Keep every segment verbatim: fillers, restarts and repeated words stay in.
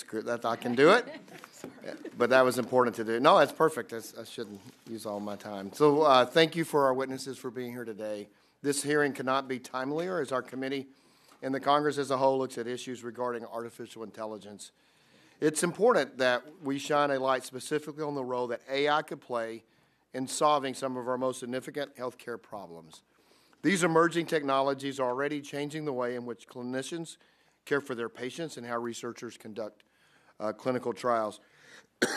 screw that, I can do it. But that was important to do. No, that's perfect. That's, I shouldn't use all my time. So uh, thank you for our witnesses for being here today. This hearing cannot be timelier as our committee and the Congress as a whole looks at issues regarding artificial intelligence. It's important that we shine a light specifically on the role that A I could play in solving some of our most significant healthcare problems. These emerging technologies are already changing the way in which clinicians care for their patients and how researchers conduct uh, clinical trials.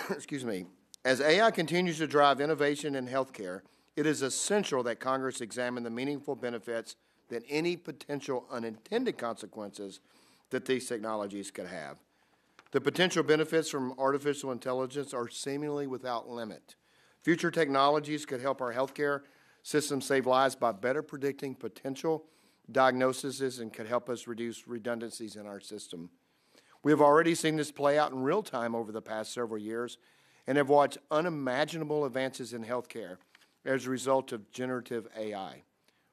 Excuse me. As A I continues to drive innovation in healthcare, it is essential that Congress examine the meaningful benefits and any potential unintended consequences that these technologies could have. The potential benefits from artificial intelligence are seemingly without limit. Future technologies could help our healthcare system save lives by better predicting potential diagnoses and could help us reduce redundancies in our system. We have already seen this play out in real time over the past several years and have watched unimaginable advances in healthcare as a result of generative A I.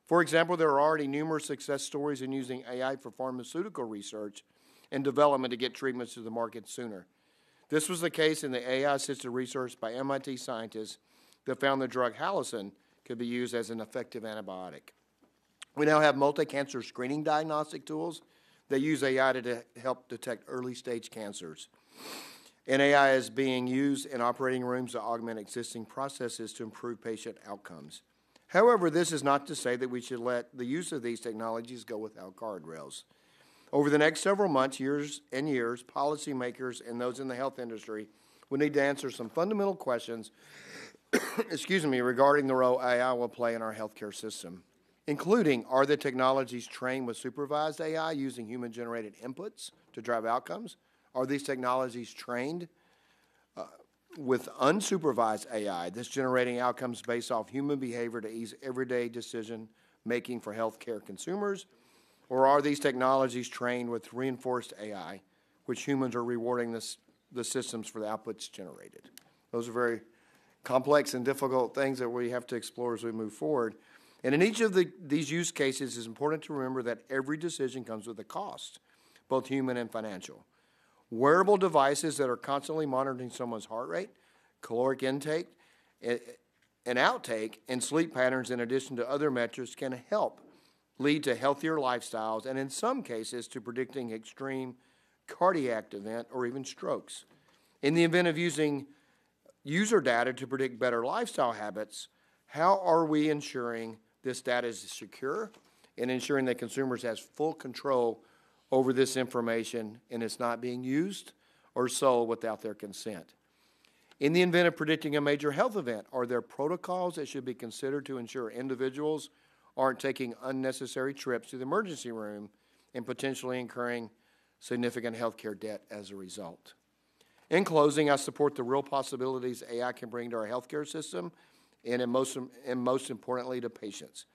For example, there are already numerous success stories in using A I for pharmaceutical research and development to get treatments to the market sooner. This was the case in the A I-assisted research by M I T scientists that found the drug halicin could be used as an effective antibiotic. We now have multi-cancer screening diagnostic tools that use A I to de- help detect early-stage cancers. And A I is being used in operating rooms to augment existing processes to improve patient outcomes. However, this is not to say that we should let the use of these technologies go without guardrails. Over the next several months, years and years, policymakers and those in the health industry will need to answer some fundamental questions excuse me, regarding the role A I will play in our healthcare system, including are the technologies trained with supervised A I using human-generated inputs to drive outcomes? Are these technologies trained uh, with unsupervised A I that's generating outcomes based off human behavior to ease everyday decision-making for healthcare consumers? Or are these technologies trained with reinforced A I, which humans are rewarding this, the systems for the outputs generated? Those are very complex and difficult things that we have to explore as we move forward. And in each of the, these use cases, it's important to remember that every decision comes with a cost, both human and financial. Wearable devices that are constantly monitoring someone's heart rate, caloric intake, and outtake, and sleep patterns in addition to other metrics can help lead to healthier lifestyles and in some cases to predicting extreme cardiac event or even strokes. In the event of using user data to predict better lifestyle habits, how are we ensuring this data is secure and ensuring that consumers have full control over this information and it's not being used or sold without their consent? In the event of predicting a major health event, are there protocols that should be considered to ensure individuals aren't taking unnecessary trips to the emergency room and potentially incurring significant healthcare debt as a result? In closing, I support the real possibilities A I can bring to our healthcare system and, in most, and most importantly, to patients.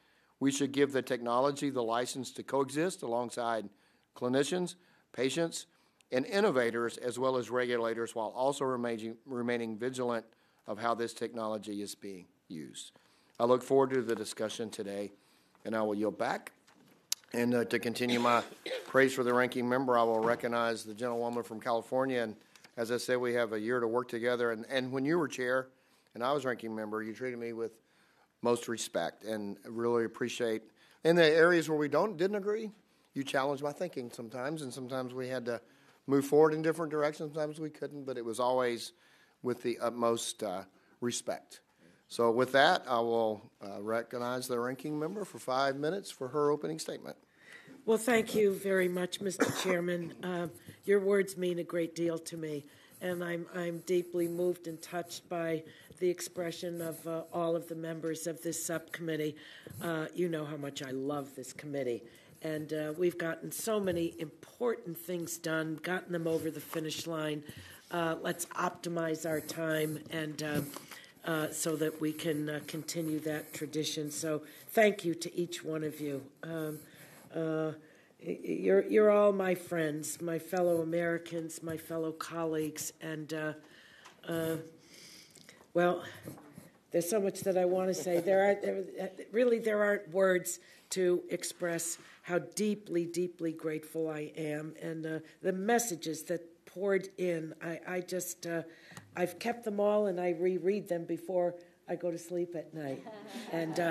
We should give the technology the license to coexist alongside clinicians, patients, and innovators, as well as regulators, while also remaining, remaining vigilant of how this technology is being used. I look forward to the discussion today, and I will yield back. And uh, to continue my praise for the ranking member, I will recognize the gentlewoman from California. And as I said, we have a year to work together. And, and when you were chair and I was ranking member, you treated me with most respect and really appreciate. In the areas where we don't didn't agree, you challenged my thinking sometimes, and sometimes we had to move forward in different directions. Sometimes we couldn't, but it was always with the utmost uh, respect. So with that, I will uh, recognize the ranking member for five minutes for her opening statement. Well, thank you very much, Mister Chairman. Uh, your words mean a great deal to me, and I'm, I'm deeply moved and touched by the expression of uh, all of the members of this subcommittee. Uh, you know how much I love this committee. And uh, we've gotten so many important things done, gotten them over the finish line. Uh, let's optimize our time and uh, uh, so that we can uh, continue that tradition. So thank you to each one of you. Um, uh, you're, you're all my friends, my fellow Americans, my fellow colleagues. And, uh, uh, well, there's so much that I want to say. There are, there, really, there aren't words to express how deeply, deeply grateful I am, and uh, the messages that poured in. I, I just, uh, I've kept them all, and I reread them before I go to sleep at night. And uh,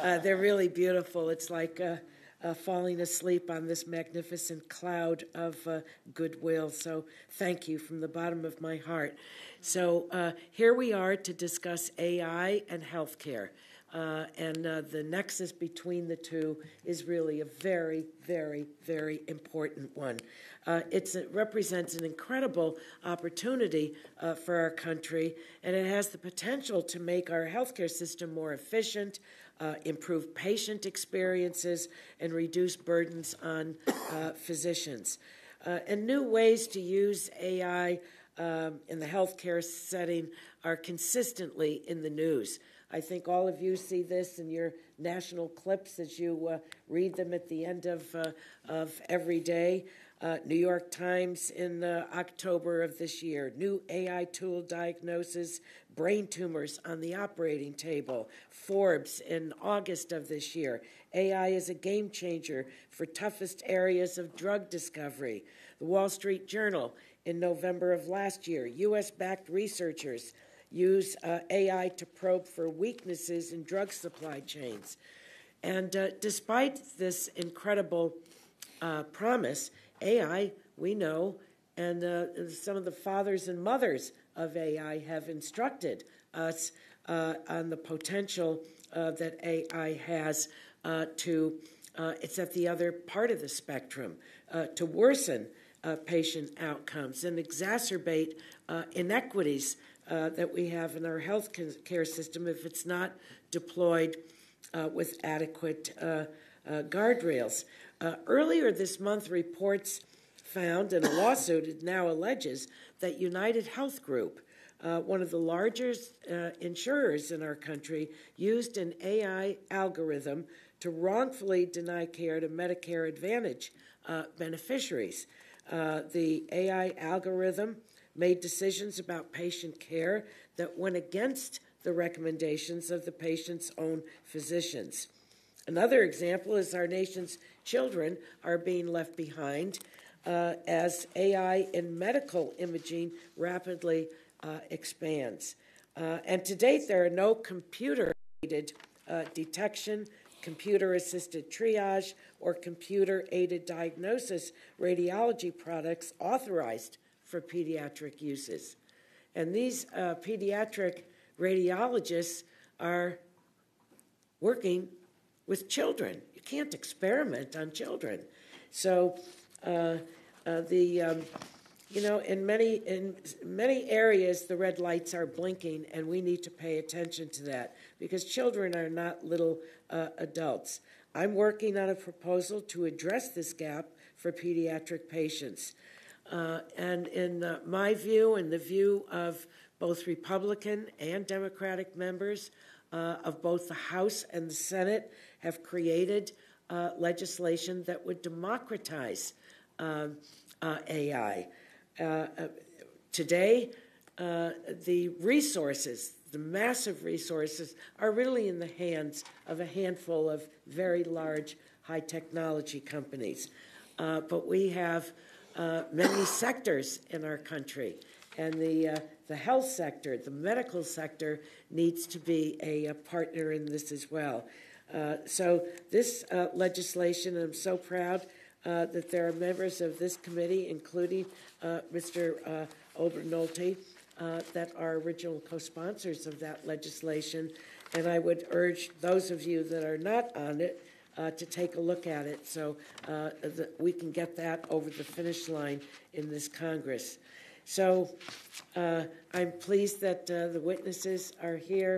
uh, they're really beautiful. It's like uh, uh, falling asleep on this magnificent cloud of uh, goodwill. So thank you from the bottom of my heart. So uh, here we are to discuss A I and healthcare. Uh, and uh, the nexus between the two is really a very, very, very important one. Uh, it's, it represents an incredible opportunity uh, for our country, and it has the potential to make our healthcare system more efficient, uh, improve patient experiences, and reduce burdens on uh, physicians. Uh, and new ways to use A I um, in the healthcare setting are consistently in the news. I think all of you see this in your national clips as you uh, read them at the end of, uh, of every day. Uh, New York Times in uh, October of this year, new A I tool diagnoses brain tumors on the operating table. Forbes in August of this year, A I is a game changer for toughest areas of drug discovery. The Wall Street Journal in November of last year, U S-backed researchers use uh, A I to probe for weaknesses in drug supply chains. And uh, despite this incredible uh, promise, A I, we know, and uh, some of the fathers and mothers of A I have instructed us uh, on the potential uh, that A I has uh, to, uh, it's at the other part of the spectrum, uh, to worsen uh, patient outcomes and exacerbate uh, inequities Uh, that we have in our health care system if it's not deployed uh, with adequate uh, uh, guardrails. Uh, earlier this month, reports found, and a lawsuit it now alleges, that United Health Group, uh, one of the largest uh, insurers in our country, used an A I algorithm to wrongfully deny care to Medicare Advantage uh, beneficiaries. Uh, the A I algorithm made decisions about patient care that went against the recommendations of the patient's own physicians. Another example is our nation's children are being left behind uh, as A I in medical imaging rapidly uh, expands. Uh, and to date, there are no computer-aided uh, detection, computer-assisted triage, or computer-aided diagnosis radiology products authorized for pediatric uses. And these uh, pediatric radiologists are working with children. You can't experiment on children. So uh, uh, the, um, you know, in many, in many areas, the red lights are blinking, and we need to pay attention to that because children are not little uh, adults. I'm working on a proposal to address this gap for pediatric patients. Uh, and in uh, my view and the view of both Republican and Democratic members uh, of both the House and the Senate have created uh, legislation that would democratize uh, uh, A I. Uh, uh, today, uh, the resources, the massive resources, are really in the hands of a handful of very large high technology companies. Uh, but we have Uh, many sectors in our country, and the, uh, the health sector, the medical sector, needs to be a, a partner in this as well. Uh, so this uh, legislation, I'm so proud uh, that there are members of this committee, including uh, Mister Uh, Obernolte, uh, that are original co-sponsors of that legislation, and I would urge those of you that are not on it Uh, to take a look at it so uh, that we can get that over the finish line in this Congress. So uh, I'm pleased that uh, the witnesses are here.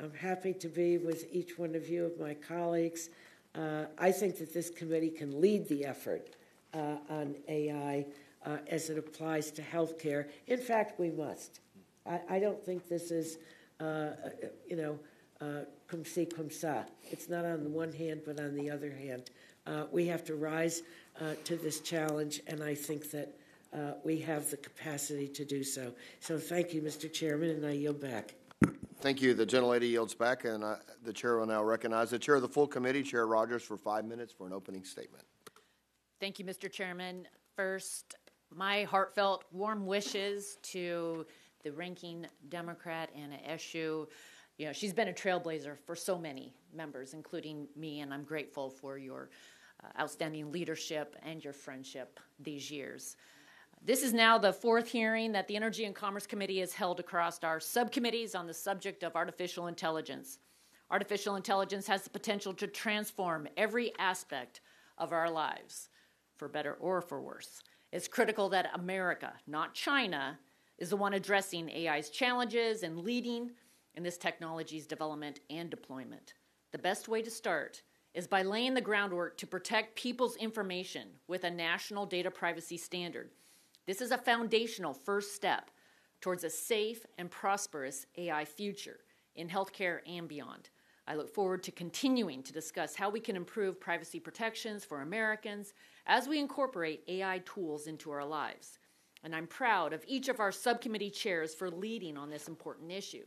I'm happy to be with each one of you, of my colleagues. Uh, I think that this committee can lead the effort uh, on A I uh, as it applies to healthcare. In fact, we must. I, I don't think this is, uh, you know, Uh, cum si, cum sa. It's not on the one hand, but on the other hand. Uh, we have to rise uh, to this challenge, and I think that uh, we have the capacity to do so. So thank you, Mister Chairman, and I yield back. Thank you. The gentlelady yields back, and uh, the chair will now recognize the chair of the full committee, Chair Rogers, for five minutes for an opening statement. Thank you, Mister Chairman. First, my heartfelt warm wishes to the ranking Democrat, Anna Eshoo. You know, she's been a trailblazer for so many members, including me, and I'm grateful for your uh, outstanding leadership and your friendship these years. This is now the fourth hearing that the Energy and Commerce Committee has held across our subcommittees on the subject of artificial intelligence. Artificial intelligence has the potential to transform every aspect of our lives, for better or for worse. It's critical that America, not China, is the one addressing A I's challenges and leading in this technology's development and deployment. The best way to start is by laying the groundwork to protect people's information with a national data privacy standard. This is a foundational first step towards a safe and prosperous A I future in healthcare and beyond. I look forward to continuing to discuss how we can improve privacy protections for Americans as we incorporate A I tools into our lives. And I'm proud of each of our subcommittee chairs for leading on this important issue.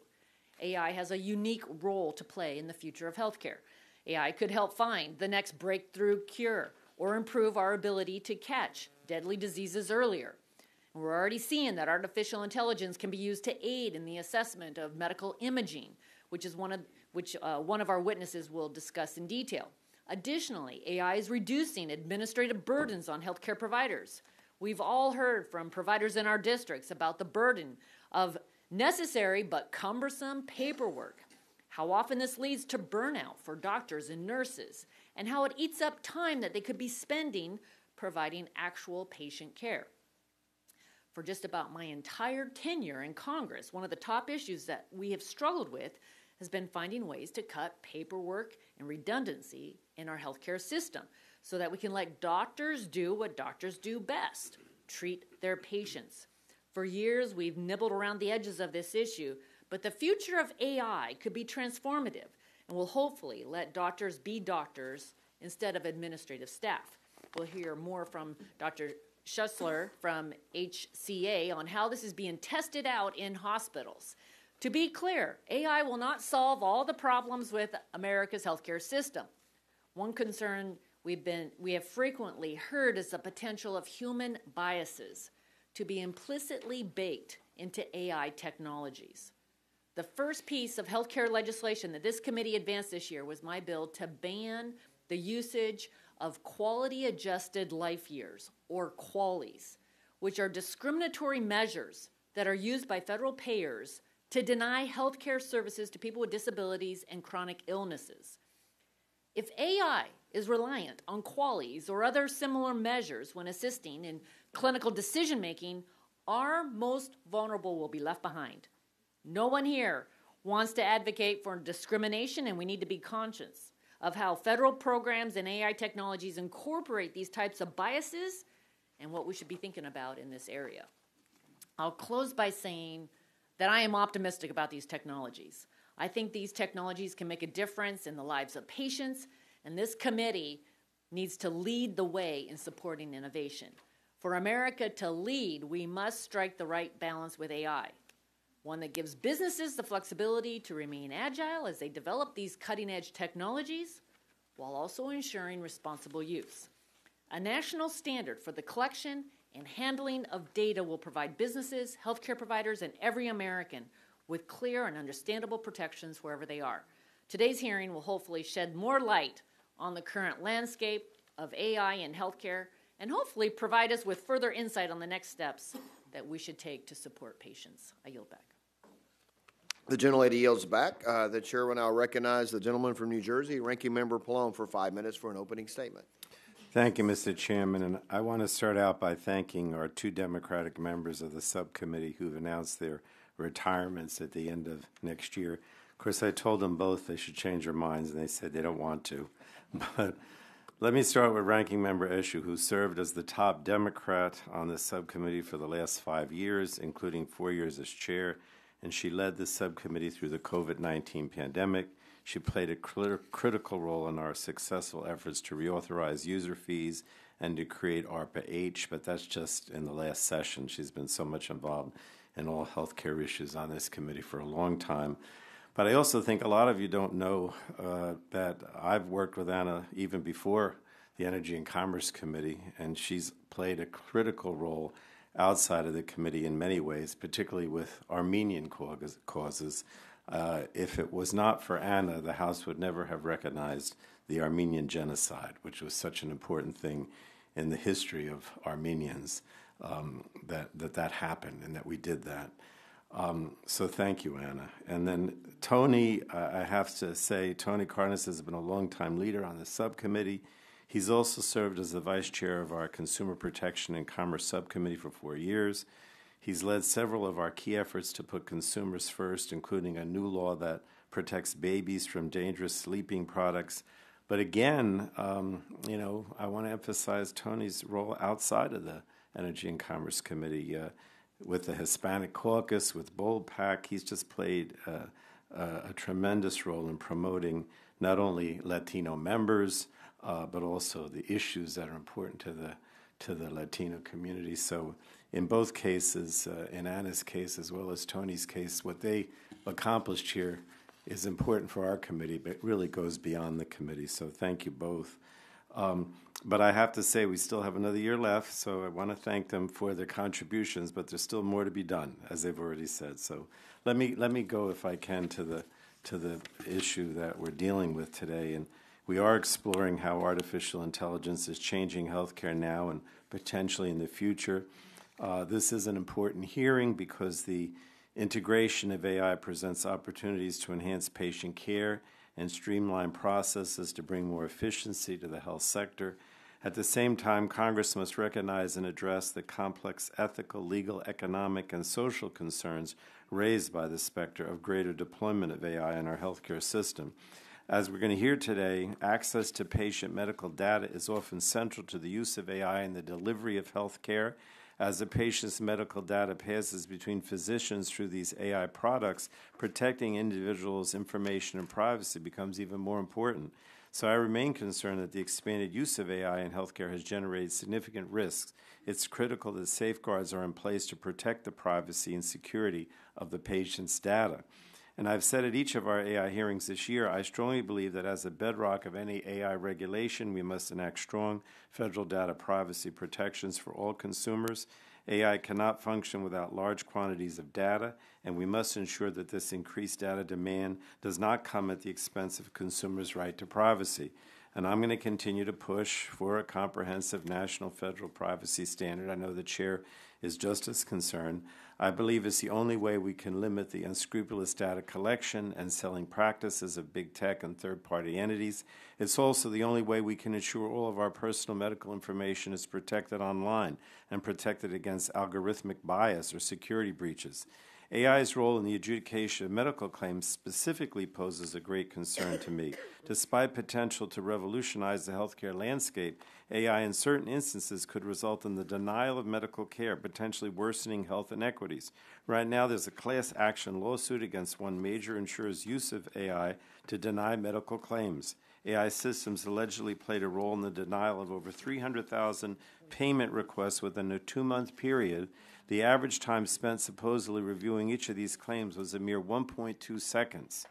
A I has a unique role to play in the future of healthcare. A I could help find the next breakthrough cure or improve our ability to catch deadly diseases earlier. And we're already seeing that artificial intelligence can be used to aid in the assessment of medical imaging, which is one of, which, uh, one of our witnesses will discuss in detail. Additionally, A I is reducing administrative burdens on healthcare providers. We've all heard from providers in our districts about the burden of necessary but cumbersome paperwork, how often this leads to burnout for doctors and nurses, and how it eats up time that they could be spending providing actual patient care. For just about my entire tenure in Congress, one of the top issues that we have struggled with has been finding ways to cut paperwork and redundancy in our healthcare system so that we can let doctors do what doctors do best, treat their patients. For years, we've nibbled around the edges of this issue, but the future of A I could be transformative and will hopefully let doctors be doctors instead of administrative staff. We'll hear more from Doctor Schlosser from H C A on how this is being tested out in hospitals. To be clear, A I will not solve all the problems with America's healthcare system. One concern we've been, we have frequently heard is the potential of human biases to be implicitly baked into A I technologies. The first piece of healthcare legislation that this committee advanced this year was my bill to ban the usage of quality-adjusted life years, or QALYs, which are discriminatory measures that are used by federal payers to deny healthcare services to people with disabilities and chronic illnesses. If A I is reliant on QALYs or other similar measures when assisting in clinical decision-making, our most vulnerable will be left behind. No one here wants to advocate for discrimination, and we need to be conscious of how federal programs and A I technologies incorporate these types of biases and what we should be thinking about in this area. I'll close by saying that I am optimistic about these technologies. I think these technologies can make a difference in the lives of patients, and this committee needs to lead the way in supporting innovation. For America to lead, we must strike the right balance with A I, one that gives businesses the flexibility to remain agile as they develop these cutting-edge technologies, while also ensuring responsible use. A national standard for the collection and handling of data will provide businesses, healthcare providers, and every American with clear and understandable protections wherever they are. Today's hearing will hopefully shed more light on the current landscape of A I in healthcare, and hopefully provide us with further insight on the next steps that we should take to support patients. I yield back. The gentlelady yields back. Uh, the chair will now recognize the gentleman from New Jersey, Ranking Member Pallone, for five minutes for an opening statement. Thank you, Mister Chairman. And I want to start out by thanking our two Democratic members of the subcommittee who've announced their retirements at the end of next year. Of course, I told them both they should change their minds, and they said they don't want to. But let me start with Ranking Member Eshoo, who served as the top Democrat on the subcommittee for the last five years, including four years as chair, and she led the subcommittee through the COVID nineteen pandemic. She played a cr- critical role in our successful efforts to reauthorize user fees and to create ARPA-H, but that's just in the last session. She's been so much involved in all healthcare issues on this committee for a long time. But I also think a lot of you don't know uh, that I've worked with Anna even before the Energy and Commerce Committee, and she's played a critical role outside of the committee in many ways, particularly with Armenian causes. Uh, if it was not for Anna, the House would never have recognized the Armenian genocide, which was such an important thing in the history of Armenians, um, that, that that happened and that we did that. Um, so thank you, Anna. And then Tony, uh, I have to say, Tony Karnas has been a longtime leader on the subcommittee. He's also served as the vice chair of our Consumer Protection and Commerce Subcommittee for four years. He's led several of our key efforts to put consumers first, including a new law that protects babies from dangerous sleeping products. But again, um, you know, I want to emphasize Tony's role outside of the Energy and Commerce Committee. Uh, with the Hispanic Caucus, with Bold PAC, he's just played uh, uh, a tremendous role in promoting not only Latino members, uh, but also the issues that are important to the, to the Latino community. So in both cases, uh, in Anna's case as well as Tony's case, what they accomplished here is important for our committee, but it really goes beyond the committee. So thank you both. Um, but I have to say we still have another year left, so I want to thank them for their contributions, but there's still more to be done, as they've already said. So let me let me go, if I can, to the to the issue that we're dealing with today. And we are exploring how artificial intelligence is changing healthcare now and potentially in the future. Uh, this is an important hearing because the integration of A I presents opportunities to enhance patient care and streamline processes to bring more efficiency to the health sector. At the same time, Congress must recognize and address the complex ethical, legal, economic, and social concerns raised by the specter of greater deployment of A I in our healthcare system. As we're going to hear today, access to patient medical data is often central to the use of A I in the delivery of healthcare. As the patient's medical data passes between physicians through these A I products, protecting individuals' information and privacy becomes even more important. So I remain concerned that the expanded use of A I in healthcare has generated significant risks. It's critical that safeguards are in place to protect the privacy and security of the patient's data. And I've said at each of our A I hearings this year, I strongly believe that as a bedrock of any A I regulation, we must enact strong federal data privacy protections for all consumers. A I cannot function without large quantities of data, and we must ensure that this increased data demand does not come at the expense of consumers' right to privacy. And I'm going to continue to push for a comprehensive national federal privacy standard. I know the chair is just as concerned. I believe it's the only way we can limit the unscrupulous data collection and selling practices of big tech and third-party entities. It's also the only way we can ensure all of our personal medical information is protected online and protected against algorithmic bias or security breaches. A I's role in the adjudication of medical claims specifically poses a great concern to me. Despite potential to revolutionize the healthcare landscape, A I in certain instances could result in the denial of medical care, potentially worsening health inequities. Right now, there's a class action lawsuit against one major insurer's use of A I to deny medical claims. A I systems allegedly played a role in the denial of over three hundred thousand payment requests within a two-month period. The average time spent supposedly reviewing each of these claims was a mere one point two seconds.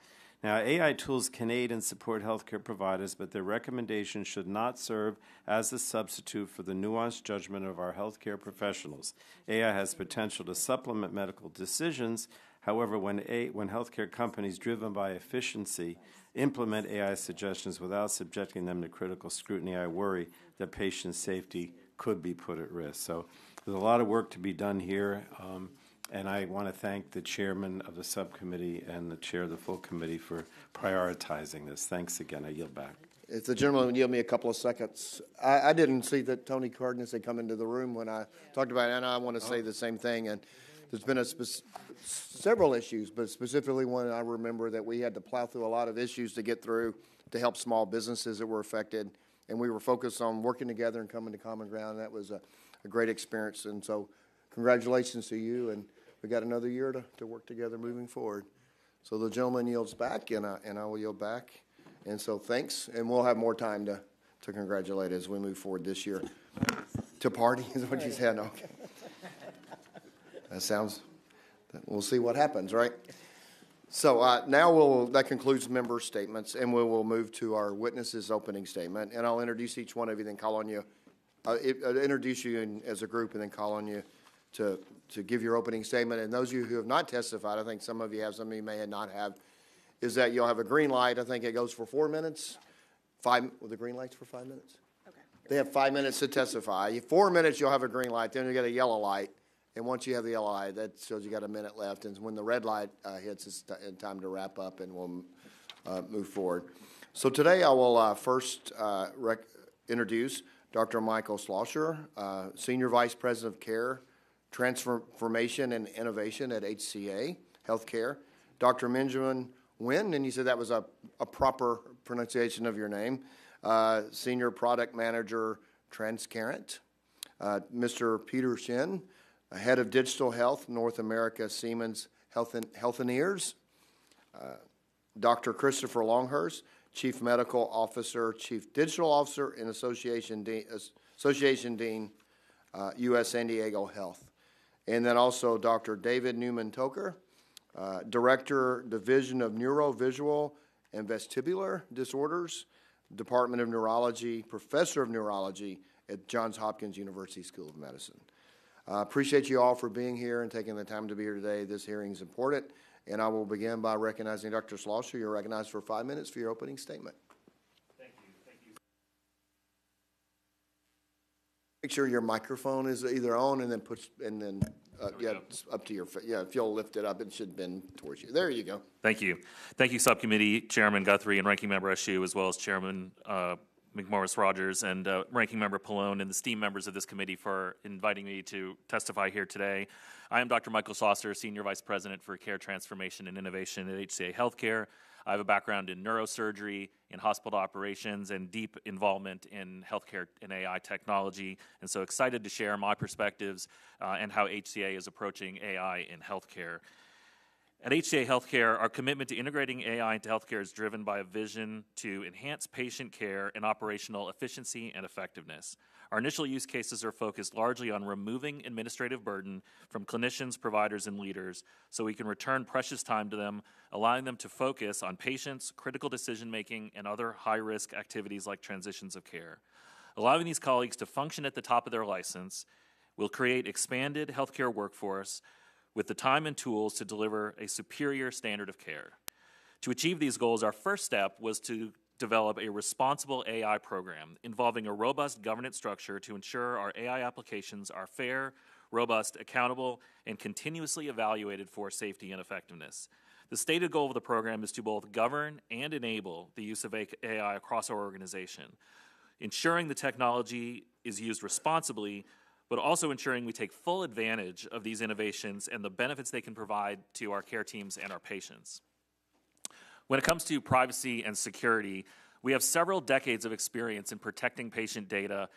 Now, A I tools can aid and support healthcare providers, but their recommendations should not serve as a substitute for the nuanced judgment of our healthcare professionals. A I has potential to supplement medical decisions. However, when, a, when healthcare companies driven by efficiency implement A I suggestions without subjecting them to critical scrutiny, I worry that patient safety could be put at risk. So, there's a lot of work to be done here, um, and I want to thank the chairman of the subcommittee and the chair of the full committee for prioritizing this. Thanks again. I yield back. If the gentleman would yield me a couple of seconds. I, I didn't see that Tony Cardenas had come into the room when I talked about it, and I want to oh. say the same thing. And there's been a spe- several issues, but specifically one I remember that we had to plow through a lot of issues to get through to help small businesses that were affected, and we were focused on working together and coming to common ground. That was a A great experience, and so congratulations to you, and we got another year to, to work together moving forward. So the gentleman yields back, and I, and I will yield back, and so thanks, and we'll have more time to, to congratulate as we move forward this year. To party is what you said, okay. That sounds, we'll see what happens, right? So uh, now we'll, that concludes member statements, and we will move to our witnesses' opening statement, and I'll introduce each one of you, then call on you. Uh, it, I'll introduce you in, as a group and then call on you to to give your opening statement. And those of you who have not testified, I think some of you have, some of you may not have, is that you'll have a green light. I think it goes for four minutes. Five, well, the green light's for five minutes? Okay. They have five minutes to testify. Four minutes, you'll have a green light. Then you'll get a yellow light. And once you have the yellow light, that shows you got a minute left. And when the red light uh, hits, it's time to wrap up, and we'll uh, move forward. So today I will uh, first uh, rec introduce Doctor Michael Schlosser, uh, Senior Vice President of Care, Transformation and Innovation at H C A Healthcare. Doctor Benjamin Nguyen, and you said that was a, a proper pronunciation of your name, uh, Senior Product Manager, Transcarent. Uh, Mister Peter Shen, Head of Digital Health, North America, Siemens Healthineers. Uh, Doctor Christopher Longhurst, Chief Medical Officer, Chief Digital Officer, and Association, De Association Dean, uh, U S San Diego Health. And then also Doctor David Newman-Toker, uh, Director, Division of Neurovisual and Vestibular Disorders, Department of Neurology, Professor of Neurology at Johns Hopkins University School of Medicine. I uh, appreciate you all for being here and taking the time to be here today. This hearing is important, and I will begin by recognizing Doctor Schlosser. You're recognized for five minutes for your opening statement. Thank you. Thank you. Make sure your microphone is either on, and then push, and then uh, yeah, it's up to your yeah. If you'll lift it up, it should bend towards you. There you go. Thank you. Thank you, Subcommittee Chairman Guthrie and Ranking Member Eshoo, as well as Chairman Uh, McMorris Rogers and uh, Ranking Member Pallone and the esteemed members of this committee for inviting me to testify here today. I am Doctor Michael Schlosser, Senior Vice President for Care Transformation and Innovation at H C A Healthcare. I have a background in neurosurgery, in hospital operations, and deep involvement in healthcare and A I technology, and so excited to share my perspectives uh, and how H C A is approaching A I in healthcare. At H C A Healthcare, our commitment to integrating A I into healthcare is driven by a vision to enhance patient care and operational efficiency and effectiveness. Our initial use cases are focused largely on removing administrative burden from clinicians, providers, and leaders so we can return precious time to them, allowing them to focus on patients, critical decision-making, and other high-risk activities like transitions of care. Allowing these colleagues to function at the top of their license will create expanded healthcare workforce with the time and tools to deliver a superior standard of care. To achieve these goals, our first step was to develop a responsible A I program involving a robust governance structure to ensure our A I applications are fair, robust, accountable, and continuously evaluated for safety and effectiveness. The stated goal of the program is to both govern and enable the use of A I across our organization, ensuring the technology is used responsibly but also ensuring we take full advantage of these innovations and the benefits they can provide to our care teams and our patients. When it comes to privacy and security, we have several decades of experience in protecting patient data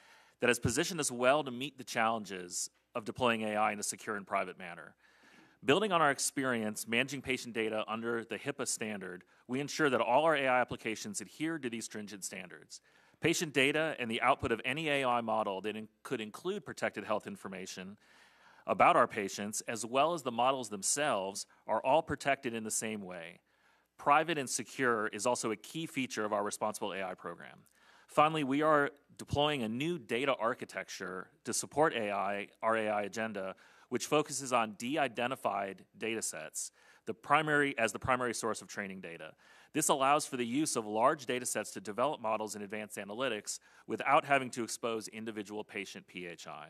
that has positioned us well to meet the challenges of deploying A I in a secure and private manner. Building on our experience managing patient data under the HIPAA standard, we ensure that all our A I applications adhere to these stringent standards. Patient data and the output of any A I model that in could include protected health information about our patients, as well as the models themselves, are all protected in the same way. Private and secure is also a key feature of our responsible A I program. Finally, we are deploying a new data architecture to support A I, our A I agenda, which focuses on de-identified data sets the primary, as the primary source of training data. This allows for the use of large data sets to develop models and advanced analytics without having to expose individual patient P H I.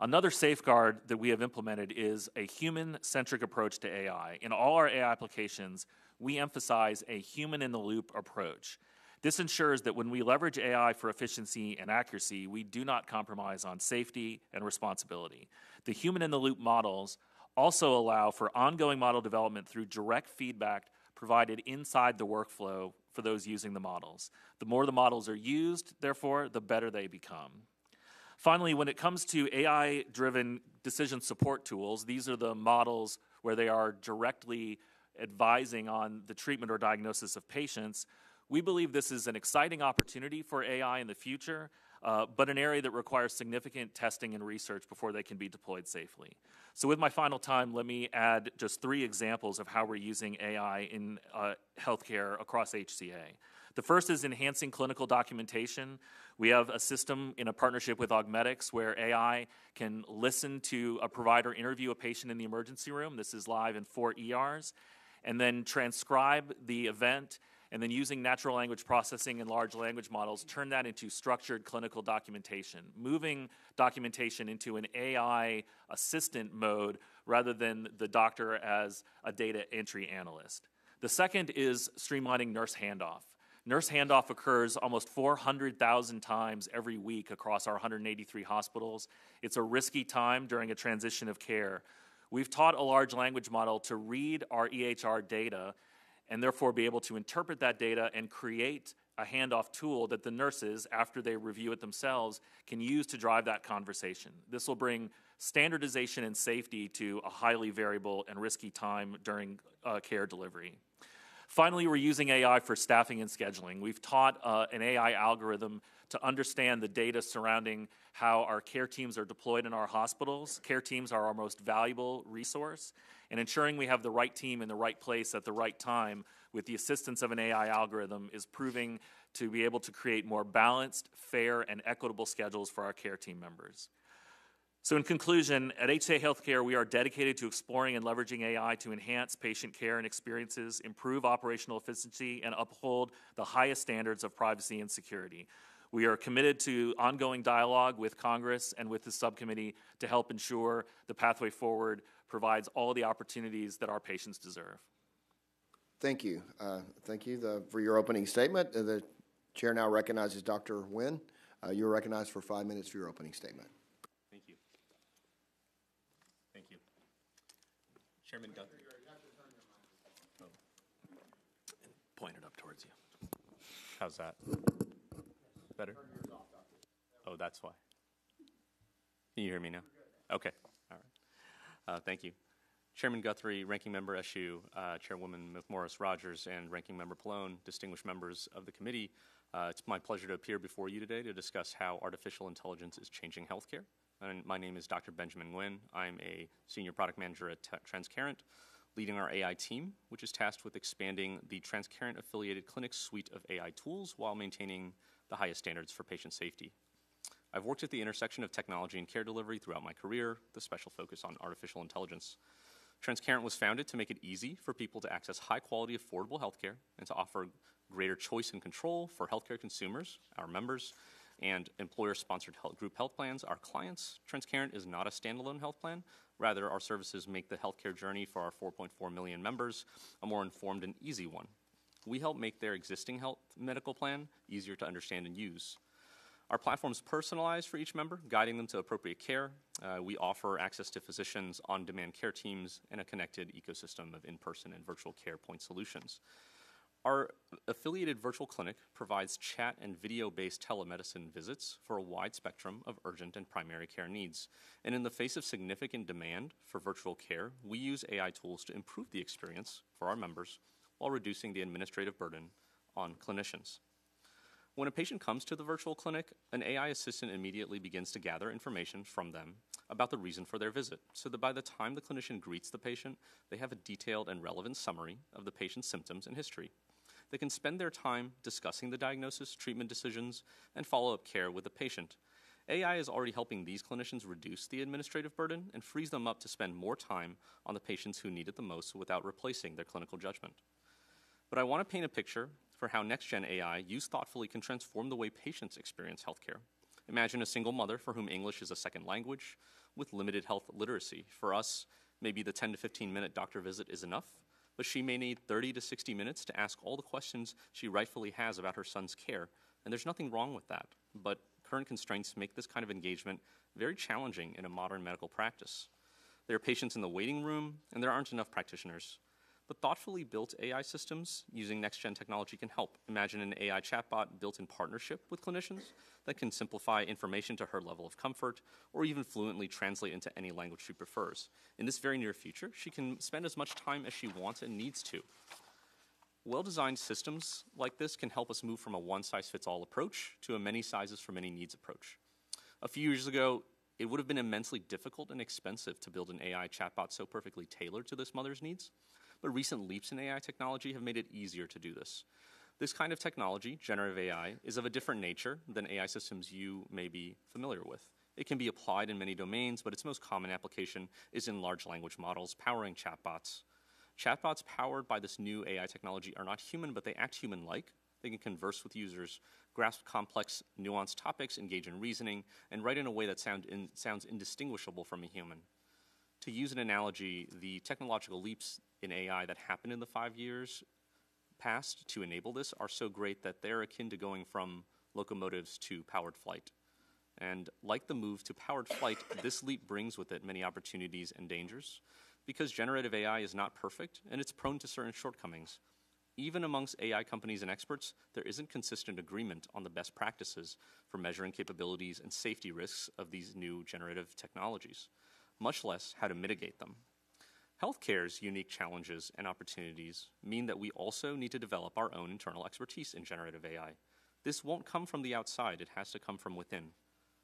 Another safeguard that we have implemented is a human-centric approach to A I. In all our A I applications, we emphasize a human-in-the-loop approach. This ensures that when we leverage A I for efficiency and accuracy, we do not compromise on safety and responsibility. The human-in-the-loop models also allow for ongoing model development through direct feedback provided inside the workflow for those using the models. The more the models are used, therefore, the better they become. Finally, when it comes to A I-driven decision support tools, these are the models where they are directly advising on the treatment or diagnosis of patients. We believe this is an exciting opportunity for A I in the future, uh, but an area that requires significant testing and research before they can be deployed safely. So with my final time, let me add just three examples of how we're using A I in uh, healthcare across H C A. The first is enhancing clinical documentation. We have a system in a partnership with Augmedics where A I can listen to a provider interview a patient in the emergency room. This is live in four E Rs. And then transcribe the event, and then using natural language processing and large language models, turn that into structured clinical documentation, moving documentation into an A I assistant mode rather than the doctor as a data entry analyst. The second is streamlining nurse handoff. Nurse handoff occurs almost four hundred thousand times every week across our one hundred eighty-three hospitals. It's a risky time during a transition of care. We've taught a large language model to read our E H R data and therefore be able to interpret that data and create a handoff tool that the nurses, after they review it themselves, can use to drive that conversation. This will bring standardization and safety to a highly variable and risky time during uh, care delivery. Finally, we're using A I for staffing and scheduling. We've taught uh, an A I algorithm to understand the data surrounding how our care teams are deployed in our hospitals. Care teams are our most valuable resource, and ensuring we have the right team in the right place at the right time with the assistance of an A I algorithm is proving to be able to create more balanced, fair, and equitable schedules for our care team members. So in conclusion, at H C A Healthcare, we are dedicated to exploring and leveraging A I to enhance patient care and experiences, improve operational efficiency, and uphold the highest standards of privacy and security. We are committed to ongoing dialogue with Congress and with the subcommittee to help ensure the pathway forward provides all the opportunities that our patients deserve. Thank you. Uh, thank you the, for your opening statement. The chair now recognizes Doctor Nguyen. Uh, you're recognized for five minutes for your opening statement. Chairman Duncan. Oh. Point it up towards you. How's that? Better? Oh, that's why. Can you hear me now? Okay. All right. Uh, thank you. Chairman Guthrie, Ranking Member Eshoo, uh, Chairwoman McMorris-Rogers, and Ranking Member Pallone, distinguished members of the committee, uh, it's my pleasure to appear before you today to discuss how artificial intelligence is changing healthcare. And my name is Doctor Benjamin Nguyen. I'm a senior product manager at Transcarent, leading our A I team, which is tasked with expanding the Transcarent-affiliated clinic suite of A I tools while maintaining the highest standards for patient safety. I've worked at the intersection of technology and care delivery throughout my career, with a special focus on artificial intelligence. Transcarent was founded to make it easy for people to access high-quality, affordable healthcare and to offer greater choice and control for healthcare consumers, our members, and employer-sponsored group health plans, our clients. Transcarent is not a standalone health plan. Rather, our services make the healthcare journey for our four point four million members a more informed and easy one. We help make their existing health medical plan easier to understand and use. Our platform is personalized for each member, guiding them to appropriate care. Uh, we offer access to physicians, on-demand care teams, and a connected ecosystem of in-person and virtual care point solutions. Our affiliated virtual clinic provides chat and video-based telemedicine visits for a wide spectrum of urgent and primary care needs. And in the face of significant demand for virtual care, we use A I tools to improve the experience for our members while reducing the administrative burden on clinicians. When a patient comes to the virtual clinic, an A I assistant immediately begins to gather information from them about the reason for their visit, so that by the time the clinician greets the patient, they have a detailed and relevant summary of the patient's symptoms and history. They can spend their time discussing the diagnosis, treatment decisions, and follow-up care with the patient. A I is already helping these clinicians reduce the administrative burden and frees them up to spend more time on the patients who need it the most without replacing their clinical judgment. But I want to paint a picture for how next-gen A I, used thoughtfully, can transform the way patients experience healthcare. Imagine a single mother for whom English is a second language with limited health literacy. For us, maybe the ten to fifteen minute doctor visit is enough, but she may need thirty to sixty minutes to ask all the questions she rightfully has about her son's care, and there's nothing wrong with that. But current constraints make this kind of engagement very challenging in a modern medical practice. There are patients in the waiting room, and there aren't enough practitioners. But thoughtfully built A I systems using next-gen technology can help. Imagine an A I chatbot built in partnership with clinicians that can simplify information to her level of comfort or even fluently translate into any language she prefers. In this very near future, she can spend as much time as she wants and needs to. Well-designed systems like this can help us move from a one-size-fits-all approach to a many-sizes-for-many-needs approach. A few years ago, it would have been immensely difficult and expensive to build an A I chatbot so perfectly tailored to this mother's needs. But recent leaps in A I technology have made it easier to do this. This kind of technology, generative A I, is of a different nature than A I systems you may be familiar with. It can be applied in many domains, but its most common application is in large language models powering chatbots. Chatbots powered by this new A I technology are not human, but they act human-like. They can converse with users, grasp complex, nuanced topics, engage in reasoning, and write in a way that sound in, sounds indistinguishable from a human. To use an analogy, the technological leaps in A I that happened in the five years past to enable this are so great that they're akin to going from locomotives to powered flight. And like the move to powered flight, this leap brings with it many opportunities and dangers, because generative A I is not perfect and it's prone to certain shortcomings. Even amongst A I companies and experts, there isn't consistent agreement on the best practices for measuring capabilities and safety risks of these new generative technologies, much less how to mitigate them. Healthcare's unique challenges and opportunities mean that we also need to develop our own internal expertise in generative A I. This won't come from the outside, it has to come from within.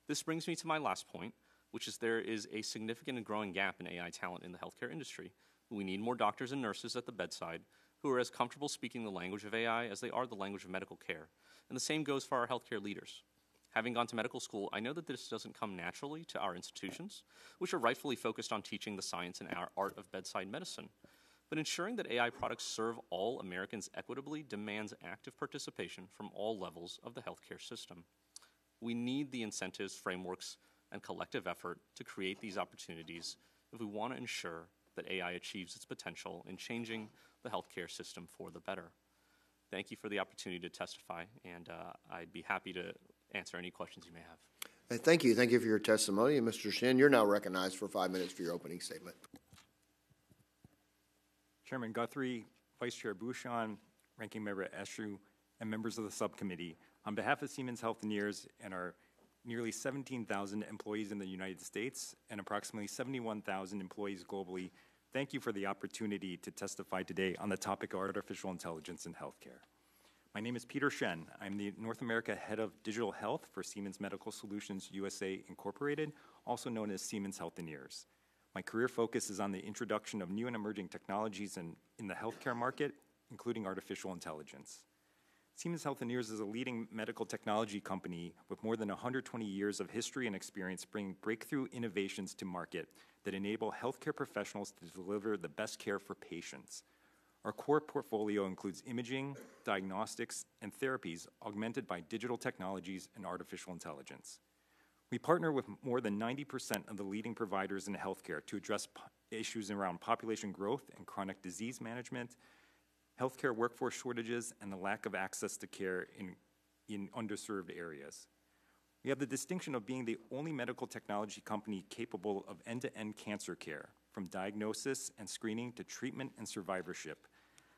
This brings me to my last point, which is there is a significant and growing gap in A I talent in the healthcare industry. We need more doctors and nurses at the bedside who are as comfortable speaking the language of A I as they are the language of medical care. And the same goes for our healthcare leaders. Having gone to medical school, I know that this doesn't come naturally to our institutions, which are rightfully focused on teaching the science and our art of bedside medicine. But ensuring that A I products serve all Americans equitably demands active participation from all levels of the healthcare system. We need the incentives, frameworks, and collective effort to create these opportunities if we want to ensure that A I achieves its potential in changing the healthcare system for the better. Thank you for the opportunity to testify, and uh, I'd be happy to answer any questions you may have. Thank you. Thank you for your testimony. And Mister Shen, you're now recognized for five minutes for your opening statement. Chairman Guthrie, Vice Chair Bushon, Ranking Member Eshoo, and members of the subcommittee, on behalf of Siemens Healthineers and our nearly seventeen thousand employees in the United States and approximately seventy-one thousand employees globally, thank you for the opportunity to testify today on the topic of artificial intelligence in healthcare. My name is Peter Shen. I'm the North America Head of Digital Health for Siemens Medical Solutions U S A Incorporated, also known as Siemens Healthineers. My career focus is on the introduction of new and emerging technologies in, in the healthcare market, including artificial intelligence. Siemens Healthineers is a leading medical technology company with more than one hundred twenty years of history and experience bringing breakthrough innovations to market that enable healthcare professionals to deliver the best care for patients. Our core portfolio includes imaging, diagnostics, and therapies augmented by digital technologies and artificial intelligence. We partner with more than ninety percent of the leading providers in healthcare to address issues around population growth and chronic disease management, healthcare workforce shortages, and the lack of access to care in, in underserved areas. We have the distinction of being the only medical technology company capable of end-to-end cancer care, from diagnosis and screening to treatment and survivorship.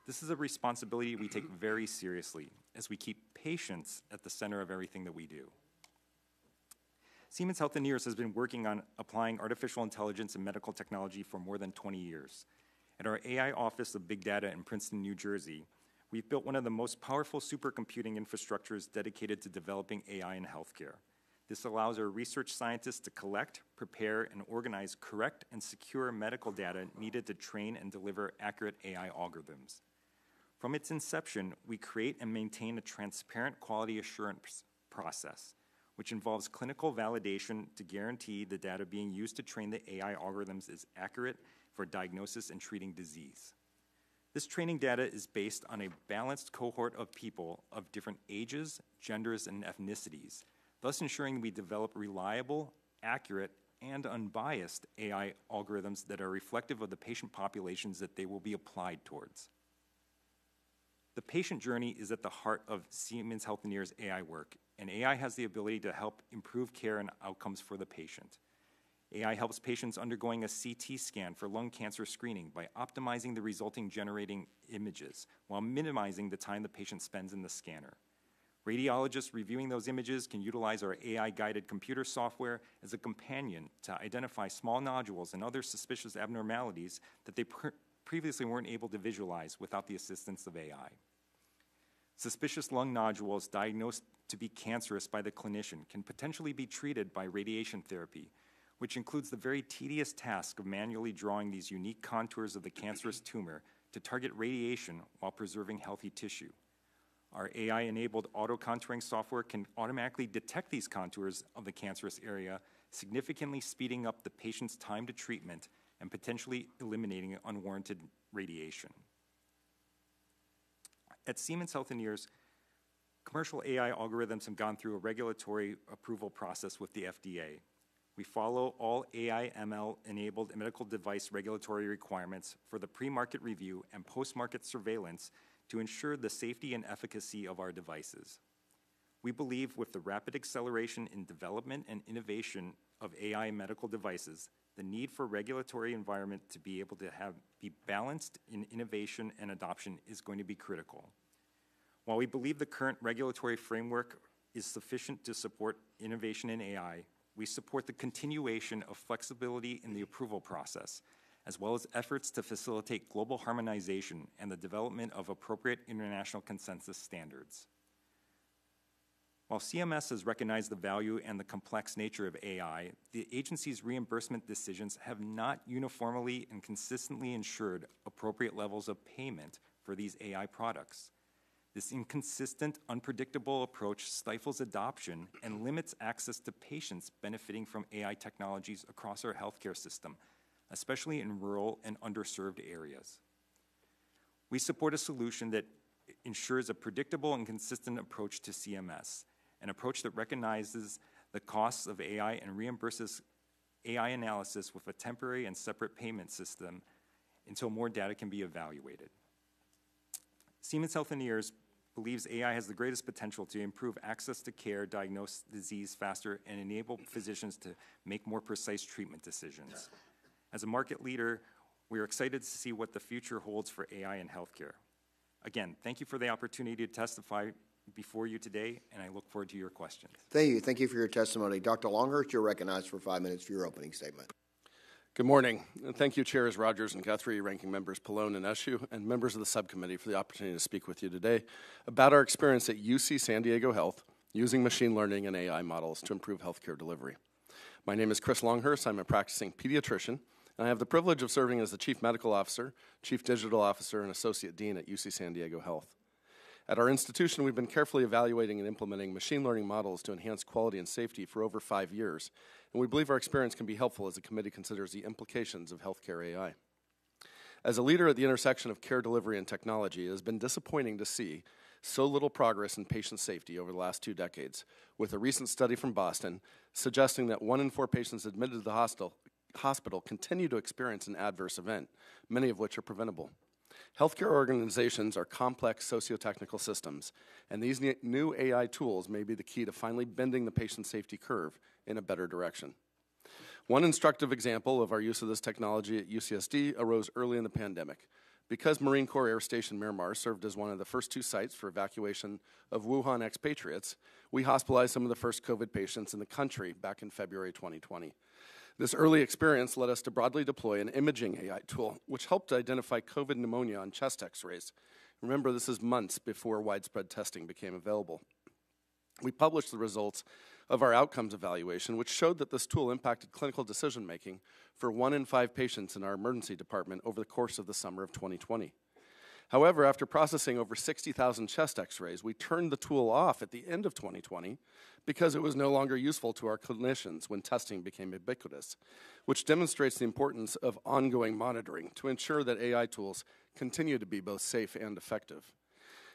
This is a responsibility we take very seriously as we keep patients at the center of everything that we do. Siemens Healthineers has been working on applying artificial intelligence and medical technology for more than twenty years. At our A I Office of Big Data in Princeton, New Jersey, we've built one of the most powerful supercomputing infrastructures dedicated to developing A I in healthcare. This allows our research scientists to collect, prepare, and organize correct and secure medical data needed to train and deliver accurate A I algorithms. From its inception, we create and maintain a transparent quality assurance process, which involves clinical validation to guarantee the data being used to train the A I algorithms is accurate for diagnosis and treating disease. This training data is based on a balanced cohort of people of different ages, genders, and ethnicities, thus ensuring we develop reliable, accurate, and unbiased A I algorithms that are reflective of the patient populations that they will be applied towards. The patient journey is at the heart of Siemens Healthineers' A I work, and A I has the ability to help improve care and outcomes for the patient. A I helps patients undergoing a C T scan for lung cancer screening by optimizing the resulting generating images while minimizing the time the patient spends in the scanner. Radiologists reviewing those images can utilize our A I-guided computer software as a companion to identify small nodules and other suspicious abnormalities that they pre- previously weren't able to visualize without the assistance of A I. Suspicious lung nodules diagnosed to be cancerous by the clinician can potentially be treated by radiation therapy, which includes the very tedious task of manually drawing these unique contours of the cancerous tumor to target radiation while preserving healthy tissue. Our A I-enabled auto-contouring software can automatically detect these contours of the cancerous area, significantly speeding up the patient's time to treatment and potentially eliminating unwarranted radiation. At Siemens Healthineers, commercial A I algorithms have gone through a regulatory approval process with the F D A. We follow all A I M L-enabled medical device regulatory requirements for the pre-market review and post-market surveillance to ensure the safety and efficacy of our devices. We believe with the rapid acceleration in development and innovation of A I medical devices, the need for regulatory environment to be able to have, be balanced in innovation and adoption is going to be critical. While we believe the current regulatory framework is sufficient to support innovation in A I, we support the continuation of flexibility in the approval process, as well as efforts to facilitate global harmonization and the development of appropriate international consensus standards. While C M S has recognized the value and the complex nature of A I, the agency's reimbursement decisions have not uniformly and consistently ensured appropriate levels of payment for these A I products. This inconsistent, unpredictable approach stifles adoption and limits access to patients benefiting from A I technologies across our healthcare system, especially in rural and underserved areas. We support a solution that ensures a predictable and consistent approach to C M S, an approach that recognizes the costs of A I and reimburses A I analysis with a temporary and separate payment system until more data can be evaluated. Siemens Healthineers believes A I has the greatest potential to improve access to care, diagnose disease faster, and enable physicians to make more precise treatment decisions. As a market leader, we are excited to see what the future holds for A I in healthcare. Again, thank you for the opportunity to testify before you today, and I look forward to your questions. Thank you. Thank you for your testimony. Doctor Longhurst, you're recognized for five minutes for your opening statement. Good morning, and thank you, Chairs Rogers and Guthrie, Ranking Members Pallone and Eshoo, and members of the subcommittee for the opportunity to speak with you today about our experience at U C San Diego Health using machine learning and A I models to improve healthcare delivery. My name is Chris Longhurst. I'm a practicing pediatrician, and I have the privilege of serving as the Chief Medical Officer, Chief Digital Officer, and Associate Dean at U C San Diego Health. At our institution, we've been carefully evaluating and implementing machine learning models to enhance quality and safety for over five years, and we believe our experience can be helpful as the committee considers the implications of healthcare A I. As a leader at the intersection of care delivery and technology, it has been disappointing to see so little progress in patient safety over the last two decades, with a recent study from Boston suggesting that one in four patients admitted to the hospital hospital continue to experience an adverse event, many of which are preventable. Healthcare organizations are complex socio-technical systems, and these new A I tools may be the key to finally bending the patient safety curve in a better direction. One instructive example of our use of this technology at U C S D arose early in the pandemic. Because Marine Corps Air Station Miramar served as one of the first two sites for evacuation of Wuhan expatriates, we hospitalized some of the first COVID patients in the country back in February twenty twenty. This early experience led us to broadly deploy an imaging A I tool, which helped identify COVID pneumonia on chest x-rays. Remember, this is months before widespread testing became available. We published the results of our outcomes evaluation, which showed that this tool impacted clinical decision-making for one in five patients in our emergency department over the course of the summer of twenty twenty. However, after processing over sixty thousand chest x-rays, we turned the tool off at the end of twenty twenty because it was no longer useful to our clinicians when testing became ubiquitous, which demonstrates the importance of ongoing monitoring to ensure that A I tools continue to be both safe and effective.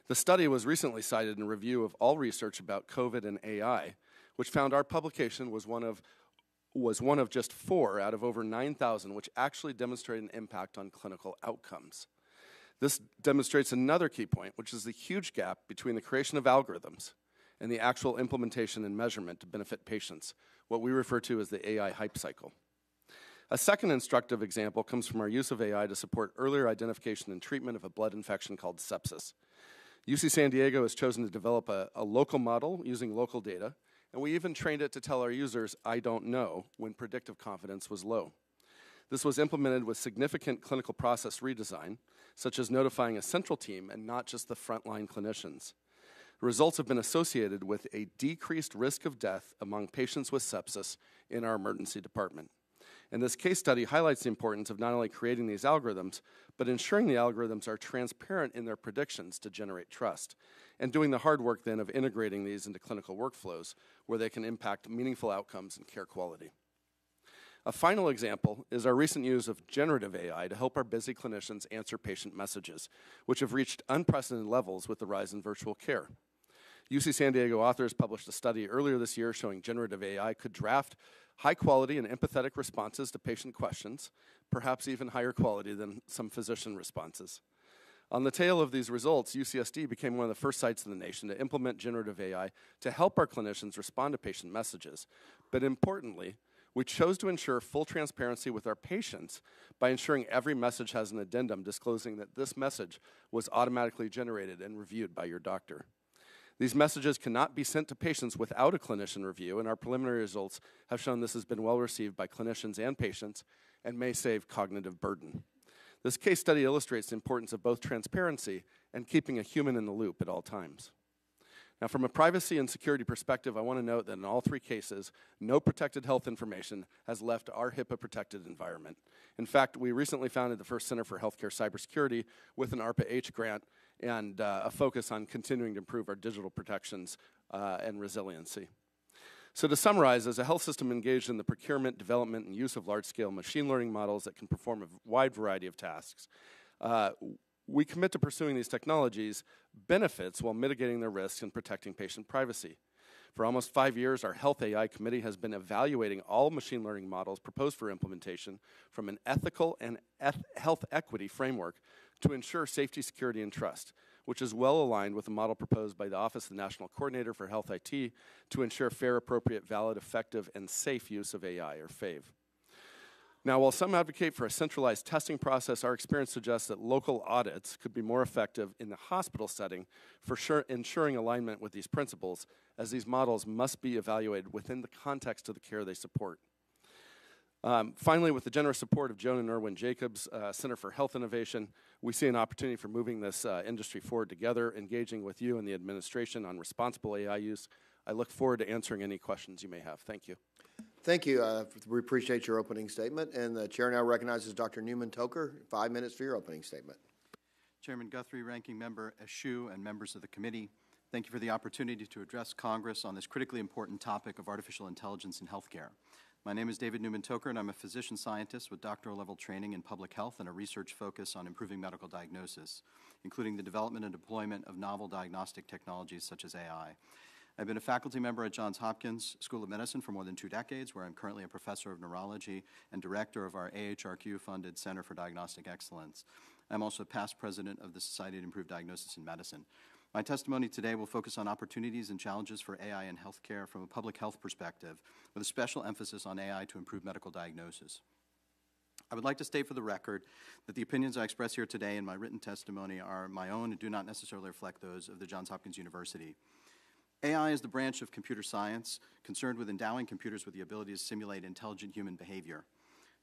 The study was recently cited in a review of all research about COVID and A I, which found our publication was one of, was one of just four out of over nine thousand which actually demonstrated an impact on clinical outcomes. This demonstrates another key point, which is the huge gap between the creation of algorithms and the actual implementation and measurement to benefit patients, what we refer to as the A I hype cycle. A second instructive example comes from our use of A I to support earlier identification and treatment of a blood infection called sepsis. U C San Diego has chosen to develop a, a local model using local data, and we even trained it to tell our users, "I don't know," when predictive confidence was low. This was implemented with significant clinical process redesign, such as notifying a central team and not just the frontline clinicians. The results have been associated with a decreased risk of death among patients with sepsis in our emergency department. And this case study highlights the importance of not only creating these algorithms, but ensuring the algorithms are transparent in their predictions to generate trust, and doing the hard work then of integrating these into clinical workflows where they can impact meaningful outcomes and care quality. A final example is our recent use of generative A I to help our busy clinicians answer patient messages, which have reached unprecedented levels with the rise in virtual care. U C San Diego authors published a study earlier this year showing generative A I could draft high-quality and empathetic responses to patient questions, perhaps even higher quality than some physician responses. On the tail of these results, U C S D became one of the first sites in the nation to implement generative A I to help our clinicians respond to patient messages, but importantly, we chose to ensure full transparency with our patients by ensuring every message has an addendum disclosing that this message was automatically generated and reviewed by your doctor. These messages cannot be sent to patients without a clinician review, and our preliminary results have shown this has been well received by clinicians and patients and may save cognitive burden. This case study illustrates the importance of both transparency and keeping a human in the loop at all times. Now, from a privacy and security perspective, I want to note that in all three cases, no protected health information has left our HIPAA-protected environment. In fact, we recently founded the first Center for Healthcare Cybersecurity with an ARPA-H grant and uh, a focus on continuing to improve our digital protections uh, and resiliency. So to summarize, as a health system engaged in the procurement, development, and use of large-scale machine learning models that can perform a wide variety of tasks, uh, we commit to pursuing these technologies' benefits while mitigating their risks and protecting patient privacy. For almost five years, our Health A I Committee has been evaluating all machine learning models proposed for implementation from an ethical and eth- health equity framework to ensure safety, security, and trust, which is well aligned with the model proposed by the Office of the National Coordinator for Health I T to ensure fair, appropriate, valid, effective, and safe use of A I, or FAVE. Now, while some advocate for a centralized testing process, our experience suggests that local audits could be more effective in the hospital setting for sure ensuring alignment with these principles, as these models must be evaluated within the context of the care they support. Um, finally, with the generous support of Joan and Irwin Jacobs' uh, Center for Health Innovation, we see an opportunity for moving this uh, industry forward together, engaging with you and the administration on responsible A I use. I look forward to answering any questions you may have. Thank you. Thank you. Uh, we appreciate your opening statement. And the chair now recognizes Doctor Newman-Toker. Five minutes for your opening statement. Chairman Guthrie, Ranking Member Eshoo, and members of the committee, thank you for the opportunity to address Congress on this critically important topic of artificial intelligence in healthcare. My name is David Newman-Toker, and I'm a physician scientist with doctoral level training in public health and a research focus on improving medical diagnosis, including the development and deployment of novel diagnostic technologies such as A I. I've been a faculty member at Johns Hopkins School of Medicine for more than two decades, where I'm currently a professor of neurology and director of our A H R Q-funded Center for Diagnostic Excellence. I'm also past president of the Society to Improve Diagnosis in Medicine. My testimony today will focus on opportunities and challenges for A I in healthcare from a public health perspective, with a special emphasis on A I to improve medical diagnosis. I would like to state for the record that the opinions I express here today in my written testimony are my own and do not necessarily reflect those of the Johns Hopkins University. A I is the branch of computer science concerned with endowing computers with the ability to simulate intelligent human behavior.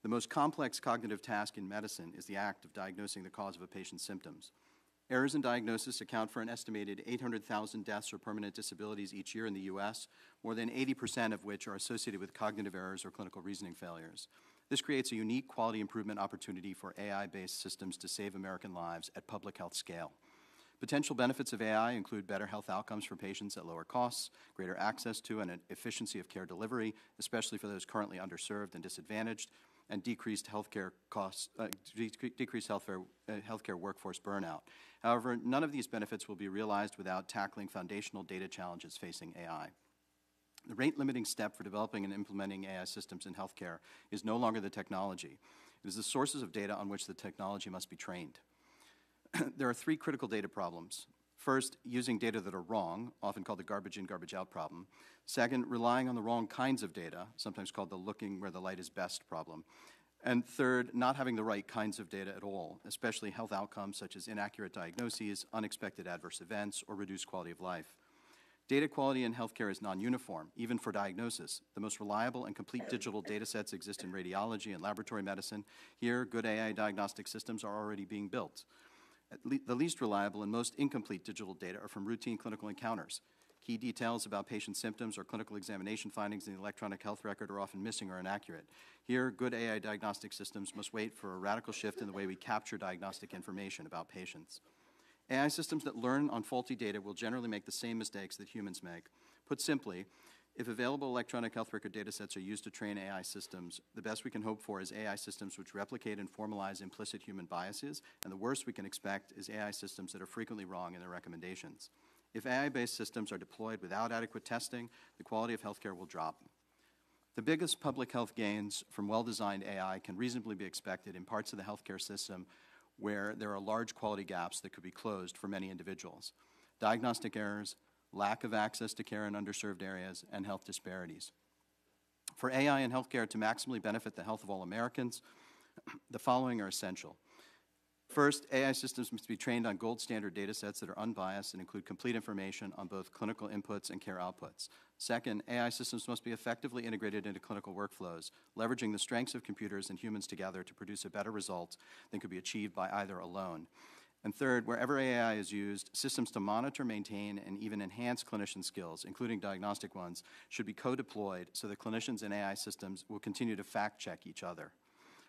The most complex cognitive task in medicine is the act of diagnosing the cause of a patient's symptoms. Errors in diagnosis account for an estimated eight hundred thousand deaths or permanent disabilities each year in the U S, more than eighty percent of which are associated with cognitive errors or clinical reasoning failures. This creates a unique quality improvement opportunity for A I-based systems to save American lives at public health scale. Potential benefits of A I include better health outcomes for patients at lower costs, greater access to and efficiency of care delivery, especially for those currently underserved and disadvantaged, and decreased healthcare costs, uh, decreased healthcare, uh, healthcare workforce burnout. However, none of these benefits will be realized without tackling foundational data challenges facing A I. The rate-limiting step for developing and implementing A I systems in healthcare is no longer the technology. It is the sources of data on which the technology must be trained. There are three critical data problems. First, using data that are wrong, often called the garbage in, garbage out problem. Second, relying on the wrong kinds of data, sometimes called the looking where the light is best problem. And third, not having the right kinds of data at all, especially health outcomes such as inaccurate diagnoses, unexpected adverse events, or reduced quality of life. Data quality in healthcare is non-uniform, even for diagnosis. The most reliable and complete digital data sets exist in radiology and laboratory medicine. Here, good A I diagnostic systems are already being built. At le- the least reliable and most incomplete digital data are from routine clinical encounters. Key details about patient symptoms or clinical examination findings in the electronic health record are often missing or inaccurate. Here, good A I diagnostic systems must wait for a radical shift in the way we capture diagnostic information about patients. A I systems that learn on faulty data will generally make the same mistakes that humans make. Put simply, if available electronic health record data sets are used to train A I systems, the best we can hope for is A I systems which replicate and formalize implicit human biases, and the worst we can expect is A I systems that are frequently wrong in their recommendations. If A I-based systems are deployed without adequate testing, the quality of healthcare will drop. The biggest public health gains from well-designed A I can reasonably be expected in parts of the healthcare system where there are large quality gaps that could be closed for many individuals. Diagnostic errors, lack of access to care in underserved areas, and health disparities. For A I and healthcare to maximally benefit the health of all Americans, the following are essential. First, A I systems must be trained on gold standard data sets that are unbiased and include complete information on both clinical inputs and care outputs. Second, A I systems must be effectively integrated into clinical workflows, leveraging the strengths of computers and humans together to produce a better result than could be achieved by either alone. And third, wherever A I is used, systems to monitor, maintain, and even enhance clinician skills, including diagnostic ones, should be co-deployed so that clinicians and A I systems will continue to fact-check each other.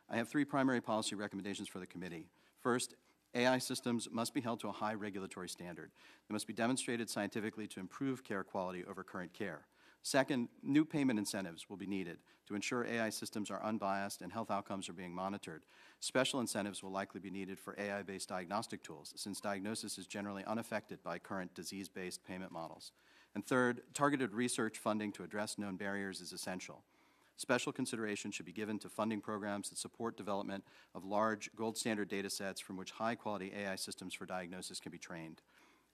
I have three primary policy recommendations for the committee. First, A I systems must be held to a high regulatory standard. They must be demonstrated scientifically to improve care quality over current care. Second, new payment incentives will be needed to ensure A I systems are unbiased and health outcomes are being monitored. Special incentives will likely be needed for A I-based diagnostic tools, since diagnosis is generally unaffected by current disease-based payment models. And third, targeted research funding to address known barriers is essential. Special consideration should be given to funding programs that support development of large gold standard data sets from which high-quality A I systems for diagnosis can be trained.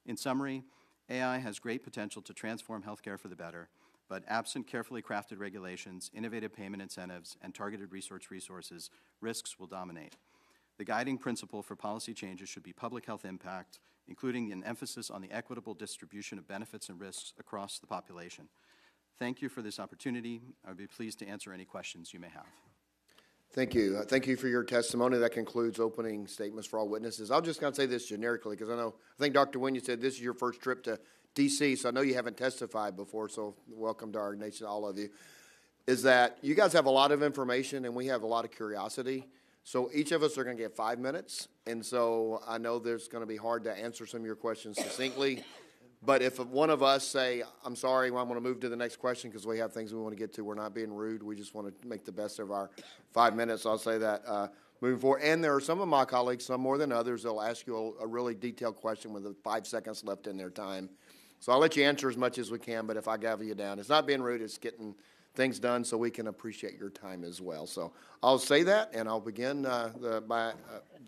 In summary, A I has great potential to transform healthcare for the better, but absent carefully crafted regulations, innovative payment incentives, and targeted research resources, risks will dominate. The guiding principle for policy changes should be public health impact, including an emphasis on the equitable distribution of benefits and risks across the population. Thank you for this opportunity. I would be pleased to answer any questions you may have. Thank you. Thank you for your testimony. That concludes opening statements for all witnesses. I'll just kind of say this generically, because I know, I think Doctor Nguyen, you said this is your first trip to D C, so I know you haven't testified before, so welcome to our nation, all of you, is that you guys have a lot of information and we have a lot of curiosity. So each of us are going to get five minutes, and so I know there's going to be hard to answer some of your questions succinctly, but if one of us say, I'm sorry, well, I'm going to move to the next question because we have things we want to get to, we're not being rude, we just want to make the best of our five minutes, so I'll say that uh, moving forward. And there are some of my colleagues, some more than others, they'll ask you a, a really detailed question with five seconds left in their time. So I'll let you answer as much as we can, but if I gavel you down, it's not being rude, it's getting things done so we can appreciate your time as well. So I'll say that, and I'll begin uh, the, by, uh,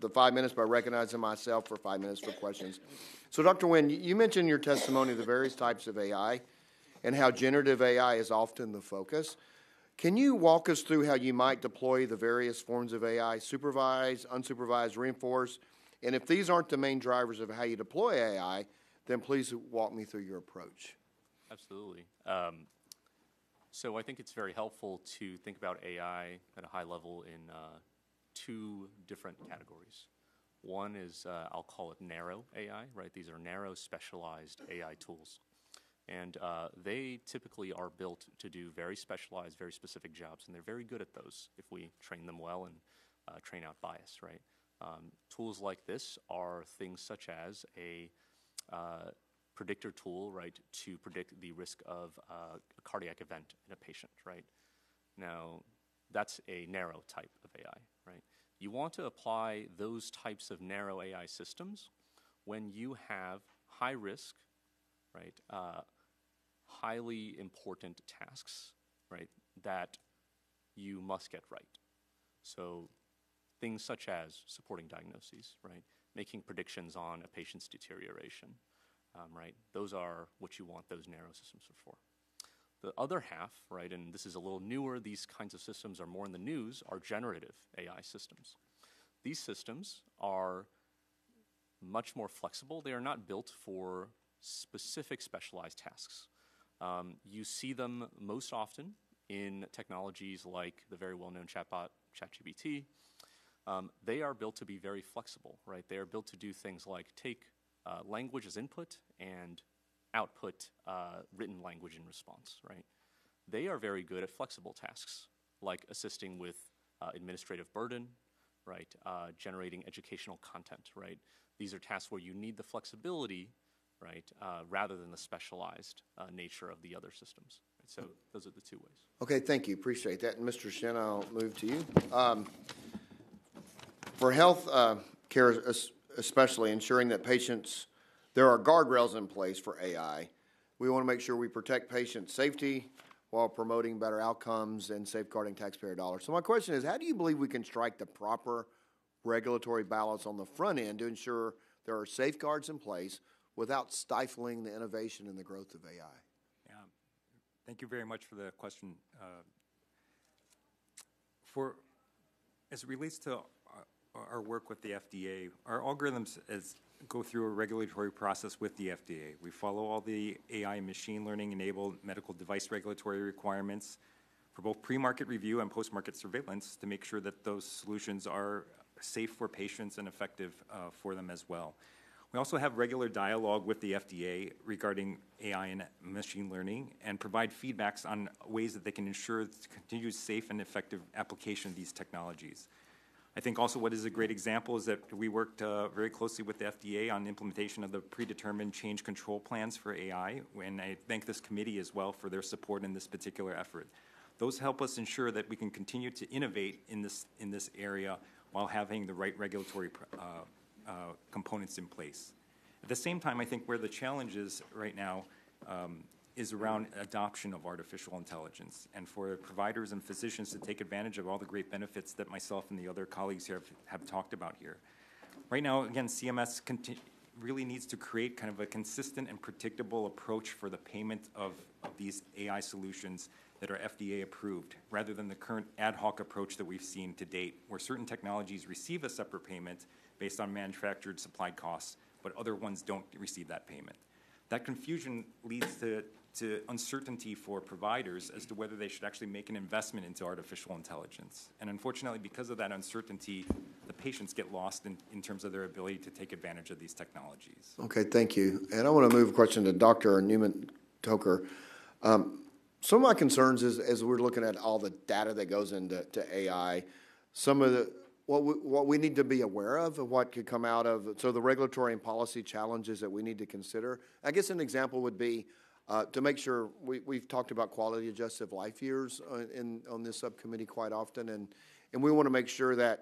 the five minutes by recognizing myself for five minutes for questions. So Doctor Nguyen, you mentioned in your testimony the various types of A I and how generative A I is often the focus. Can you walk us through how you might deploy the various forms of A I, supervised, unsupervised, reinforced, and if these aren't the main drivers of how you deploy A I, then please walk me through your approach. Absolutely. Um, so I think it's very helpful to think about A I at a high level in uh, two different categories. One is, uh, I'll call it narrow A I, right? These are narrow, specialized A I tools. And uh, they typically are built to do very specialized, very specific jobs, and they're very good at those if we train them well and uh, train out bias, right? Um, tools like this are things such as a Uh, predictor tool, right, to predict the risk of uh, a cardiac event in a patient, right? Now, that's a narrow type of A I, right? You want to apply those types of narrow A I systems when you have high risk, right, uh, highly important tasks, right, that you must get right. So things such as supporting diagnoses, right? Making predictions on a patient's deterioration, um, right? Those are what you want those narrow systems for. The other half, right, and this is a little newer, these kinds of systems are more in the news, are generative A I systems. These systems are much more flexible. They are not built for specific specialized tasks. Um, you see them most often in technologies like the very well-known chatbot, ChatGPT. Um, they are built to be very flexible, right? They are built to do things like take uh, language as input and output uh, written language in response, right? They are very good at flexible tasks, like assisting with uh, administrative burden, right, uh, generating educational content, right? These are tasks where you need the flexibility, right, uh, rather than the specialized uh, nature of the other systems. Right? So those are the two ways. Okay, thank you. Appreciate that. And Mister Shen, I'll move to you. Um, for health uh, care, especially ensuring that patients, there are guardrails in place for A I. We want to make sure we protect patient safety while promoting better outcomes and safeguarding taxpayer dollars. So my question is, how do you believe we can strike the proper regulatory balance on the front end to ensure there are safeguards in place without stifling the innovation and the growth of A I? Yeah. Thank you very much for the question. Uh, for, as it relates to our work with the F D A, our algorithms as go through a regulatory process with the F D A. We follow all the A I and machine learning-enabled medical device regulatory requirements for both pre-market review and post-market surveillance to make sure that those solutions are safe for patients and effective uh, for them as well. We also have regular dialogue with the F D A regarding A I and machine learning and provide feedbacks on ways that they can ensure the continued safe and effective application of these technologies. I think also what is a great example is that we worked uh, very closely with the F D A on implementation of the predetermined change control plans for A I, and I thank this committee as well for their support in this particular effort. Those help us ensure that we can continue to innovate in this, in this area while having the right regulatory uh, uh, components in place. At the same time, I think where the challenge is right now um, is around adoption of artificial intelligence and for providers and physicians to take advantage of all the great benefits that myself and the other colleagues here have, have talked about here. Right now, again, C M S really needs to create kind of a consistent and predictable approach for the payment of, of these A I solutions that are F D A approved, rather than the current ad hoc approach that we've seen to date, where certain technologies receive a separate payment based on manufactured supply costs, but other ones don't receive that payment. That confusion leads to to uncertainty for providers as to whether they should actually make an investment into artificial intelligence. And unfortunately, because of that uncertainty, the patients get lost in, in terms of their ability to take advantage of these technologies. Okay, thank you. And I want to move a question to Doctor Newman-Toker. Um, some of my concerns is, as we're looking at all the data that goes into to A I, some of the, what we, what we need to be aware of, of what could come out of, so the regulatory and policy challenges that we need to consider. I guess an example would be, Uh, to make sure, we, we've talked about quality adjusted life years on, in, on this subcommittee quite often, and, and we want to make sure that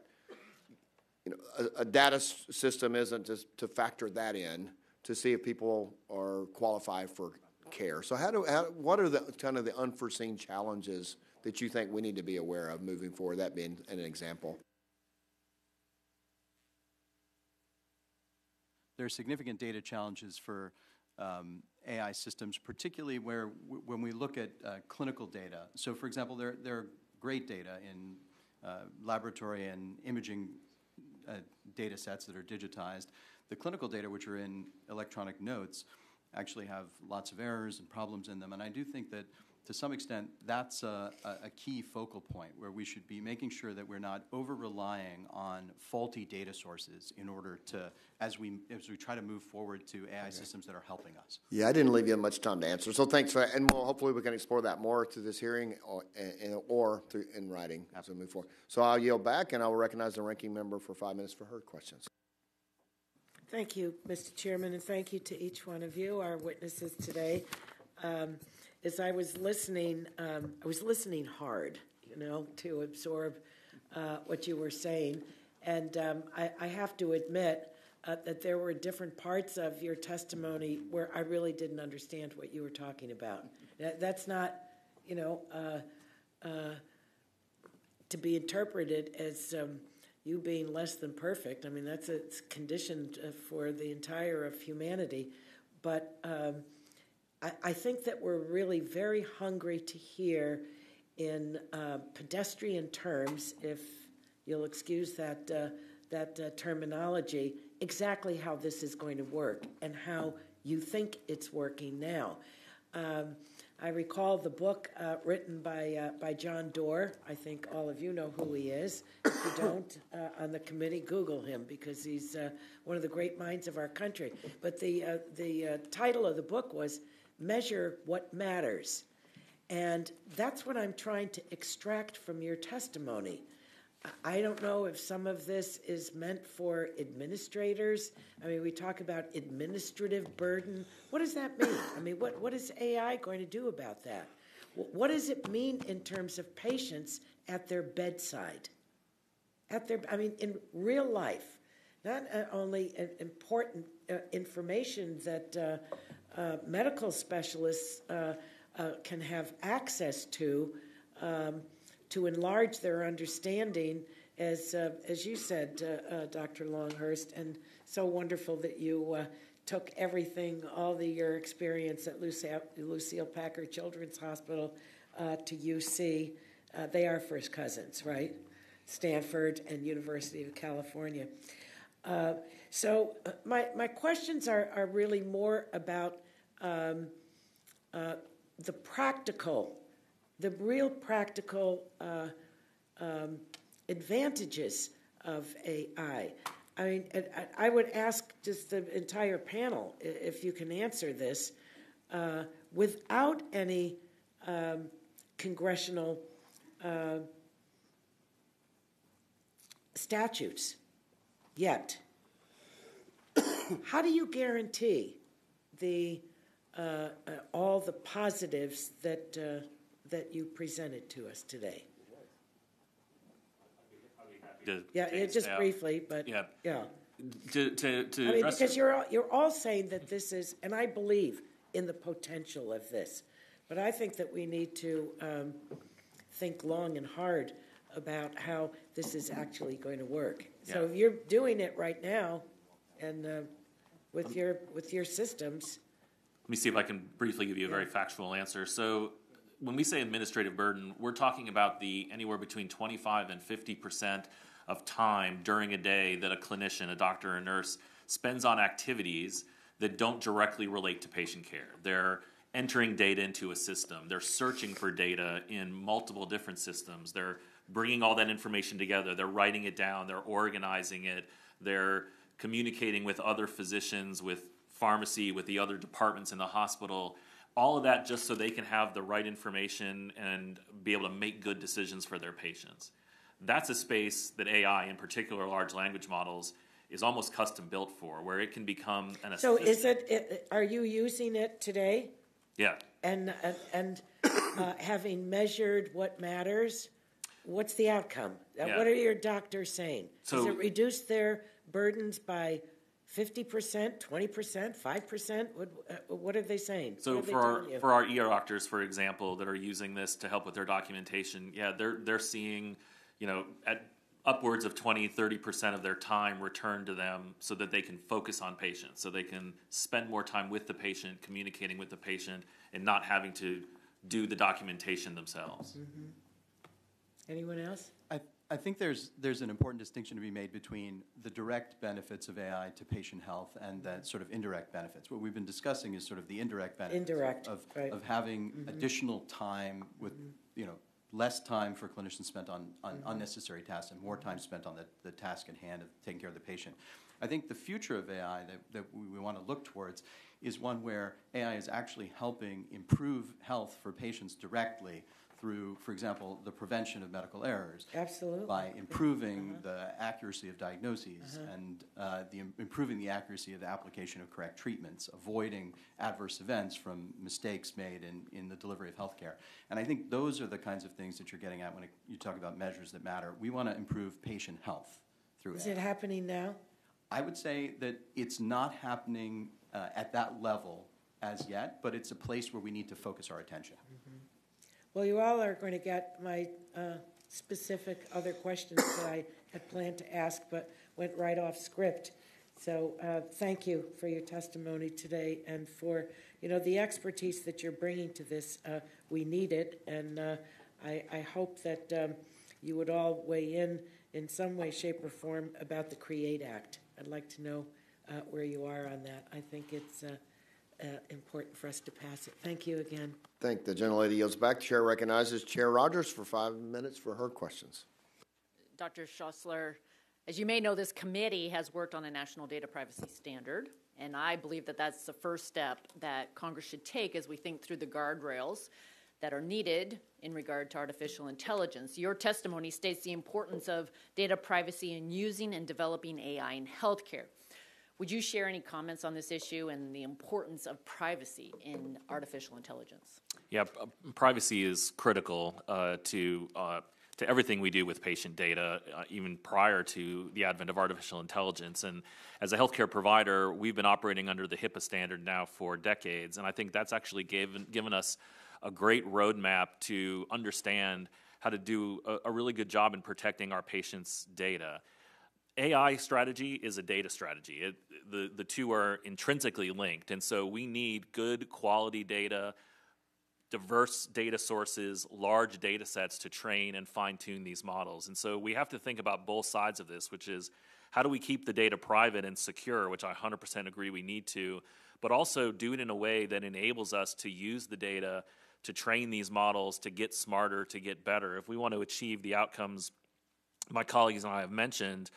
you know, a, a data system isn't just to factor that in to see if people are qualified for care. So how do, how, what are the kind of the unforeseen challenges that you think we need to be aware of moving forward, that being an example? There are significant data challenges for Um, A I systems, particularly where w when we look at uh, clinical data. So, for example, there, there are great data in uh, laboratory and imaging uh, data sets that are digitized. The clinical data, which are in electronic notes, actually have lots of errors and problems in them. And I do think that, to some extent, that's a, a key focal point where we should be making sure that we're not over-relying on faulty data sources in order to, as we as we try to move forward to A I okay. systems that are helping us. Yeah, I didn't leave you much time to answer, so thanks for that. And we'll, hopefully we can explore that more through this hearing or, and, or through in writing as we move forward. So I'll yield back, and I will recognize the ranking member for five minutes for her questions. Thank you, Mister Chairman, and thank you to each one of you, our witnesses today. Um, As I was listening, um, I was listening hard, you know, to absorb uh, what you were saying. And um, I, I have to admit uh, that there were different parts of your testimony where I really didn't understand what you were talking about. That, that's not, you know, uh, uh, to be interpreted as um, you being less than perfect. I mean, that's a it's conditioned for the entire of humanity. But Um, I think that we're really very hungry to hear in uh, pedestrian terms, if you'll excuse that, uh, that uh, terminology, exactly how this is going to work and how you think it's working now. Um, I recall the book uh, written by uh, by John Doerr. I think all of you know who he is. If you don't, uh, on the committee, Google him, because he's uh, one of the great minds of our country. But the uh, the uh, title of the book was Measure What Matters. And that's what I'm trying to extract from your testimony. I don't know if some of this is meant for administrators. I mean, we talk about administrative burden. What does that mean? I mean, what, what is A I going to do about that? What does it mean in terms of patients at their bedside? At their, I mean, in real life, not only important uh, information that uh, uh, medical specialists uh, uh, can have access to, um, to enlarge their understanding, as uh, as you said, uh, uh, Doctor Longhurst, and so wonderful that you uh, took everything, all the your experience at Lucille, Lucille Packard Children's Hospital uh, to U C. Uh, they are first cousins, right? Stanford and University of California. Uh, so my, my questions are, are really more about um, uh, the practical the real practical uh, um, advantages of A I. I mean, I, I would ask just the entire panel, if you can answer this, uh, without any um, congressional uh, statutes yet, how do you guarantee the uh, uh, all the positives that... Uh, that you presented to us today? To yeah, yeah just out. briefly, but yeah. yeah. To, to, to I mean, because you're all, you're all saying that this is, and I believe in the potential of this, but I think that we need to um, think long and hard about how this is actually going to work. Yeah. So if you're doing it right now, and uh, with um, your with your systems. Let me see if I can briefly give you a very yeah. factual answer. So, when we say administrative burden, we're talking about the anywhere between twenty-five and fifty percent of time during a day that a clinician, a doctor, a nurse spends on activities that don't directly relate to patient care. They're entering data into a system. They're searching for data in multiple different systems. They're bringing all that information together. They're writing it down. They're organizing it. They're communicating with other physicians, with pharmacy, with the other departments in the hospital. All of that just so they can have the right information and be able to make good decisions for their patients. That's a space that A I, in particular large language models, is almost custom built for, where it can become an assistant. So is it, it are you using it today? Yeah. And, and, and uh, having measured what matters, what's the outcome? Yeah. What are your doctors saying? So, Does it reduce their burdens by fifty percent, twenty percent, five percent? What, uh, what are they saying? So for our, for our E R doctors, for example, that are using this to help with their documentation, yeah, they're they're seeing, you know, at upwards of twenty, thirty percent of their time returned to them so that they can focus on patients, so they can spend more time with the patient, communicating with the patient, and not having to do the documentation themselves. Mm-hmm. Anyone else? I I think there's there's an important distinction to be made between the direct benefits of A I to patient health and that sort of indirect benefits. What we've been discussing is sort of the indirect benefits indirect, of, right. of having mm-hmm. additional time with, mm-hmm. you know, less time for clinicians spent on, on mm-hmm. unnecessary tasks and more time spent on the, the task at hand of taking care of the patient. I think the future of A I that, that we, we want to look towards is one where A I is actually helping improve health for patients directly, through, for example, the prevention of medical errors. Absolutely. By improving uh-huh. the accuracy of diagnoses uh-huh. and uh, the im- improving the accuracy of the application of correct treatments, avoiding adverse events from mistakes made in, in the delivery of healthcare. And I think those are the kinds of things that you're getting at when it, you talk about measures that matter. We want to improve patient health through Is A I. It happening now? I would say that it's not happening uh, at that level as yet, but it's a place where we need to focus our attention. Mm-hmm. Well, you all are going to get my uh, specific other questions that I had planned to ask but went right off script. So uh, thank you for your testimony today and for, you know, the expertise that you're bringing to this. Uh, we need it, and uh, I, I hope that um, you would all weigh in in some way, shape, or form about the CREATE Act. I'd like to know uh, where you are on that. I think it's uh, uh, important for us to pass it. Thank you again. Thank the gentlelady. Yields back. Chair recognizes Chair Rogers for five minutes for her questions. Doctor Schlosser, as you may know, this committee has worked on a national data privacy standard, and I believe that that's the first step that Congress should take as we think through the guardrails that are needed in regard to artificial intelligence. Your testimony states the importance of data privacy in using and developing A I in healthcare. Would you share any comments on this issue and the importance of privacy in artificial intelligence? Yeah, privacy is critical uh, to uh, to everything we do with patient data, uh, even prior to the advent of artificial intelligence. And as a healthcare provider, we've been operating under the HIPAA standard now for decades, and I think that's actually given given us a great roadmap to understand how to do a, a really good job in protecting our patients' data. A I strategy is a data strategy. It, the, the two are intrinsically linked, and so we need good quality data, diverse data sources, large data sets to train and fine-tune these models. And so we have to think about both sides of this, which is how do we keep the data private and secure, which I one hundred percent agree we need to, but also do it in a way that enables us to use the data to train these models, to get smarter, to get better. If we want to achieve the outcomes my colleagues and I have mentioned,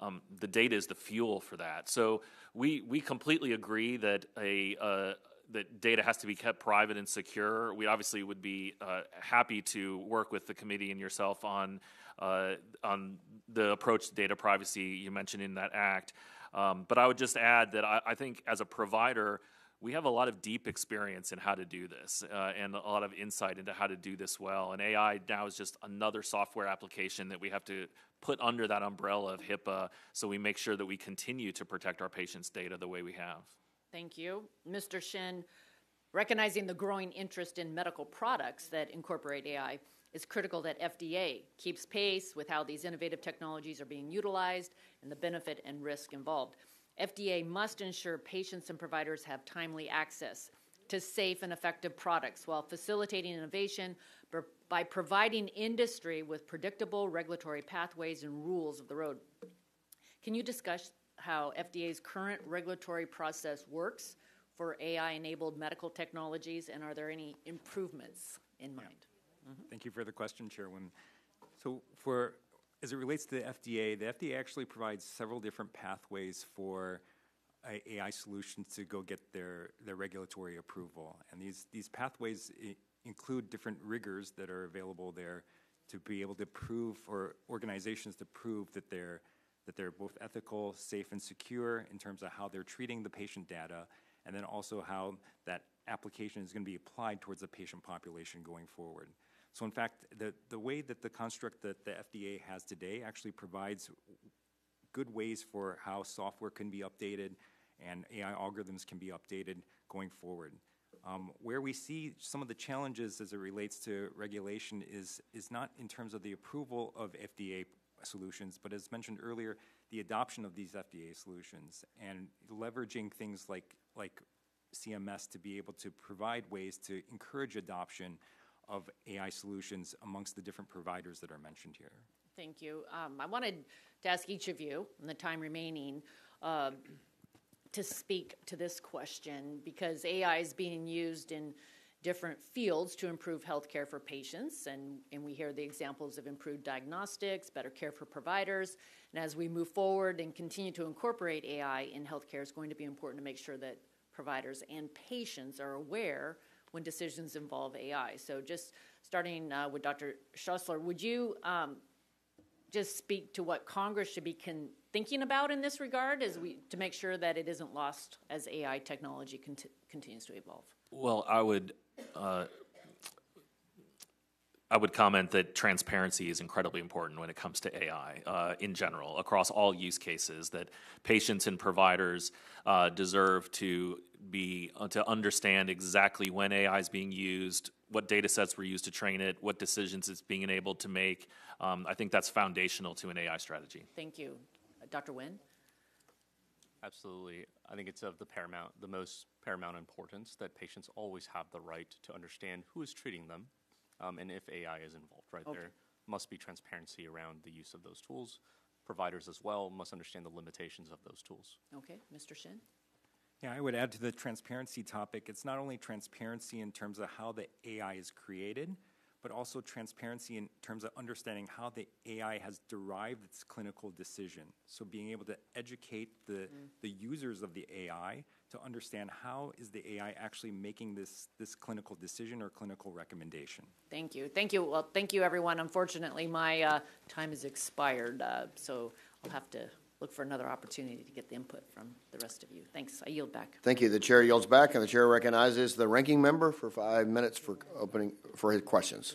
um, the data is the fuel for that. So we we completely agree that a uh, that data has to be kept private and secure. We obviously would be uh, happy to work with the committee and yourself on uh, on the approach to data privacy you mentioned in that act. Um, but I would just add that I, I think as a provider, we have a lot of deep experience in how to do this uh, and a lot of insight into how to do this well. And A I now is just another software application that we have to put under that umbrella of HIPAA so we make sure that we continue to protect our patients' data the way we have. Thank you. Mister Shen, recognizing the growing interest in medical products that incorporate A I, it's critical that F D A keeps pace with how these innovative technologies are being utilized and the benefit and risk involved. F D A must ensure patients and providers have timely access to safe and effective products while facilitating innovation by providing industry with predictable regulatory pathways and rules of the road. Can you discuss how F D A's current regulatory process works for A I-enabled medical technologies, and are there any improvements in mind? Yeah. Mm-hmm. Thank you for the question, Chairwoman. So for As it relates to the F D A, the F D A actually provides several different pathways for uh, A I solutions to go get their, their regulatory approval. And these, these pathways I- include different rigors that are available there to be able to prove, or organizations to prove that they're, that they're both ethical, safe, and secure in terms of how they're treating the patient data, and then also how that application is going to be applied towards the patient population going forward. So in fact, the, the way that the construct that the F D A has today actually provides good ways for how software can be updated and A I algorithms can be updated going forward. Um, where we see some of the challenges as it relates to regulation is, is not in terms of the approval of F D A solutions, but as mentioned earlier, the adoption of these F D A solutions and leveraging things like, like C M S to be able to provide ways to encourage adoption of A I solutions amongst the different providers that are mentioned here. Thank you. Um, I wanted to ask each of you, in the time remaining, uh, to speak to this question, because A I is being used in different fields to improve healthcare for patients, and, and we hear the examples of improved diagnostics, better care for providers, and as we move forward and continue to incorporate A I in healthcare, it's going to be important to make sure that providers and patients are aware when decisions involve A I. So just starting uh, with Doctor Schlosser, would you um, just speak to what Congress should be con- thinking about in this regard as we to make sure that it isn't lost as A I technology cont- continues to evolve? Well, I would uh, I would comment that transparency is incredibly important when it comes to A I uh, in general, across all use cases, that patients and providers uh, deserve to be uh, to understand exactly when A I is being used, what data sets were used to train it, what decisions it's being enabled to make. Um, I think that's foundational to an A I strategy. Thank you. Uh, Doctor Nguyen? Absolutely. I think it's of the paramount, the most paramount importance that patients always have the right to understand who is treating them um, and if A I is involved, right? Okay. There must be transparency around the use of those tools. Providers as well must understand the limitations of those tools. Okay. Mister Shen? Yeah, I would add to the transparency topic, it's not only transparency in terms of how the A I is created, but also transparency in terms of understanding how the A I has derived its clinical decision. So being able to educate the, mm. the users of the A I to understand how is the A I actually making this, this clinical decision or clinical recommendation. Thank you. Thank you. Well, thank you, everyone. Unfortunately, my uh, time has expired, uh, so I'll have to look for another opportunity to get the input from the rest of you. Thanks. I yield back. Thank you. The chair yields back, and the chair recognizes the ranking member for five minutes for opening for his questions.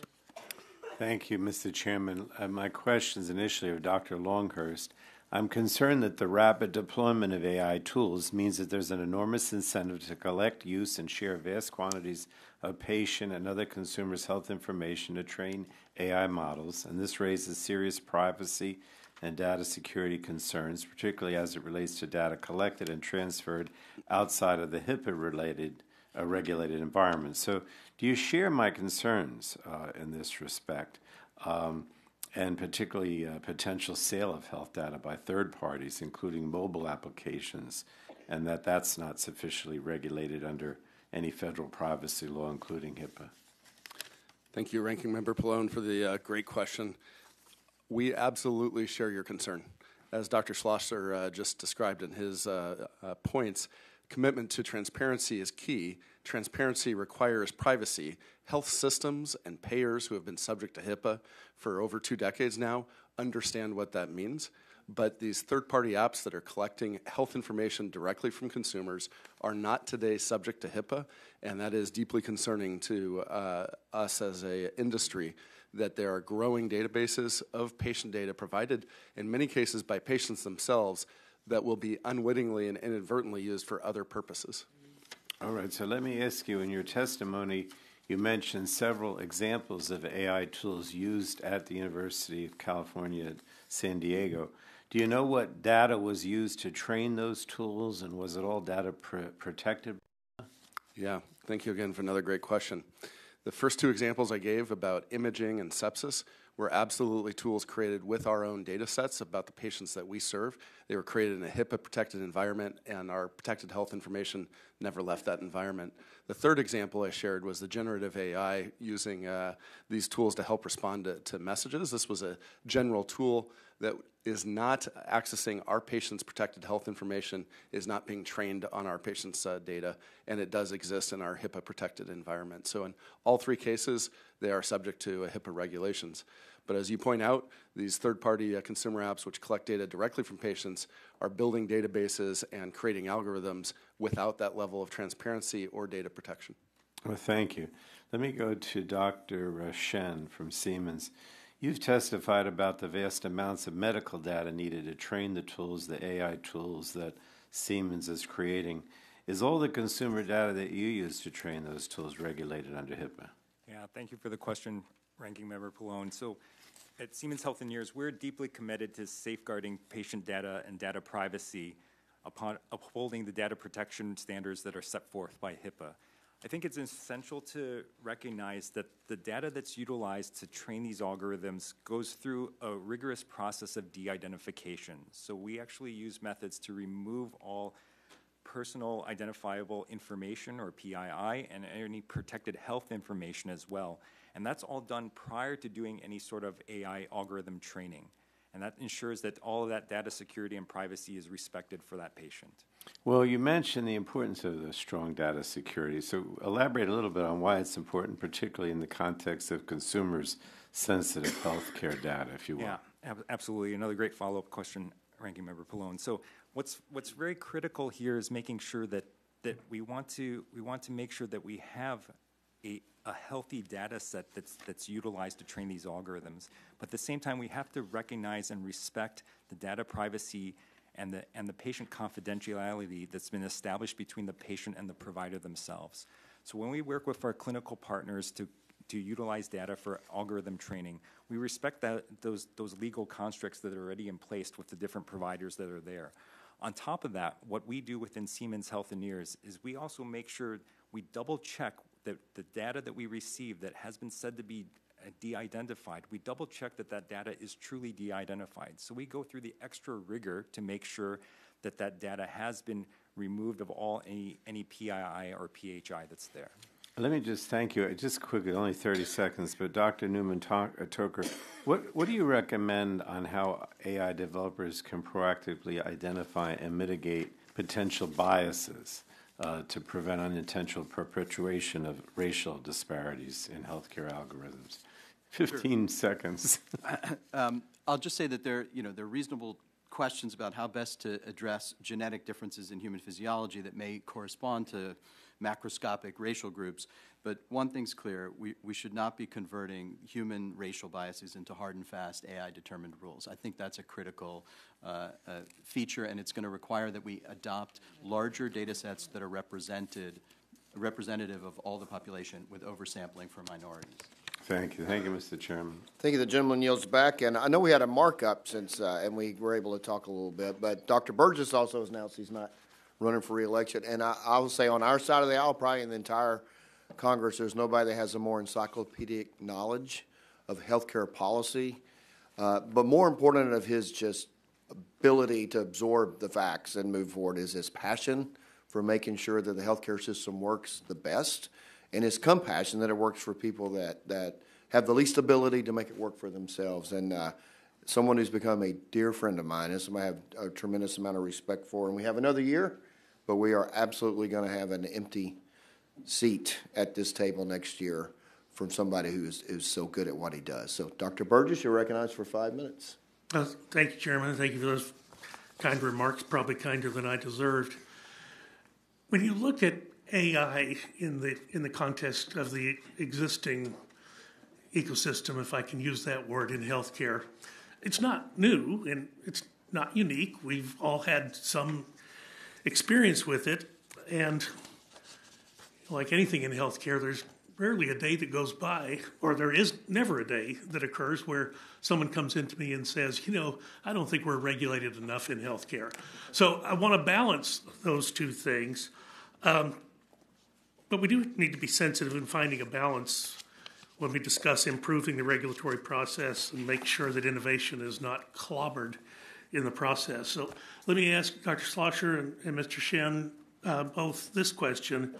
Thank you, Mister Chairman. Uh, my questions initially are Doctor Longhurst. I'm concerned that the rapid deployment of A I tools means that there's an enormous incentive to collect, use, and share vast quantities of patient and other consumers' health information to train A I models, and this raises serious privacy and data security concerns, particularly as it relates to data collected and transferred outside of the HIPAA-related uh, regulated environment. So do you share my concerns uh, in this respect, um, and particularly uh, potential sale of health data by third parties, including mobile applications, and that that's not sufficiently regulated under any federal privacy law, including HIPAA? Thank you, Ranking Member Pallone, for the uh, great question. We absolutely share your concern. As Doctor Schlosser uh, just described in his uh, uh, points, commitment to transparency is key. Transparency requires privacy. Health systems and payers who have been subject to HIPAA for over two decades now understand what that means. But these third-party apps that are collecting health information directly from consumers are not today subject to HIPAA, and that is deeply concerning to uh, us as an industry, that there are growing databases of patient data provided in many cases by patients themselves that will be unwittingly and inadvertently used for other purposes. All right, so let me ask you, in your testimony, you mentioned several examples of A I tools used at the University of California, San Diego. Do you know what data was used to train those tools, and was it all data pr protected? Yeah, thank you again for another great question. The first two examples I gave about imaging and sepsis were absolutely tools created with our own data sets about the patients that we serve. They were created in a HIPAA-protected environment, and our protected health information never left that environment. The third example I shared was the generative A I using uh, these tools to help respond to, to messages. This was a general tool that is not accessing our patients' protected health information, is not being trained on our patients' uh, data, and it does exist in our HIPAA-protected environment. So in all three cases, they are subject to uh, HIPAA regulations. But as you point out, these third-party uh, consumer apps which collect data directly from patients are building databases and creating algorithms without that level of transparency or data protection. Well, thank you. Let me go to Doctor Shen from Siemens. You've testified about the vast amounts of medical data needed to train the tools, the A I tools that Siemens is creating. Is all the consumer data that you use to train those tools regulated under HIPAA? Yeah, thank you for the question, Ranking Member Pallone. So at Siemens Healthineers, we're deeply committed to safeguarding patient data and data privacy upon upholding the data protection standards that are set forth by HIPAA. I think it's essential to recognize that the data that's utilized to train these algorithms goes through a rigorous process of de-identification. So we actually use methods to remove all personal identifiable information, or P I I, and any protected health information as well. And that's all done prior to doing any sort of A I algorithm training. And that ensures that all of that data security and privacy is respected for that patient. Well, you mentioned the importance of the strong data security. So elaborate a little bit on why it's important, particularly in the context of consumers' sensitive healthcare data, if you will. Yeah, ab absolutely. Another great follow-up question, Ranking Member Pallone. So what's what's very critical here is making sure that that we want to we want to make sure that we have a a healthy data set that's, that's utilized to train these algorithms. But at the same time, we have to recognize and respect the data privacy and the, and the patient confidentiality that's been established between the patient and the provider themselves. So when we work with our clinical partners to, to utilize data for algorithm training, we respect that, those, those legal constructs that are already in place with the different providers that are there. On top of that, what we do within Siemens Healthineers is we also make sure we double check that the data that we receive that has been said to be de-identified, we double check that that data is truly de-identified. So we go through the extra rigor to make sure that that data has been removed of all any, any P I I or P H I that's there. Let me just thank you. Just quickly, only thirty seconds, but Doctor Newman-Toker, what, what do you recommend on how A I developers can proactively identify and mitigate potential biases uh, to prevent unintentional perpetuation of racial disparities in healthcare algorithms? fifteen sure. seconds. um, I'll just say that there, you know, there are reasonable questions about how best to address genetic differences in human physiology that may correspond to macroscopic racial groups, but one thing's clear, we, we should not be converting human racial biases into hard and fast A I-determined rules. I think that's a critical uh, uh, feature, and it's going to require that we adopt larger data sets that are represented, representative of all the population with oversampling for minorities. Thank you. Thank you, Mister Chairman. Thank you. The gentleman yields back, and I know we had a markup since, uh, and we were able to talk a little bit, but Doctor Burgess also has announced he's not running for re-election, and I, I will say on our side of the aisle, probably in the entire Congress, there's nobody that has a more encyclopedic knowledge of healthcare policy, uh, but more important of his just ability to absorb the facts and move forward is his passion for making sure that the healthcare system works the best, and his compassion that it works for people that, that have the least ability to make it work for themselves. And uh, someone who's become a dear friend of mine and somebody I have a tremendous amount of respect for, and we have another year, but we are absolutely going to have an empty seat at this table next year from somebody who is, is so good at what he does. So, Doctor Burgess, you're recognized for five minutes. Uh, thank you, Chairman. Thank you for those kind remarks, probably kinder than I deserved. When you look at A I in the, in the context of the existing ecosystem, if I can use that word, in healthcare, it's not new and it's not unique. We've all had some experience with it, and like anything in healthcare, there's rarely a day that goes by, or there is never a day that occurs where someone comes into me and says, you know, I don't think we're regulated enough in healthcare. So I want to balance those two things, um, but we do need to be sensitive in finding a balance when we discuss improving the regulatory process and make sure that innovation is not clobbered in the process. So let me ask Doctor Schlosser and, and Mister Shen uh, both this question.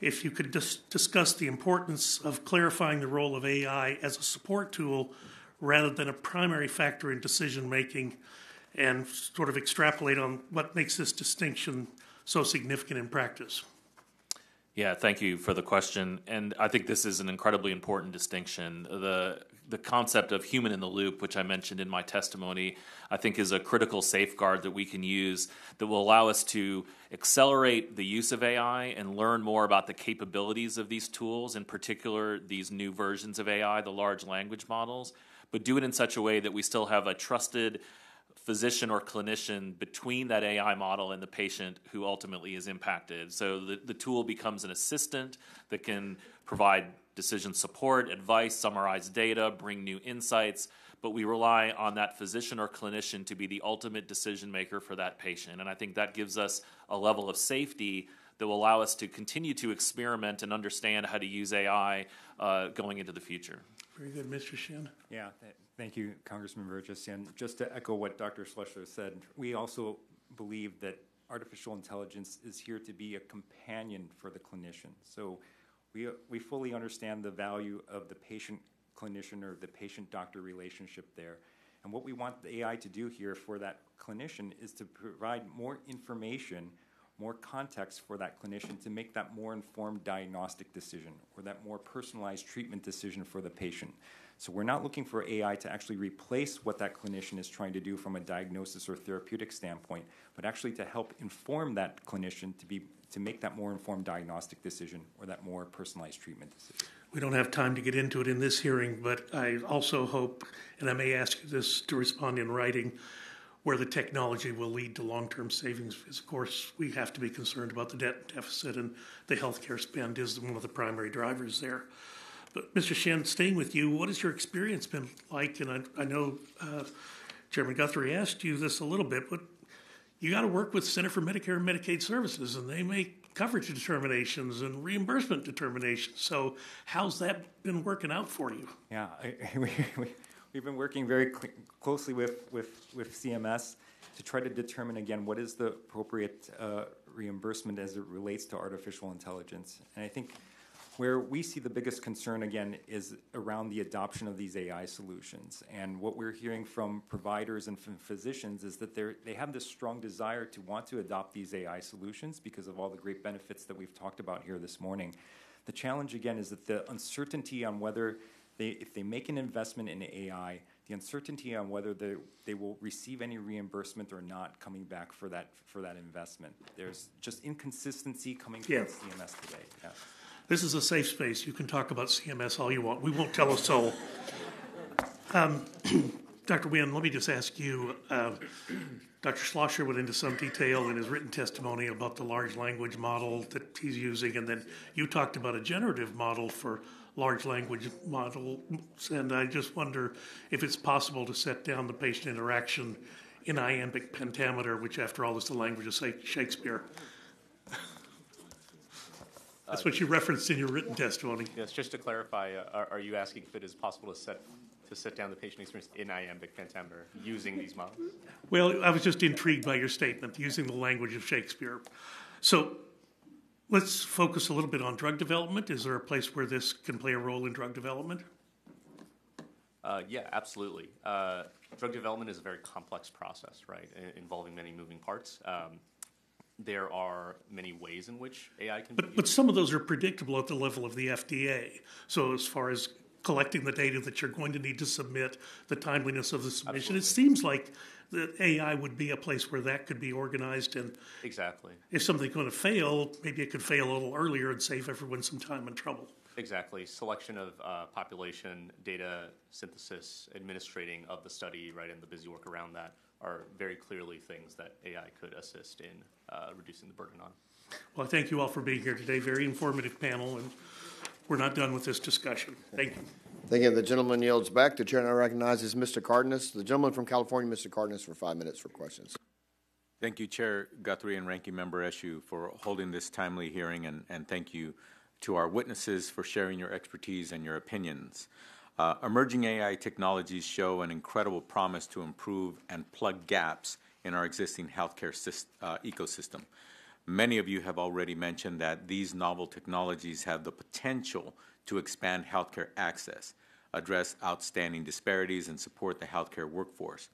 If you could dis discuss the importance of clarifying the role of A I as a support tool rather than a primary factor in decision-making, and sort of extrapolate on what makes this distinction so significant in practice. Yeah, thank you for the question, and I think this is an incredibly important distinction. The, the concept of human in the loop, which I mentioned in my testimony, I think is a critical safeguard that we can use that will allow us to accelerate the use of A I and learn more about the capabilities of these tools, in particular these new versions of A I, the large language models, but do it in such a way that we still have a trusted physician or clinician between that A I model and the patient who ultimately is impacted. So the, the tool becomes an assistant that can provide decision support, advice, summarize data, bring new insights, but we rely on that physician or clinician to be the ultimate decision maker for that patient. And I think that gives us a level of safety that will allow us to continue to experiment and understand how to use A I uh, going into the future. Very good. Mister Shen? Yeah. Thank you, Congressman Burgess, and just to echo what Doctor Schlosser said, we also believe that artificial intelligence is here to be a companion for the clinician. So we, we fully understand the value of the patient-clinician or the patient-doctor relationship there. And what we want the A I to do here for that clinician is to provide more information, more context for that clinician to make that more informed diagnostic decision or that more personalized treatment decision for the patient. So we're not looking for A I to actually replace what that clinician is trying to do from a diagnosis or therapeutic standpoint, but actually to help inform that clinician to be to make that more informed diagnostic decision or that more personalized treatment decision. We don't have time to get into it in this hearing, but I also hope, and I may ask you this to respond in writing, where the technology will lead to long-term savings, because of course we have to be concerned about the debt deficit, and the healthcare spend is one of the primary drivers there. But Mister Shen, staying with you, what has your experience been like? And I, I know uh, Chairman Guthrie asked you this a little bit, but you got to work with Center for Medicare and Medicaid Services, and they make coverage determinations and reimbursement determinations. So how's that been working out for you? Yeah, I, we, we, we've been working very cl closely with, with, with C M S to try to determine, again, what is the appropriate uh, reimbursement as it relates to artificial intelligence. And I think where we see the biggest concern, again, is around the adoption of these A I solutions. And what we're hearing from providers and from physicians is that they have this strong desire to want to adopt these A I solutions because of all the great benefits that we've talked about here this morning. The challenge, again, is that the uncertainty on whether they, if they make an investment in A I, the uncertainty on whether they, they will receive any reimbursement or not coming back for that, for that investment. There's just inconsistency coming from yeah. C M S today. Yeah. This is a safe space. You can talk about C M S all you want. We won't tell a soul. Um, Doctor Nguyen, let me just ask you, uh, Doctor Schlosser went into some detail in his written testimony about the large language model that he's using, and then you talked about a generative model for large language models, and I just wonder if it's possible to set down the patient interaction in iambic pentameter, which after all is the language of Shakespeare. That's what you referenced in your written testimony. Yes, just to clarify, uh, are, are you asking if it is possible to set to set down the patient experience in iambic pentameter using these models? Well, I was just intrigued by your statement, using the language of Shakespeare. So let's focus a little bit on drug development. Is there a place where this can play a role in drug development? Uh, yeah, absolutely. Uh, drug development is a very complex process, right, involving many moving parts. Um, There are many ways in which A I can be used. But some of those are predictable at the level of the F D A. So as far as collecting the data that you're going to need to submit, the timeliness of the submission, Absolutely. It seems like the A I would be a place where that could be organized. And exactly. If something's going to fail, maybe it could fail a little earlier and save everyone some time and trouble. Exactly. Selection of uh, population, data synthesis, administrating of the study, right, and the busy work around that are very clearly things that A I could assist in uh, reducing the burden on. Well, I thank you all for being here today. Very informative panel, and we're not done with this discussion. Thank you. Thank you. The gentleman yields back. The chair now recognizes Mister Cardenas. The gentleman from California, Mister Cardenas, for five minutes for questions. Thank you, Chair Guthrie and Ranking Member Eshoo, for holding this timely hearing, and, and thank you to our witnesses for sharing your expertise and your opinions. Uh, emerging A I technologies show an incredible promise to improve and plug gaps in our existing healthcare system, uh, ecosystem. Many of you have already mentioned that these novel technologies have the potential to expand healthcare access, address outstanding disparities, and support the healthcare workforce.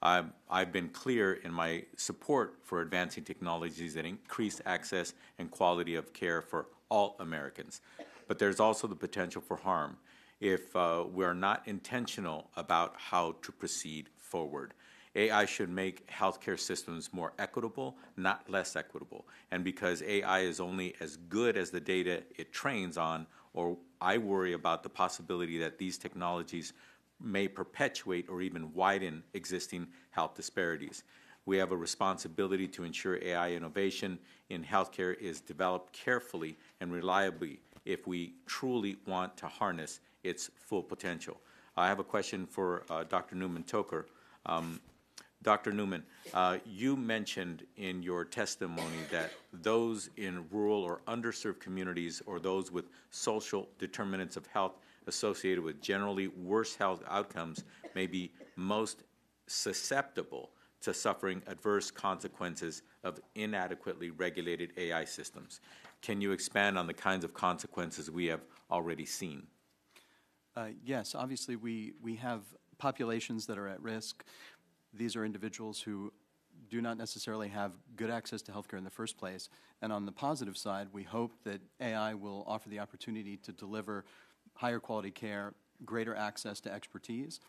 I've, I've been clear in my support for advancing technologies that increase access and quality of care for all Americans, but there's also the potential for harm if uh, we're not intentional about how to proceed forward. A I should make healthcare systems more equitable, not less equitable. And because A I is only as good as the data it trains on, or I worry about the possibility that these technologies may perpetuate or even widen existing health disparities. We have a responsibility to ensure A I innovation in healthcare is developed carefully and reliably if we truly want to harness its full potential. I have a question for uh, Doctor Newman-Toker. Um, Doctor Newman, uh, you mentioned in your testimony that those in rural or underserved communities or those with social determinants of health associated with generally worse health outcomes may be most susceptible to suffering adverse consequences of inadequately regulated A I systems. Can you expand on the kinds of consequences we have already seen? Uh, yes, obviously we, we have populations that are at risk. These are individuals who do not necessarily have good access to healthcare in the first place. And on the positive side, we hope that A I will offer the opportunity to deliver higher quality care, greater access to expertise.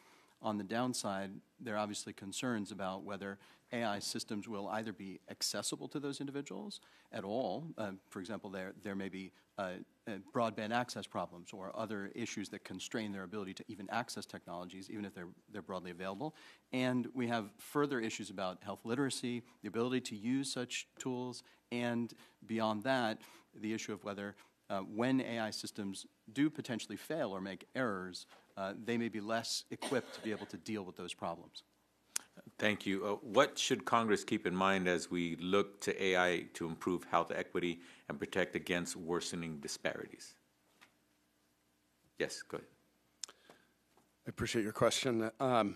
On the downside, there are obviously concerns about whether A I systems will either be accessible to those individuals at all. Uh, for example, there, there may be uh, uh, broadband access problems or other issues that constrain their ability to even access technologies, even if they're, they're broadly available. And we have further issues about health literacy, the ability to use such tools, and beyond that, the issue of whether uh, when A I systems do potentially fail or make errors, Uh, they may be less equipped to be able to deal with those problems. Thank you. Uh, what should Congress keep in mind as we look to A I to improve health equity and protect against worsening disparities? Yes, go ahead. I appreciate your question. Um,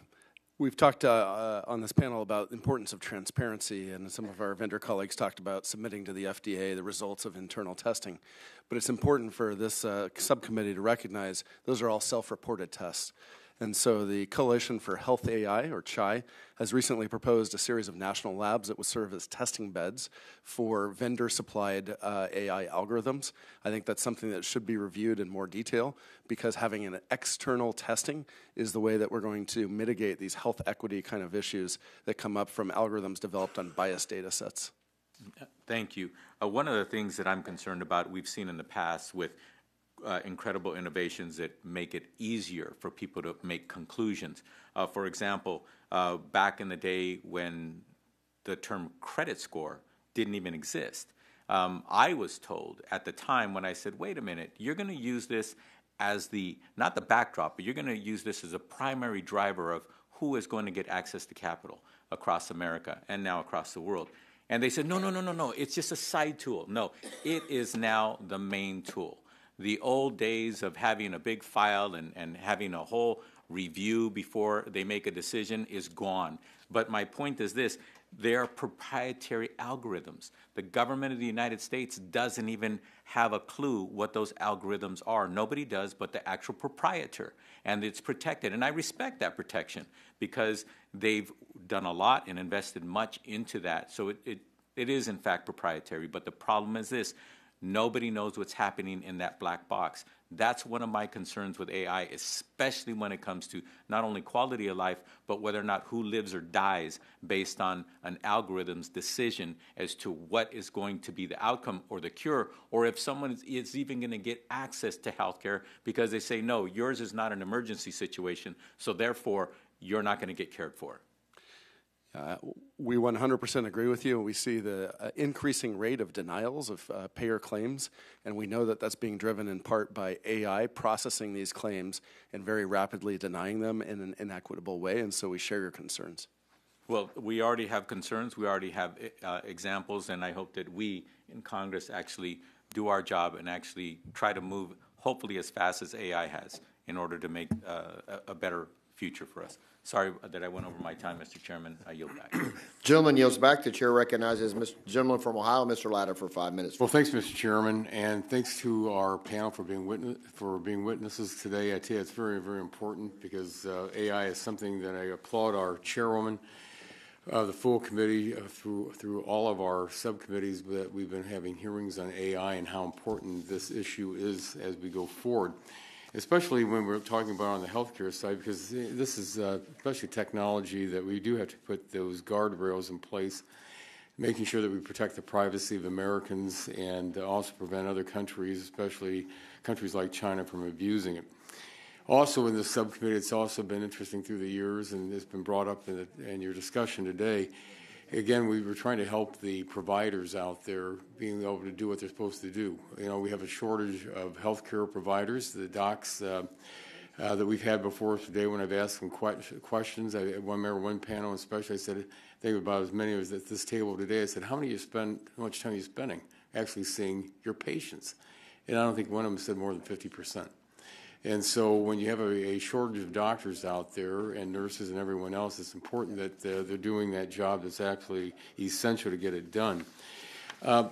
We've talked uh, uh, on this panel about the importance of transparency, and some of our vendor colleagues talked about submitting to the F D A the results of internal testing. But it's important for this uh, subcommittee to recognize those are all self-reported tests. And so the Coalition for Health A I, or CHAI, has recently proposed a series of national labs that would serve as testing beds for vendor-supplied uh, A I algorithms. I think that's something that should be reviewed in more detail, because having an external testing is the way that we're going to mitigate these health equity kind of issues that come up from algorithms developed on biased data sets. Thank you. Uh, one of the things that I'm concerned about, we've seen in the past with Uh, incredible innovations that make it easier for people to make conclusions. Uh, for example, uh, back in the day when the term credit score didn't even exist, um, I was told at the time when I said, wait a minute, you're going to use this as the, not the backdrop, but you're going to use this as a primary driver of who is going to get access to capital across America and now across the world. And they said, no, no, no, no, no, it's just a side tool. No, it is now the main tool. The old days of having a big file and, and having a whole review before they make a decision is gone. But my point is this, they are proprietary algorithms. The government of the United States doesn't even have a clue what those algorithms are. Nobody does but the actual proprietor, and it's protected. And I respect that protection because they've done a lot and invested much into that. So it, it, it is, in fact, proprietary. But the problem is this. Nobody knows what's happening in that black box. That's one of my concerns with A I, especially when it comes to not only quality of life, but whether or not who lives or dies based on an algorithm's decision as to what is going to be the outcome or the cure, or if someone is even going to get access to healthcare because they say, no, yours is not an emergency situation, so therefore you're not going to get cared for. Uh, we one hundred percent agree with you, and we see the uh, increasing rate of denials of uh, payer claims, and we know that that's being driven in part by A I processing these claims and very rapidly denying them in an inequitable way, and so we share your concerns. Well, we already have concerns, we already have uh, examples, and I hope that we in Congress actually do our job and actually try to move hopefully as fast as A I has in order to make uh, a better future for us. Sorry that I went over my time, Mister Chairman. I yield back. Gentleman yields back. The chair recognizes Mister Gentleman from Ohio, Mister Latta, for five minutes. Well, thanks, Mister Chairman, and thanks to our panel for being witness for being witnesses today. I tell you, it's very, very important because uh, A I is something that I applaud our chairwoman, uh, the full committee, uh, through through all of our subcommittees that we've been having hearings on A I and how important this issue is as we go forward. Especially when we're talking about on the healthcare side, because this is uh, especially technology that we do have to put those guardrails in place, making sure that we protect the privacy of Americans and also prevent other countries, especially countries like China, from abusing it. Also in this subcommittee, it's also been interesting through the years, and it's been brought up in, the, in your discussion today. Again, we were trying to help the providers out there being able to do what they're supposed to do. You know, we have a shortage of healthcare providers. The docs uh, uh, that we've had before today, when I've asked them que questions, I remember one panel especially, I said, I think about as many as at this table today, I said, how many you spend, how much time are you spending actually seeing your patients? And I don't think one of them said more than fifty percent. And so when you have a, a shortage of doctors out there and nurses and everyone else, it's important that uh, they're doing that job that's actually essential to get it done. Uh,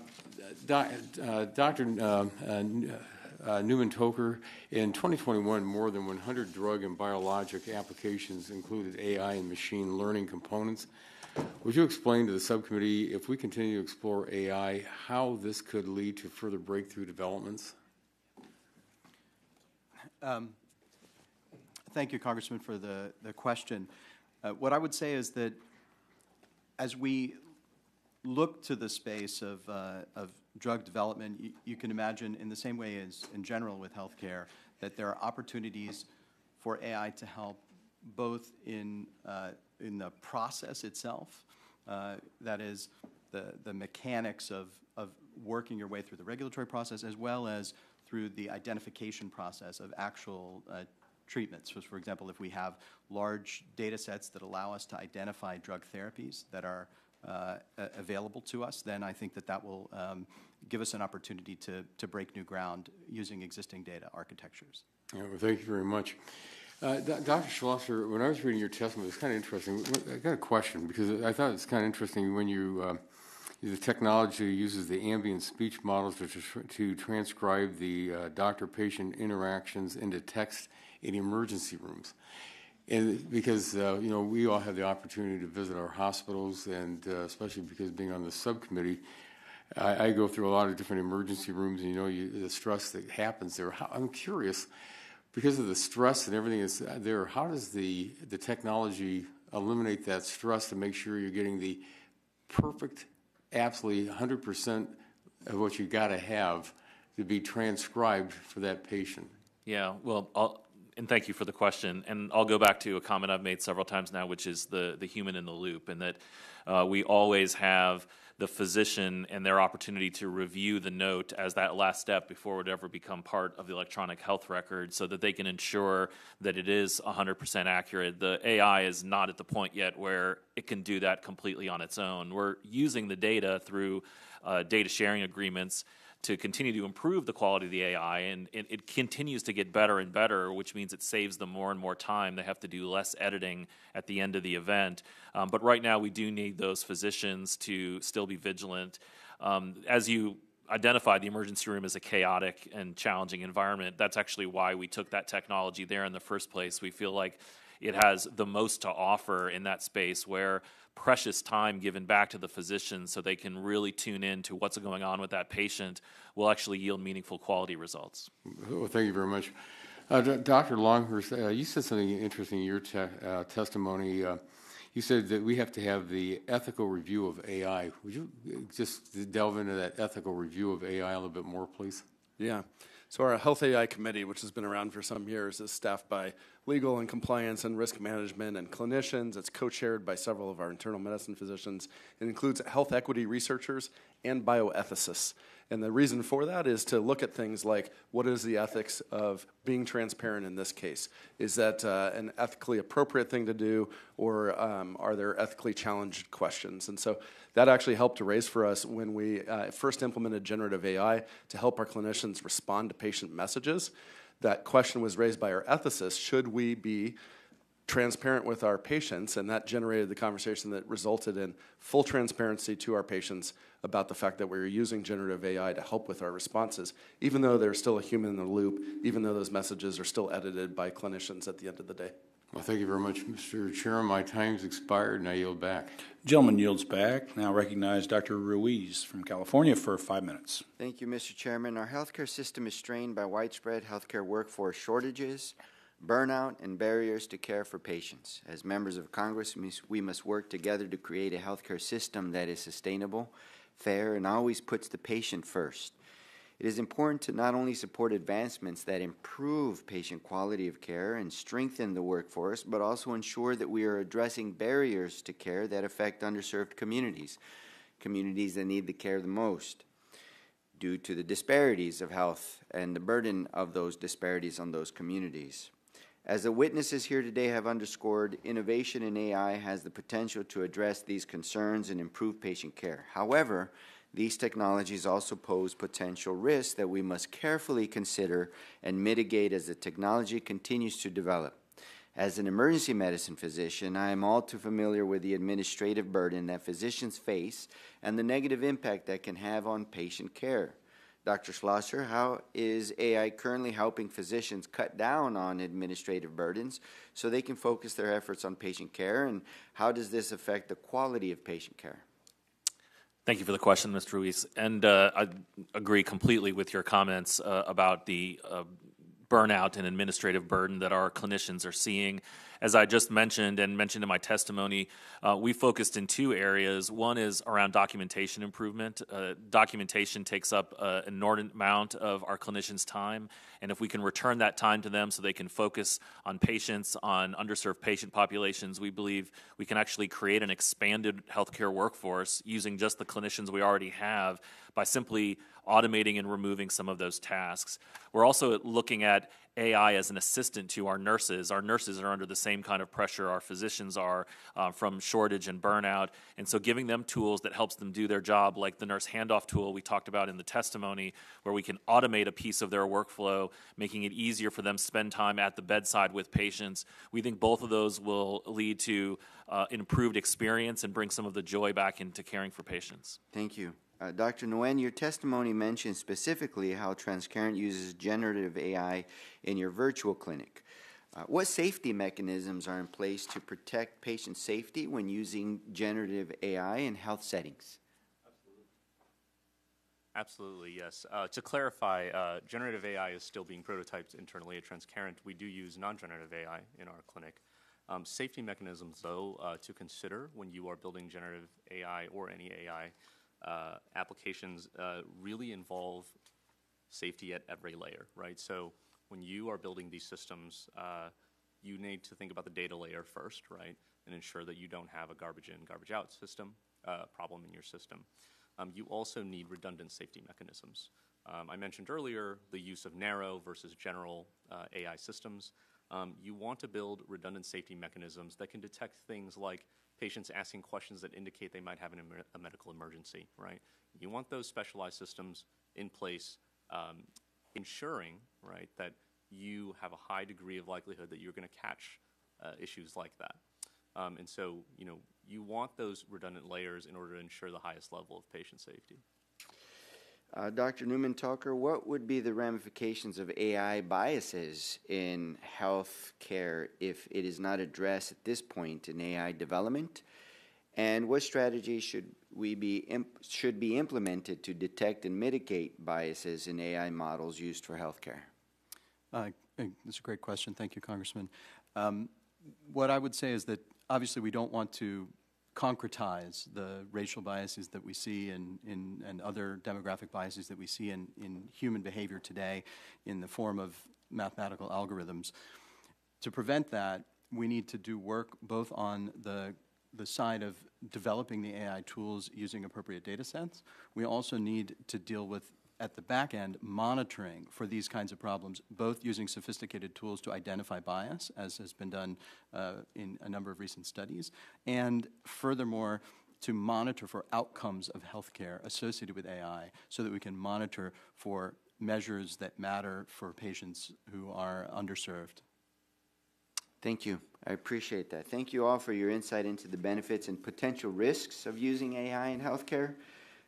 doc, uh, Dr. Uh, uh, uh, Newman-Toker, in twenty twenty-one, more than one hundred drug and biologic applications included A I and machine learning components. Would you explain to the subcommittee, if we continue to explore A I, how this could lead to further breakthrough developments? Um, thank you, Congressman, for the, the question. Uh, what I would say is that as we look to the space of, uh, of drug development, you, you can imagine in the same way as in general with healthcare that there are opportunities for A I to help both in, uh, in the process itself, uh, that is the, the mechanics of, of working your way through the regulatory process, as well as through the identification process of actual uh, treatments. So, for example, if we have large data sets that allow us to identify drug therapies that are uh, available to us, then I think that that will um, give us an opportunity to, to break new ground using existing data architectures. Yeah, well, thank you very much. Uh, Doctor Schlosser, when I was reading your testimony, it's kind of interesting. I got a question, because I thought it's kind of interesting when you, uh, the technology uses the ambient speech models to, to transcribe the uh, doctor-patient interactions into text in emergency rooms. And because, uh, you know, we all have the opportunity to visit our hospitals, and uh, especially because being on the subcommittee, I, I go through a lot of different emergency rooms, and you know, you, the stress that happens there. How, I'm curious, because of the stress and everything that's there, how does the, the technology eliminate that stress to make sure you're getting the perfect, absolutely one hundred percent of what you got to have to be transcribed for that patient? Yeah, well, I'll, and thank you for the question. And I'll go back to a comment I've made several times now, which is the, the human in the loop, and that uh, we always have the physician and their opportunity to review the note as that last step before it would ever become part of the electronic health record, so that they can ensure that it is one hundred percent accurate. The A I is not at the point yet where it can do that completely on its own. We're using the data through uh, data sharing agreements to continue to improve the quality of the A I, and, and it continues to get better and better, which means it saves them more and more time. They have to do less editing at the end of the event. Um, but right now, we do need those physicians to still be vigilant. Um, as you identified, the emergency room is a chaotic and challenging environment. That's actually why we took that technology there in the first place. We feel like it has the most to offer in that space, where precious time given back to the physician so they can really tune in to what's going on with that patient will actually yield meaningful quality results. Well, thank you very much. Uh, Doctor Longhurst, uh, you said something interesting in your te uh, testimony. Uh, you said that we have to have the ethical review of A I. Would you just delve into that ethical review of A I a little bit more, please? Yeah. So our Health A I Committee, which has been around for some years, is staffed by legal and compliance and risk management and clinicians. It's co-chaired by several of our internal medicine physicians. It includes health equity researchers and bioethicists. And the reason for that is to look at things like, what is the ethics of being transparent in this case? Is that uh, an ethically appropriate thing to do, or um, are there ethically challenged questions? And so that actually helped to raise for us when we uh, first implemented generative A I to help our clinicians respond to patient messages. That question was raised by our ethicist: should we be transparent with our patients? And that generated the conversation that resulted in full transparency to our patients about the fact that we were using generative A I to help with our responses, even though there's still a human in the loop, even though those messages are still edited by clinicians at the end of the day. Well, thank you very much, Mister Chairman. My time's expired, and I yield back. Gentleman yields back. Now recognize Doctor Ruiz from California for five minutes. Thank you, Mister Chairman. Our healthcare system is strained by widespread healthcare workforce shortages, burnout, and barriers to care for patients. As members of Congress, we must work together to create a healthcare system that is sustainable, fair, and always puts the patient first. It is important to not only support advancements that improve patient quality of care and strengthen the workforce, but also ensure that we are addressing barriers to care that affect underserved communities, communities that need the care the most, due to the disparities of health and the burden of those disparities on those communities. As the witnesses here today have underscored, innovation in A I has the potential to address these concerns and improve patient care. However, these technologies also pose potential risks that we must carefully consider and mitigate as the technology continues to develop. As an emergency medicine physician, I am all too familiar with the administrative burden that physicians face and the negative impact that can have on patient care. Doctor Schlosser, how is A I currently helping physicians cut down on administrative burdens so they can focus their efforts on patient care, and how does this affect the quality of patient care? Thank you for the question, Mister Ruiz. And uh, I agree completely with your comments uh, about the uh, burnout and administrative burden that our clinicians are seeing. As I just mentioned and mentioned in my testimony, uh, we focused in two areas. One is around documentation improvement. Uh, documentation takes up uh, an inordinate amount of our clinicians' time, and if we can return that time to them so they can focus on patients, on underserved patient populations, we believe we can actually create an expanded healthcare workforce using just the clinicians we already have by simply automating and removing some of those tasks. We're also looking at A I as an assistant to our nurses. Our nurses are under the same same kind of pressure our physicians are uh, from shortage and burnout. And so giving them tools that helps them do their job, like the nurse handoff tool we talked about in the testimony, where we can automate a piece of their workflow, making it easier for them to spend time at the bedside with patients. We think both of those will lead to uh, improved experience and bring some of the joy back into caring for patients. Thank you. Uh, Doctor Nguyen, your testimony mentioned specifically how Transcarent uses generative A I in your virtual clinic. Uh, what safety mechanisms are in place to protect patient safety when using generative A I in health settings? Absolutely, yes. Uh, to clarify, uh, generative A I is still being prototyped internally at Transcarent. We do use non-generative A I in our clinic. Um, safety mechanisms, though, uh, to consider when you are building generative A I or any A I uh, applications uh, really involve safety at every layer, right? So when you are building these systems, uh, you need to think about the data layer first, right, and ensure that you don't have a garbage in, garbage out system uh, problem in your system. Um, you also need redundant safety mechanisms. Um, I mentioned earlier the use of narrow versus general uh, A I systems. Um, you want to build redundant safety mechanisms that can detect things like patients asking questions that indicate they might have an emer- a medical emergency, right? You want those specialized systems in place, um, ensuring, right, that you have a high degree of likelihood that you're going to catch uh, issues like that. Um, and so, you know, you want those redundant layers in order to ensure the highest level of patient safety. Uh, Doctor Newman-Toker, what would be the ramifications of A I biases in health care if it is not addressed at this point in A I development? And what strategies should we be imp- should be implemented to detect and mitigate biases in A I models used for health care? Uh, that's a great question. Thank you, Congressman. Um, what I would say is that obviously, we don't want to concretize the racial biases that we see in, in, and other demographic biases that we see in, in human behavior today in the form of mathematical algorithms. To prevent that, we need to do work both on the, the side of developing the A I tools using appropriate data sets. We also need to deal with, at the back end, monitoring for these kinds of problems, both using sophisticated tools to identify bias, as has been done uh, in a number of recent studies, and furthermore, to monitor for outcomes of healthcare associated with A I so that we can monitor for measures that matter for patients who are underserved. Thank you. I appreciate that. Thank you all for your insight into the benefits and potential risks of using A I in healthcare.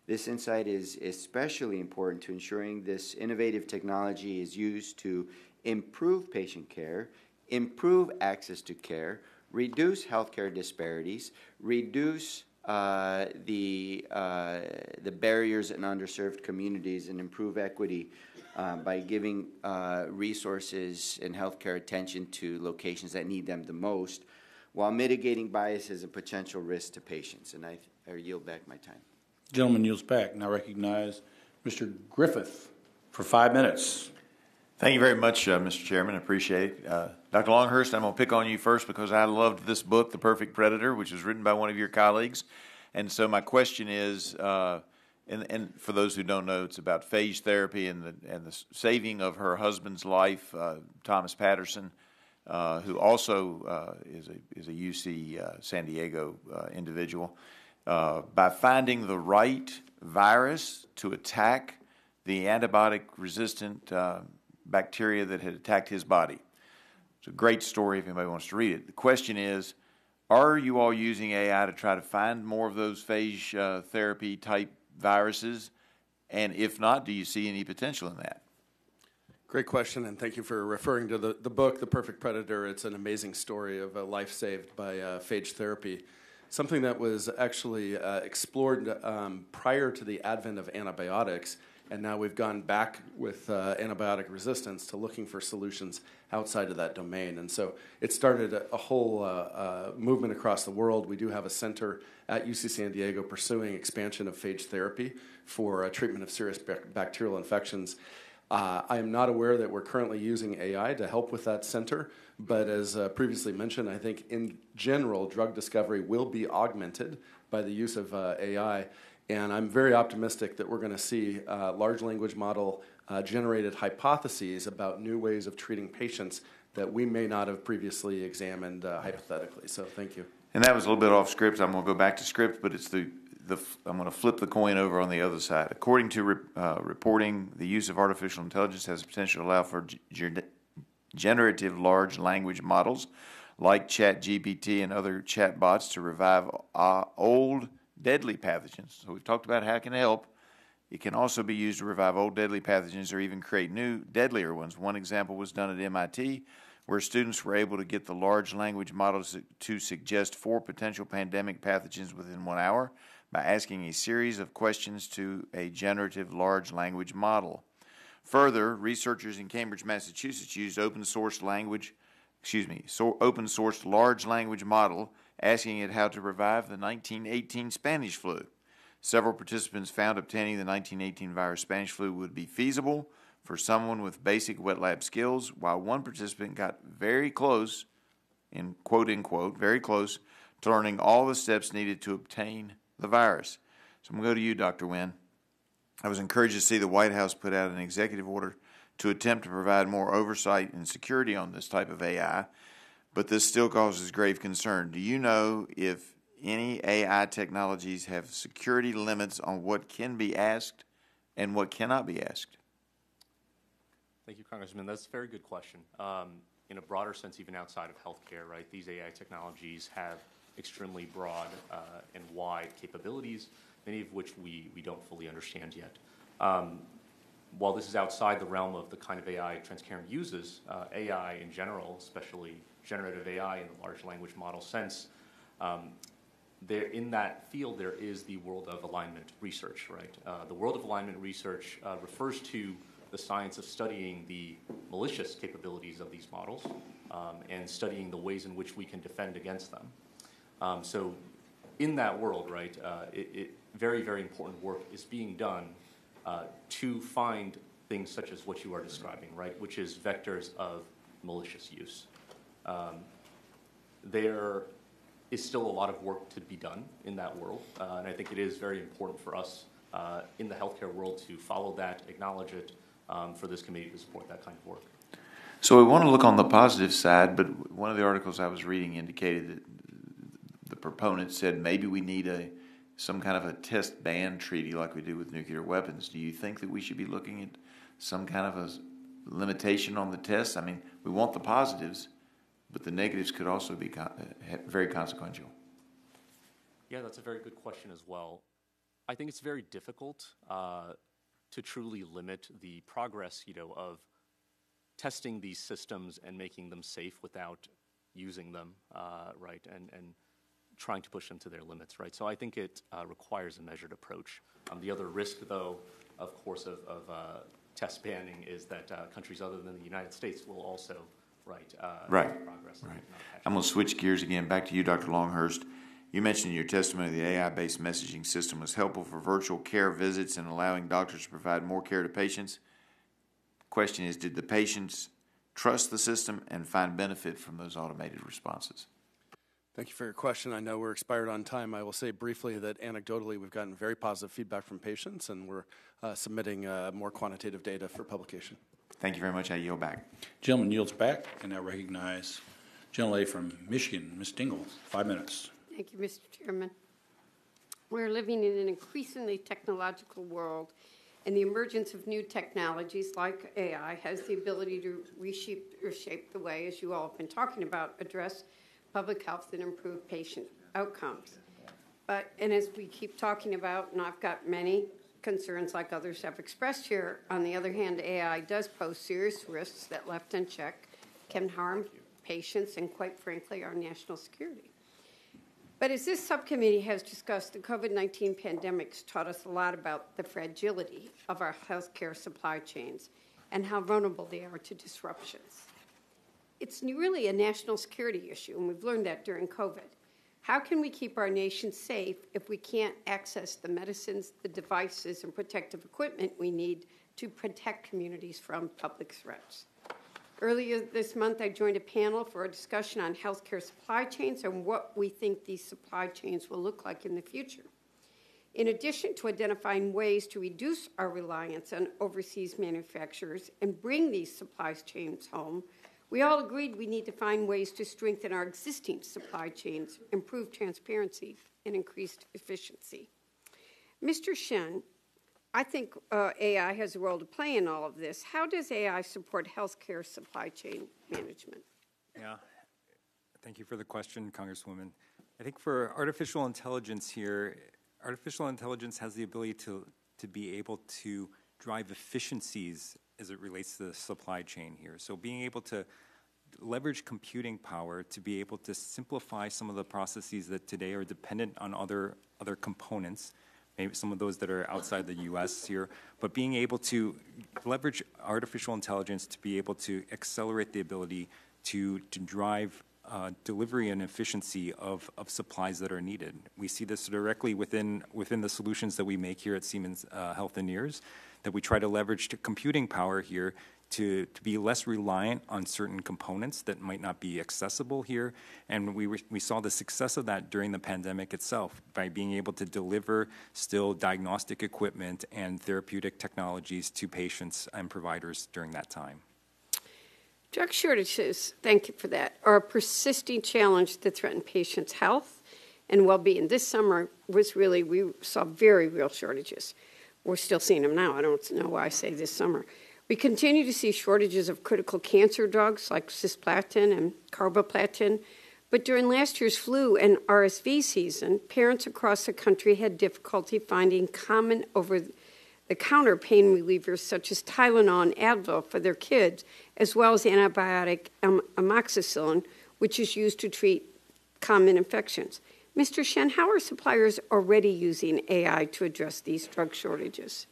This insight is especially important to ensuring this innovative technology is used to improve patient care, improve access to care, reduce healthcare disparities, reduce uh, the, uh, the barriers in underserved communities, and improve equity uh, by giving uh, resources and healthcare attention to locations that need them the most, while mitigating biases and potential risks to patients. And I, I yield back my time. Gentleman yields back. Now recognize Mister Griffith for five minutes. Thank you very much, uh, Mister Chairman. I appreciate it. Uh, Doctor Longhurst, I'm going to pick on you first because I loved this book, The Perfect Predator, which was written by one of your colleagues. And so my question is, uh, and, and for those who don't know, it's about phage therapy and the, and the saving of her husband's life, uh, Thomas Patterson, uh, who also uh, is, a, is a U C uh, San Diego uh, individual. Uh, by finding the right virus to attack the antibiotic-resistant uh, bacteria that had attacked his body. It's a great story if anybody wants to read it. The question is, are you all using A I to try to find more of those phage uh, therapy-type viruses? And if not, do you see any potential in that? Great question, and thank you for referring to the, the book, The Perfect Predator. It's an amazing story of a life saved by uh, phage therapy. Something that was actually uh, explored um, prior to the advent of antibiotics, and now we've gone back with uh, antibiotic resistance to looking for solutions outside of that domain. And so it started a, a whole uh, uh, movement across the world. We do have a center at U C San Diego pursuing expansion of phage therapy for uh, treatment of serious ba- bacterial infections. Uh, I am not aware that we're currently using A I to help with that center, but as uh, previously mentioned, I think in general, drug discovery will be augmented by the use of uh, A I, and I'm very optimistic that we're going to see uh, large language model uh, generated hypotheses about new ways of treating patients that we may not have previously examined uh, hypothetically. So thank you. And that was a little bit off script. I'm going to go back to script, but it's the, the I'm going to flip the coin over on the other side. According to re, uh, reporting, the use of artificial intelligence has the potential to allow for generative large language models like ChatGPT and other chatbots to revive uh, old deadly pathogens. So we've talked about how it can help. It can also be used to revive old deadly pathogens or even create new, deadlier ones. One example was done at M I T, where students were able to get the large language models to suggest four potential pandemic pathogens within one hour by asking a series of questions to a generative large language model. Further, researchers in Cambridge, Massachusetts used open source language, excuse me, so open source large language model, asking it how to revive the nineteen eighteen Spanish flu. Several participants found obtaining the nineteen eighteen virus Spanish flu would be feasible for someone with basic wet lab skills, while one participant got very close, in quote, unquote, very close to learning all the steps needed to obtain the virus. So I'm going to go to you, Doctor Nguyen. I was encouraged to see the White House put out an executive order to attempt to provide more oversight and security on this type of A I, but this still causes grave concern. Do you know if any A I technologies have security limits on what can be asked and what cannot be asked? Thank you, Congressman. That's a very good question. Um, in a broader sense, even outside of healthcare, right, these A I technologies have extremely broad uh, and wide capabilities, many of which we, we don't fully understand yet. Um, while this is outside the realm of the kind of A I Transcarent uses, uh, A I in general, especially generative A I in the large language model sense, um, There, in that field, there is the world of alignment research, right? Uh, the world of alignment research uh, refers to the science of studying the malicious capabilities of these models um, and studying the ways in which we can defend against them. Um, so in that world, right, uh, it, it, very, very important work is being done uh, to find things such as what you are describing, right, which is vectors of malicious use. Um, there is still a lot of work to be done in that world, uh, and I think it is very important for us uh, in the healthcare world to follow that, acknowledge it, um, for this committee to support that kind of work. So we want to look on the positive side, but one of the articles I was reading indicated that the proponent said maybe we need a some kind of a test ban treaty like we do with nuclear weapons. Do you think that we should be looking at some kind of a limitation on the tests? I mean, we want the positives, but the negatives could also be con very consequential. Yeah, that's a very good question as well. I think it's very difficult uh, to truly limit the progress, you know, of testing these systems and making them safe without using them, uh, right, and, and trying to push them to their limits, right? So I think it uh, requires a measured approach. Um, the other risk, though, of course, of, of uh, test banning is that uh, countries other than the United States will also Right. Uh, right. Progress right. I'm going to switch gears again. Back to you, Doctor Longhurst. You mentioned in your testimony the A I-based messaging system was helpful for virtual care visits and allowing doctors to provide more care to patients. Question is, did the patients trust the system and find benefit from those automated responses? Thank you for your question. I know we're expired on time. I will say briefly that anecdotally we've gotten very positive feedback from patients, and we're uh, submitting uh, more quantitative data for publication. Thank you very much. I yield back. Gentleman yields back, and I recognize General A from Michigan, Miz Dingell, five minutes. Thank you, Mister Chairman. We're living in an increasingly technological world, and the emergence of new technologies like A I has the ability to reshape, reshape the way, as you all have been talking about, address public health and improve patient outcomes. But, and as we keep talking about, and I've got many concerns like others have expressed here. On the other hand, A I does pose serious risks that, left unchecked, can harm patients and, quite frankly, our national security. But as this subcommittee has discussed, the COVID nineteen pandemic's taught us a lot about the fragility of our healthcare supply chains and how vulnerable they are to disruptions. It's really a national security issue, and we've learned that during COVID. How can we keep our nation safe if we can't access the medicines, the devices, and protective equipment we need to protect communities from public threats? Earlier this month, I joined a panel for a discussion on healthcare supply chains and what we think these supply chains will look like in the future. In addition to identifying ways to reduce our reliance on overseas manufacturers and bring these supply chains home, We all agreed we need to find ways to strengthen our existing supply chains, improve transparency, and increase efficiency. Mister Shen, I think uh, A I has a role to play in all of this. How does A I support healthcare supply chain management? Yeah, thank you for the question, Congresswoman. I think for artificial intelligence here, artificial intelligence has the ability to, to be able to drive efficiencies as it relates to the supply chain here. So being able to leverage computing power to be able to simplify some of the processes that today are dependent on other, other components, maybe some of those that are outside the U S here, but being able to leverage artificial intelligence to be able to accelerate the ability to, to drive uh, delivery and efficiency of, of supplies that are needed. We see this directly within, within the solutions that we make here at Siemens uh, Healthineers, that we try to leverage to computing power here to, to be less reliant on certain components that might not be accessible here. And we, re we saw the success of that during the pandemic itself by being able to deliver still diagnostic equipment and therapeutic technologies to patients and providers during that time. Drug shortages, thank you for that, are a persisting challenge that threaten patients' health and well-being. This summer was really, we saw very real shortages. We're still seeing them now. I don't know why I say this summer. We continue to see shortages of critical cancer drugs like cisplatin and carboplatin. But during last year's flu and R S V season, parents across the country had difficulty finding common over-the-counter pain relievers such as Tylenol and Advil for their kids, as well as antibiotic amoxicillin, which is used to treat common infections. Mister Shen, how are suppliers already using A I to address these drug shortages?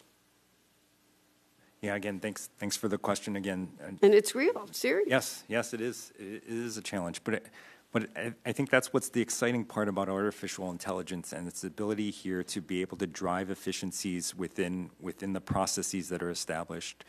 Yeah, again, thanks thanks for the question again. And it's real, serious. Yes, yes, it is. It is a challenge. But, it, but I think that's what's the exciting part about artificial intelligence and its ability here to be able to drive efficiencies within, within the processes that are established.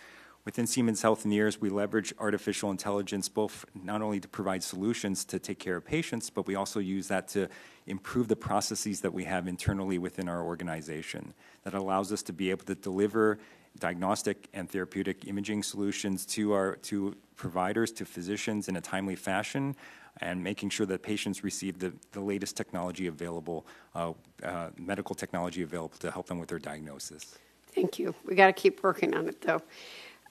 Within Siemens Healthineers, we leverage artificial intelligence both not only to provide solutions to take care of patients, but we also use that to improve the processes that we have internally within our organization. That allows us to be able to deliver diagnostic and therapeutic imaging solutions to our to providers, to physicians in a timely fashion, and making sure that patients receive the, the latest technology available, uh, uh, medical technology available to help them with their diagnosis. Thank you. We got to keep working on it, though.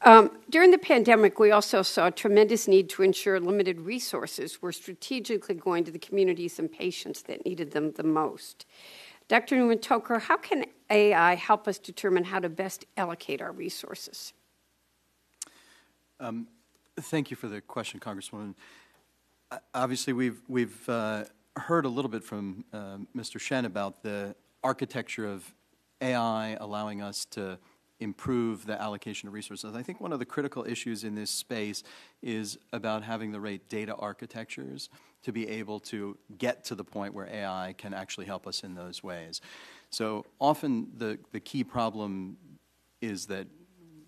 Um, during the pandemic, we also saw a tremendous need to ensure limited resources were strategically going to the communities and patients that needed them the most. Doctor Newman-Toker, how can A I help us determine how to best allocate our resources? Um, thank you for the question, Congresswoman. Uh, obviously, we've, we've uh, heard a little bit from uh, Mister Shen about the architecture of A I allowing us to improve the allocation of resources. I think one of the critical issues in this space is about having the right data architectures to be able to get to the point where A I can actually help us in those ways. So often the, the key problem is that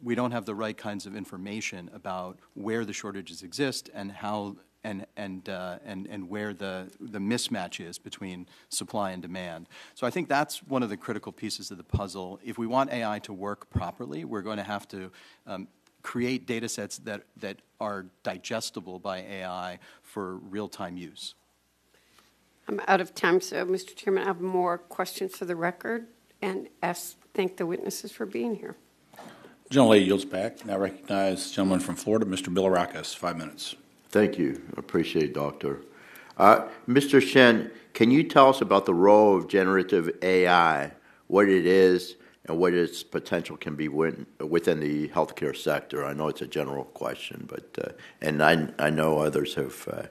we don't have the right kinds of information about where the shortages exist and how and and uh, and and where the the mismatch is between supply and demand. So I think that's one of the critical pieces of the puzzle. If we want A I to work properly, we're going to have to um, create data sets that that are digestible by A I for real-time use. I'm out of time, so Mister Chairman, I have more questions for the record, and ask thank the witnesses for being here. Generally yields back. Now recognize the gentleman from Florida, Mister Bilirakis, five minutes. Thank you. I appreciate it, Doctor. Uh, Mister Shen, can you tell us about the role of generative A I, what it is, and what its potential can be within, within the healthcare sector? I know it's a general question, but uh, and I, I know others have uh,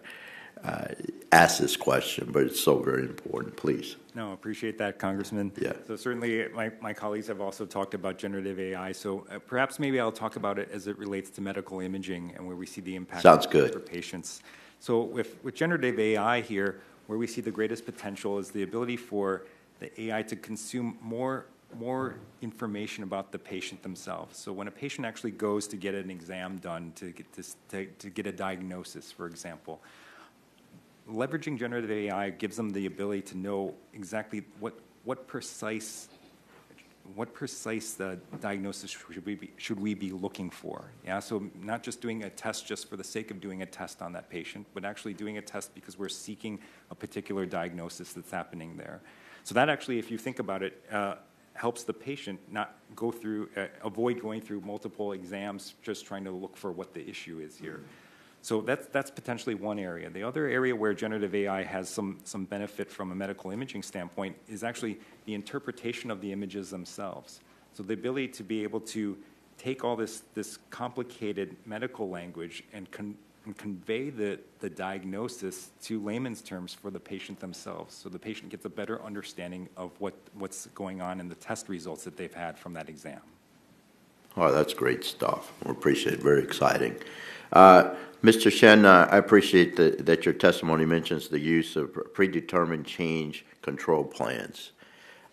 uh, asked this question, but it's so very important. Please. No, I appreciate that, Congressman. Yeah. So certainly my, my colleagues have also talked about generative A I, so uh, perhaps maybe I'll talk about it as it relates to medical imaging and where we see the impact Sounds good. for patients. So with, with generative A I here, where we see the greatest potential is the ability for the A I to consume more, more information about the patient themselves. So when a patient actually goes to get an exam done, to get, this, to, to get a diagnosis, for example, leveraging generative A I gives them the ability to know exactly what, what precise what precise uh, diagnosis should we be, should we be looking for? Yeah, so not just doing a test just for the sake of doing a test on that patient, but actually doing a test because we're seeking a particular diagnosis that's happening there. So that actually, if you think about it, uh, helps the patient not go through, uh, avoid going through multiple exams just trying to look for what the issue is here. So that's, that's potentially one area. The other area where generative A I has some, some benefit from a medical imaging standpoint is actually the interpretation of the images themselves. So the ability to be able to take all this, this complicated medical language and, con and convey the, the diagnosis to layman's terms for the patient themselves. So the patient gets a better understanding of what, what's going on in the test results that they've had from that exam. Oh, that's great stuff. We appreciate it. Very exciting. Uh, Mister Shen, uh, I appreciate the, that your testimony mentions the use of predetermined change control plans.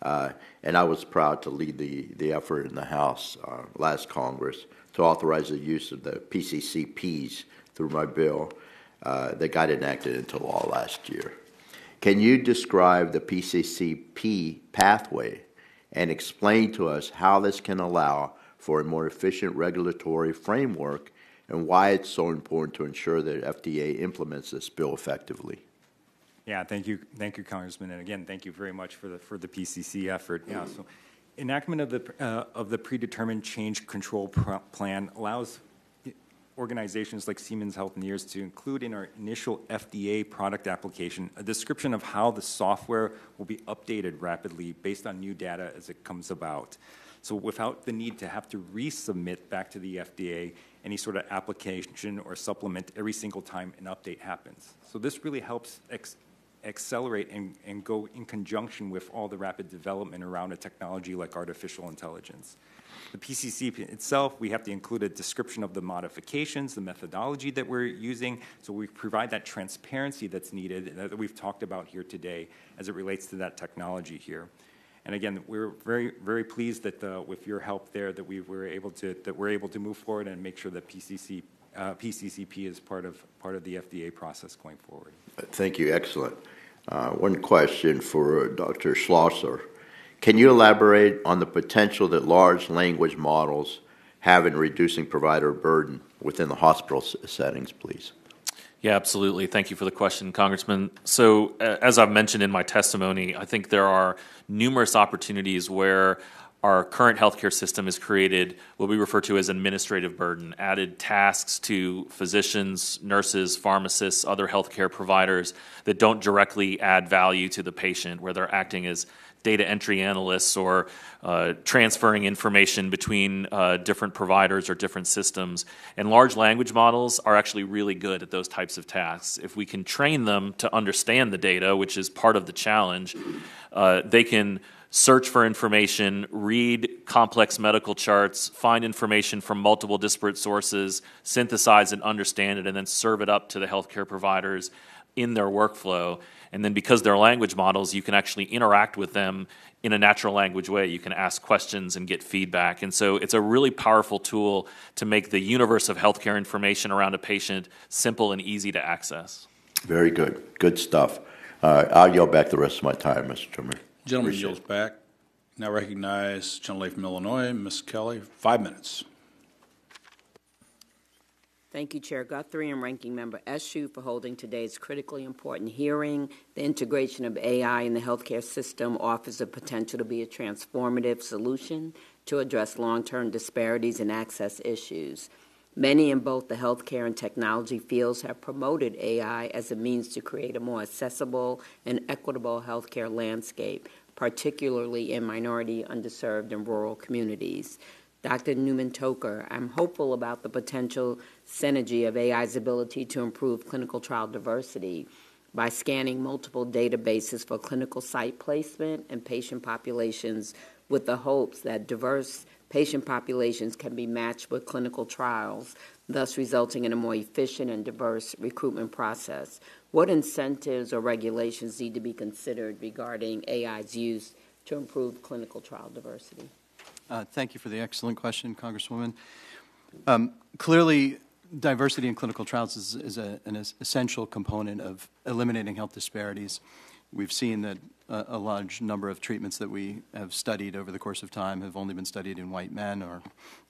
Uh, and I was proud to lead the, the effort in the House uh, last Congress to authorize the use of the P C C Ps through my bill uh, that got enacted into law last year. Can you describe the P C C P pathway and explain to us how this can allow for a more efficient regulatory framework and why it's so important to ensure that F D A implements this bill effectively? Yeah, thank you, thank you, Congressman, and again, thank you very much for the for the P C C effort. Yeah, so enactment of the uh, of the predetermined change control plan allows organizations like Siemens Healthineers to include in our initial F D A product application a description of how the software will be updated rapidly based on new data as it comes about. So without the need to have to resubmit back to the F D A any sort of application or supplement every single time an update happens. So this really helps ex accelerate and, and go in conjunction with all the rapid development around a technology like artificial intelligence. The P C C itself, we have to include a description of the modifications, the methodology that we're using, so we provide that transparency that's needed that we've talked about here today as it relates to that technology here. And again, we're very, very pleased that the, with your help there, that we were able to that we're able to move forward and make sure that P C C uh, P C C P is part of part of the F D A process going forward. Thank you. Excellent. Uh, one question for Doctor Schlosser: can you elaborate on the potential that large language models have in reducing provider burden within the hospital settings, please? Yeah, absolutely. Thank you for the question, Congressman. So, uh, as I've mentioned in my testimony, I think there are numerous opportunities where our current healthcare system has created what we refer to as administrative burden, added tasks to physicians, nurses, pharmacists, other healthcare providers that don't directly add value to the patient, where they're acting as data entry analysts or uh, transferring information between uh, different providers or different systems. And large language models are actually really good at those types of tasks. If we can train them to understand the data, which is part of the challenge, uh, they can search for information, read complex medical charts, find information from multiple disparate sources, synthesize and understand it, and then serve it up to the healthcare providers in their workflow. And then because they're language models, you can actually interact with them in a natural language way. You can ask questions and get feedback. And so it's a really powerful tool to make the universe of healthcare information around a patient simple and easy to access. Very good. Good stuff. Uh, I'll yield back the rest of my time, Mister Chairman. Gentleman yields back. Now recognize General from Illinois, Miz Kelly. Five minutes. Thank you, Chair Guthrie and Ranking Member Eshoo for holding today's critically important hearing. The integration of A I in the healthcare system offers the potential to be a transformative solution to address long-term disparities and access issues. Many in both the healthcare and technology fields have promoted A I as a means to create a more accessible and equitable healthcare landscape, particularly in minority, underserved, and rural communities. Doctor Newman-Toker, I'm hopeful about the potential synergy of A I's ability to improve clinical trial diversity by scanning multiple databases for clinical site placement and patient populations with the hopes that diverse patient populations can be matched with clinical trials, thus resulting in a more efficient and diverse recruitment process. What incentives or regulations need to be considered regarding A I's use to improve clinical trial diversity? Uh, thank you for the excellent question, Congresswoman. Um, clearly, diversity in clinical trials is, is a, an essential component of eliminating health disparities. We've seen that a, a large number of treatments that we have studied over the course of time have only been studied in white men or,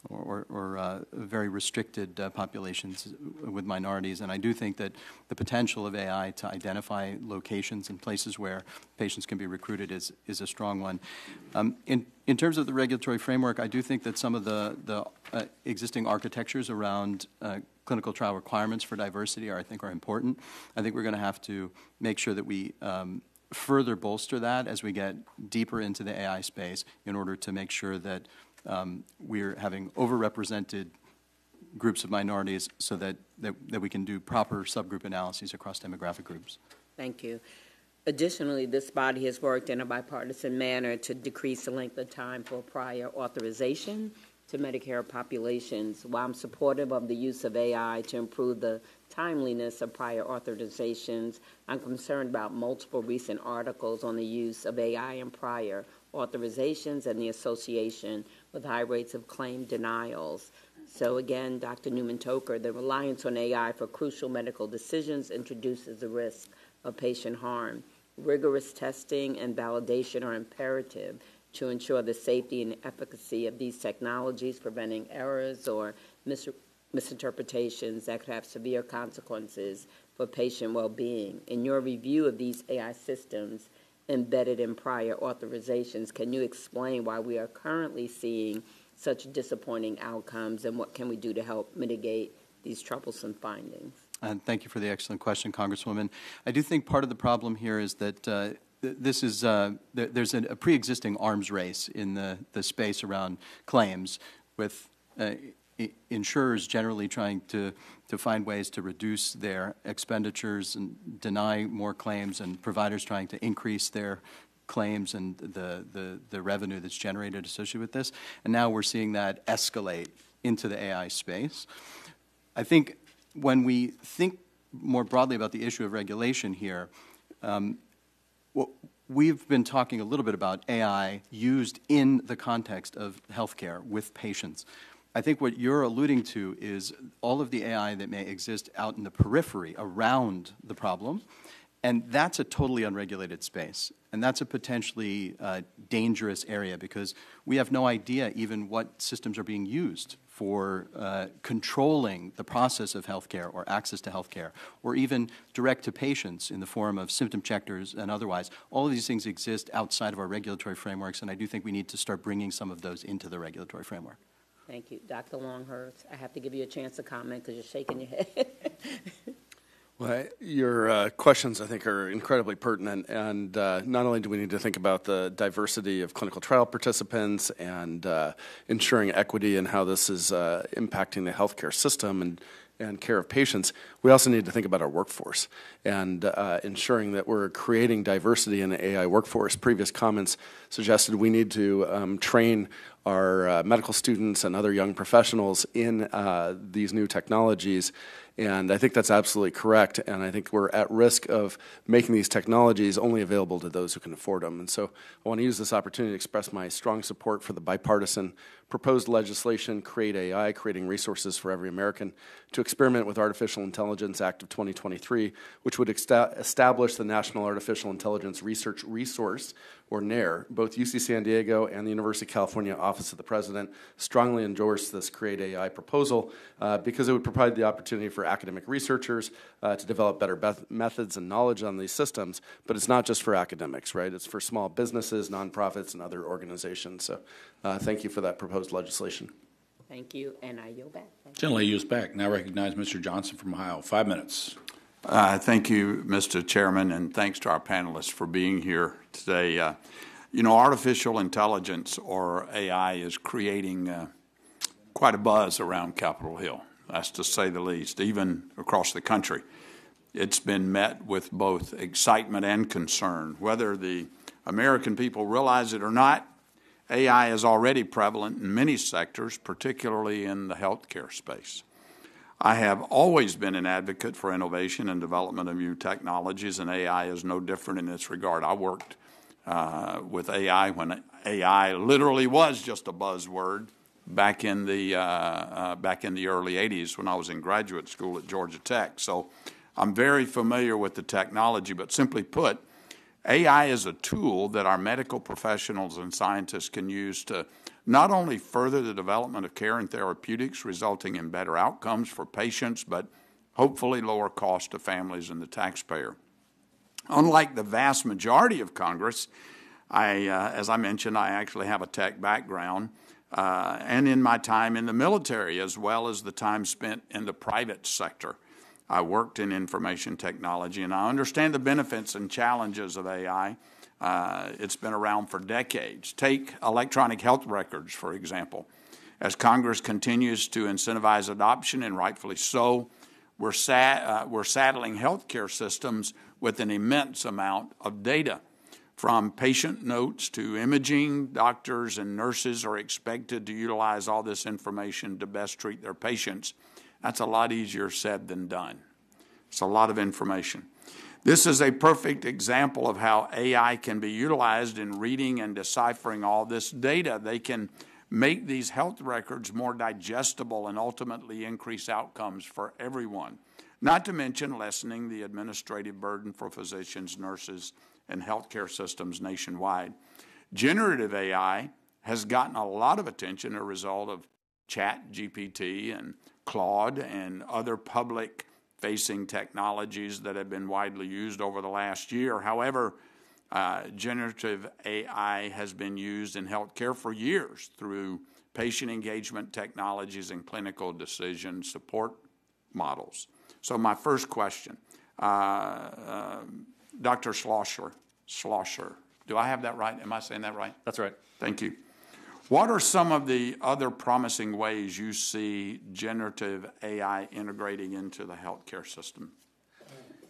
or, or uh, very restricted uh, populations with minorities. And I do think that the potential of A I to identify locations and places where patients can be recruited is, is a strong one. Um, in, in terms of the regulatory framework, I do think that some of the, the uh, existing architectures around uh, clinical trial requirements for diversity are, I think, are important. I think we're going to have to make sure that we um, further bolster that as we get deeper into the A I space in order to make sure that um, we're having overrepresented groups of minorities so that, that, that we can do proper subgroup analyses across demographic groups. Thank you. Additionally, this body has worked in a bipartisan manner to decrease the length of time for prior authorization to Medicare populations. While I'm supportive of the use of A I to improve the timeliness of prior authorizations, I'm concerned about multiple recent articles on the use of A I in prior authorizations and the association with high rates of claim denials. So again, Doctor Newman-Toker, the reliance on A I for crucial medical decisions introduces the risk of patient harm. Rigorous testing and validation are imperative to ensure the safety and efficacy of these technologies, preventing errors or mis misinterpretations that could have severe consequences for patient well-being. In your review of these A I systems embedded in prior authorizations, can you explain why we are currently seeing such disappointing outcomes and what can we do to help mitigate these troublesome findings? And thank you for the excellent question, Congresswoman. I do think part of the problem here is that uh, This is uh, there's a pre-existing arms race in the the space around claims, with uh, insurers generally trying to to find ways to reduce their expenditures and deny more claims, and providers trying to increase their claims and the the the revenue that's generated associated with this. And now we're seeing that escalate into the A I space. I think when we think more broadly about the issue of regulation here. Um, Well, we've been talking a little bit about A I used in the context of healthcare with patients. I think what you're alluding to is all of the A I that may exist out in the periphery around the problem, and that's a totally unregulated space. And that's a potentially uh, dangerous area because we have no idea even what systems are being used for uh, controlling the process of healthcare or access to healthcare, or even direct to patients in the form of symptom checkers and otherwise. All of these things exist outside of our regulatory frameworks, and I do think we need to start bringing some of those into the regulatory framework. Thank you. Doctor Longhurst, I have to give you a chance to comment because you're shaking your head. Well, your uh, questions, I think, are incredibly pertinent, and uh, not only do we need to think about the diversity of clinical trial participants and uh, ensuring equity and how this is uh, impacting the healthcare system and, and care of patients, we also need to think about our workforce and uh, ensuring that we're creating diversity in the A I workforce. Previous comments suggested we need to um, train our uh, medical students and other young professionals in uh, these new technologies. And I think that's absolutely correct, and I think we're at risk of making these technologies only available to those who can afford them. And so I want to use this opportunity to express my strong support for the bipartisan proposed legislation, CREATE A I, Creating Resources for Every American, to experiment with Artificial Intelligence Act of twenty twenty-three, which would establish the National Artificial Intelligence Research Resource, or NAIR. Both U C San Diego and the University of California Office of the President strongly endorse this CREATE A I proposal uh, because it would provide the opportunity for academic researchers uh, to develop better methods and knowledge on these systems, but it's not just for academics, right? It's for small businesses, nonprofits, and other organizations. So uh, thank you for that proposed legislation. Thank you, and I yield back. Generally used back. Now recognize Mister Johnson from Ohio. Five minutes. Uh, thank you, Mister Chairman, and thanks to our panelists for being here today. Uh, you know, artificial intelligence, or A I, is creating uh, quite a buzz around Capitol Hill. That's to say the least, even across the country. It's been met with both excitement and concern. Whether the American people realize it or not, A I is already prevalent in many sectors, particularly in the healthcare space. I have always been an advocate for innovation and development of new technologies, and A I is no different in this regard. I worked uh, with A I when A I literally was just a buzzword. Back in the uh, uh, back in the early eighties, when I was in graduate school at Georgia Tech, so I'm very familiar with the technology. But simply put, A I is a tool that our medical professionals and scientists can use to not only further the development of care and therapeutics, resulting in better outcomes for patients, but hopefully lower costs to families and the taxpayer. Unlike the vast majority of Congress, I, uh, as I mentioned, I actually have a tech background, uh, and in my time in the military, as well as the time spent in the private sector, I worked in information technology, and I understand the benefits and challenges of A I. Uh, it's been around for decades. Take electronic health records, for example. As Congress continues to incentivize adoption, and rightfully so, we're, sad, uh, we're saddling healthcare systems with an immense amount of data. From patient notes to imaging, doctors and nurses are expected to utilize all this information to best treat their patients. That's a lot easier said than done. It's a lot of information. This is a perfect example of how A I can be utilized in reading and deciphering all this data. They can make these health records more digestible and ultimately increase outcomes for everyone, not to mention lessening the administrative burden for physicians, nurses, and healthcare systems nationwide. Generative A I has gotten a lot of attention as a result of ChatGPT and Claude and other public-facing technologies that have been widely used over the last year. However, uh, generative A I has been used in healthcare for years through patient engagement technologies and clinical decision support models. So my first question, uh, uh, Doctor Schlosser, Schlosser, do I have that right? Am I saying that right? That's right. Thank you. What are some of the other promising ways you see generative A I integrating into the healthcare system?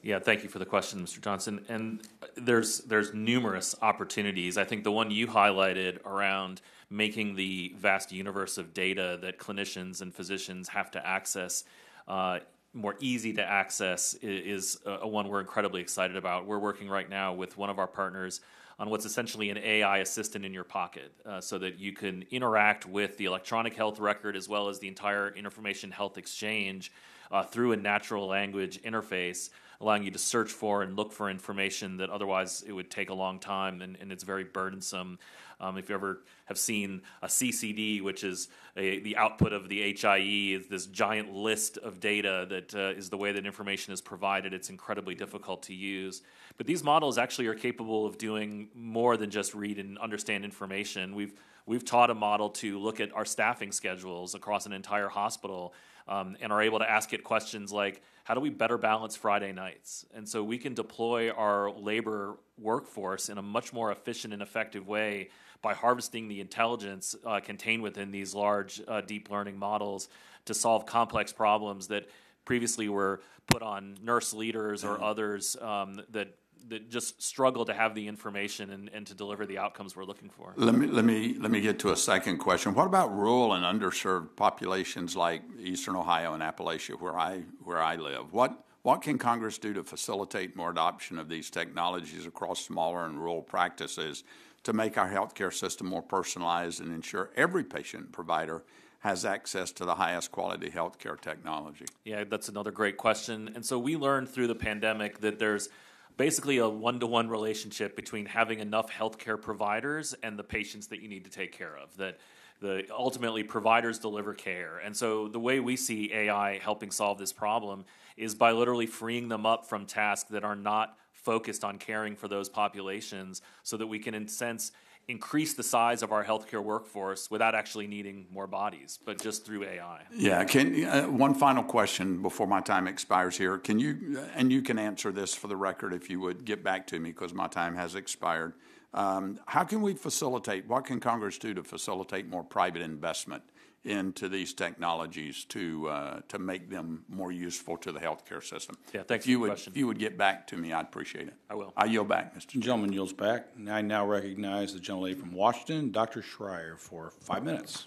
Yeah, thank you for the question, Mister Johnson. And there's there's numerous opportunities. I think the one you highlighted around making the vast universe of data that clinicians and physicians have to access uh, more easy to access is a one we're incredibly excited about. We're working right now with one of our partners on what's essentially an A I assistant in your pocket, uh, so that you can interact with the electronic health record as well as the entire information health exchange uh, through a natural language interface, allowing you to search for and look for information that otherwise it would take a long time, and, and it's very burdensome. Um, if you ever have seen a C C D, which is a, the output of the H I E, is this giant list of data that uh, is the way that information is provided. It's incredibly difficult to use. But these models actually are capable of doing more than just read and understand information. We've We've taught a model to look at our staffing schedules across an entire hospital um, and are able to ask it questions like, how do we better balance Friday nights? And so we can deploy our labor workforce in a much more efficient and effective way by harvesting the intelligence uh, contained within these large uh, deep learning models to solve complex problems that previously were put on nurse leaders or others um, that that just struggle to have the information and, and to deliver the outcomes we're looking for. Let me, let me, let me get to a second question. What about rural and underserved populations like Eastern Ohio and Appalachia, where I, where I live? What, what can Congress do to facilitate more adoption of these technologies across smaller and rural practices to make our healthcare system more personalized and ensure every patient and provider has access to the highest quality healthcare technology? Yeah, that's another great question. And so we learned through the pandemic that there's basically a one-to-one relationship between having enough healthcare providers and the patients that you need to take care of, that the ultimately providers deliver care. And so the way we see A I helping solve this problem is by literally freeing them up from tasks that are not focused on caring for those populations, so that we can, in a sense, increase the size of our healthcare workforce without actually needing more bodies, but just through A I. Yeah. Can, uh, one final question before my time expires here. Can you, and you can answer this for the record if you would, get back to me because my time has expired. Um, how can we facilitate, what can Congress do to facilitate more private investment into these technologies to uh, to make them more useful to the healthcare system? Yeah, thanks if you for the would, question. If you would get back to me, I'd appreciate it. I will. I yield back, Mister The gentleman yields back. And I now recognize the gentlelady from Washington, Doctor Schreier, for five minutes.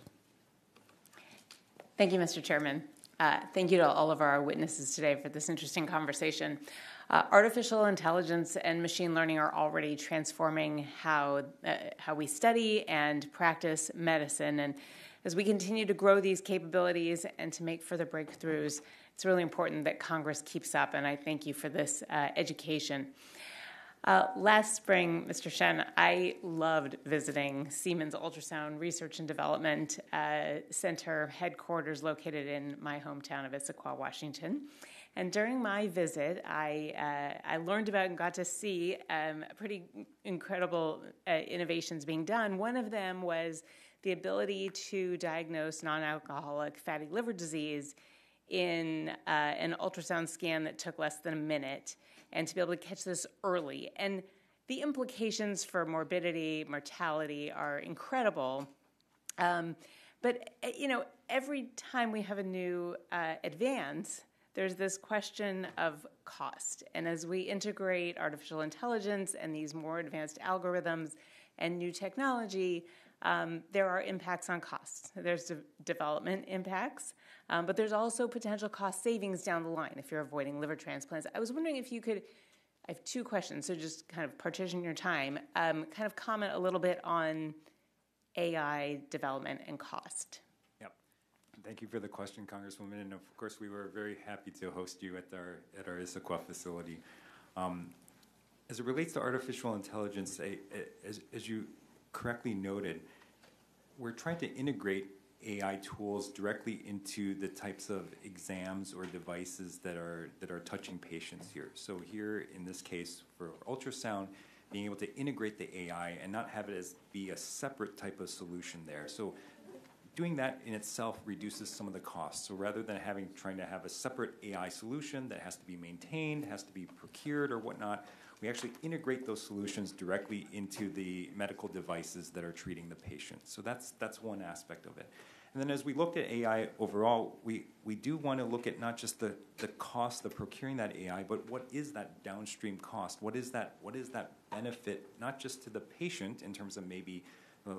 Thank you, Mister Chairman. Uh, thank you to all of our witnesses today for this interesting conversation. Uh, artificial intelligence and machine learning are already transforming how uh, how we study and practice medicine, and as we continue to grow these capabilities and to make further breakthroughs, it's really important that Congress keeps up, and I thank you for this uh, education. Uh, last spring, Mister Shen, I loved visiting Siemens Ultrasound Research and Development uh, Center headquarters located in my hometown of Issaquah, Washington. And during my visit, I uh, I learned about and got to see um, pretty incredible uh, innovations being done. One of them was the ability to diagnose non-alcoholic fatty liver disease in uh, an ultrasound scan that took less than a minute, and to be able to catch this early. And the implications for morbidity, mortality are incredible. Um, but, you know, every time we have a new uh, advance, there's this question of cost. And as we integrate artificial intelligence and these more advanced algorithms and new technology, Um, there are impacts on costs. There's de- development impacts, um, but there's also potential cost savings down the line if you're avoiding liver transplants. I was wondering if you could, I have two questions, so just kind of partition your time, um, kind of comment a little bit on A I development and cost. Yep. Thank you for the question, Congresswoman. And of course, we were very happy to host you at our, at our Issaquah facility. Um, as it relates to artificial intelligence, I, as, as you correctly noted, we're trying to integrate A I tools directly into the types of exams or devices that are that are touching patients here. So here, in this case, for ultrasound, being able to integrate the A I and not have it as be a separate type of solution there. So doing that in itself reduces some of the costs. So rather than having trying to have a separate A I solution that has to be maintained, has to be procured or whatnot, we actually integrate those solutions directly into the medical devices that are treating the patient. So that's that's one aspect of it. And then as we looked at A I overall, we, we do want to look at not just the, the cost of procuring that A I, but what is that downstream cost? What is that, what is that benefit, not just to the patient in terms of maybe uh,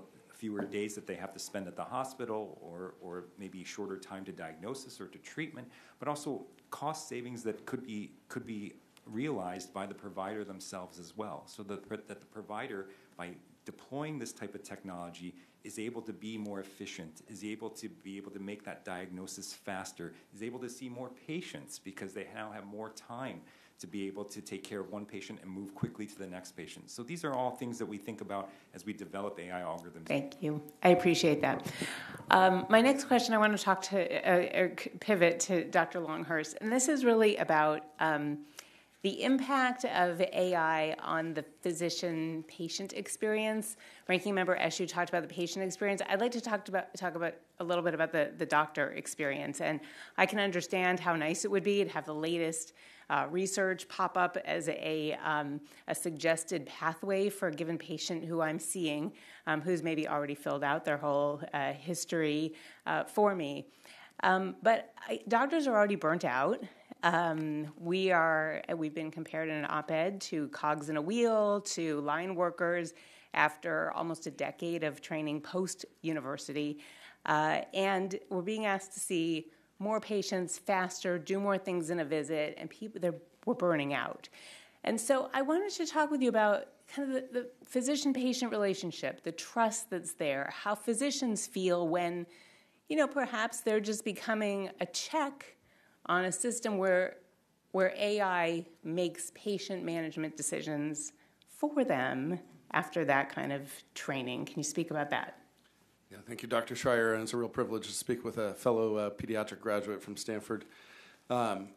fewer days that they have to spend at the hospital or, or maybe shorter time to diagnosis or to treatment, but also cost savings that could be could be realized by the provider themselves as well, so that, that the provider, by deploying this type of technology, is able to be more efficient, is able to be able to make that diagnosis faster, is able to see more patients because they now have more time to be able to take care of one patient and move quickly to the next patient. So these are all things that we think about as we develop A I algorithms. Thank you. I appreciate that. Um, my next question, I want to talk to, uh, uh, pivot to Doctor Longhurst, and this is really about um, the impact of A I on the physician-patient experience. Ranking Member Eshoo talked about the patient experience. I'd like to talk about talk about a little bit about the, the doctor experience. And I can understand how nice it would be to have the latest uh, research pop up as a, um, a suggested pathway for a given patient who I'm seeing, um, who's maybe already filled out their whole uh, history uh, for me. Um, but I, doctors are already burnt out. Um, we are, we've been compared in an op-ed to cogs in a wheel, to line workers after almost a decade of training post-university. Uh, and we're being asked to see more patients faster, do more things in a visit, and people, they're, we're burning out. And so I wanted to talk with you about kind of the, the physician-patient relationship, the trust that's there, how physicians feel when, you know, perhaps they're just becoming a check on a system where where A I makes patient management decisions for them after that kind of training. Can you speak about that? Yeah, thank you, Doctor Schreier. And it's a real privilege to speak with a fellow uh, pediatric graduate from Stanford. Um,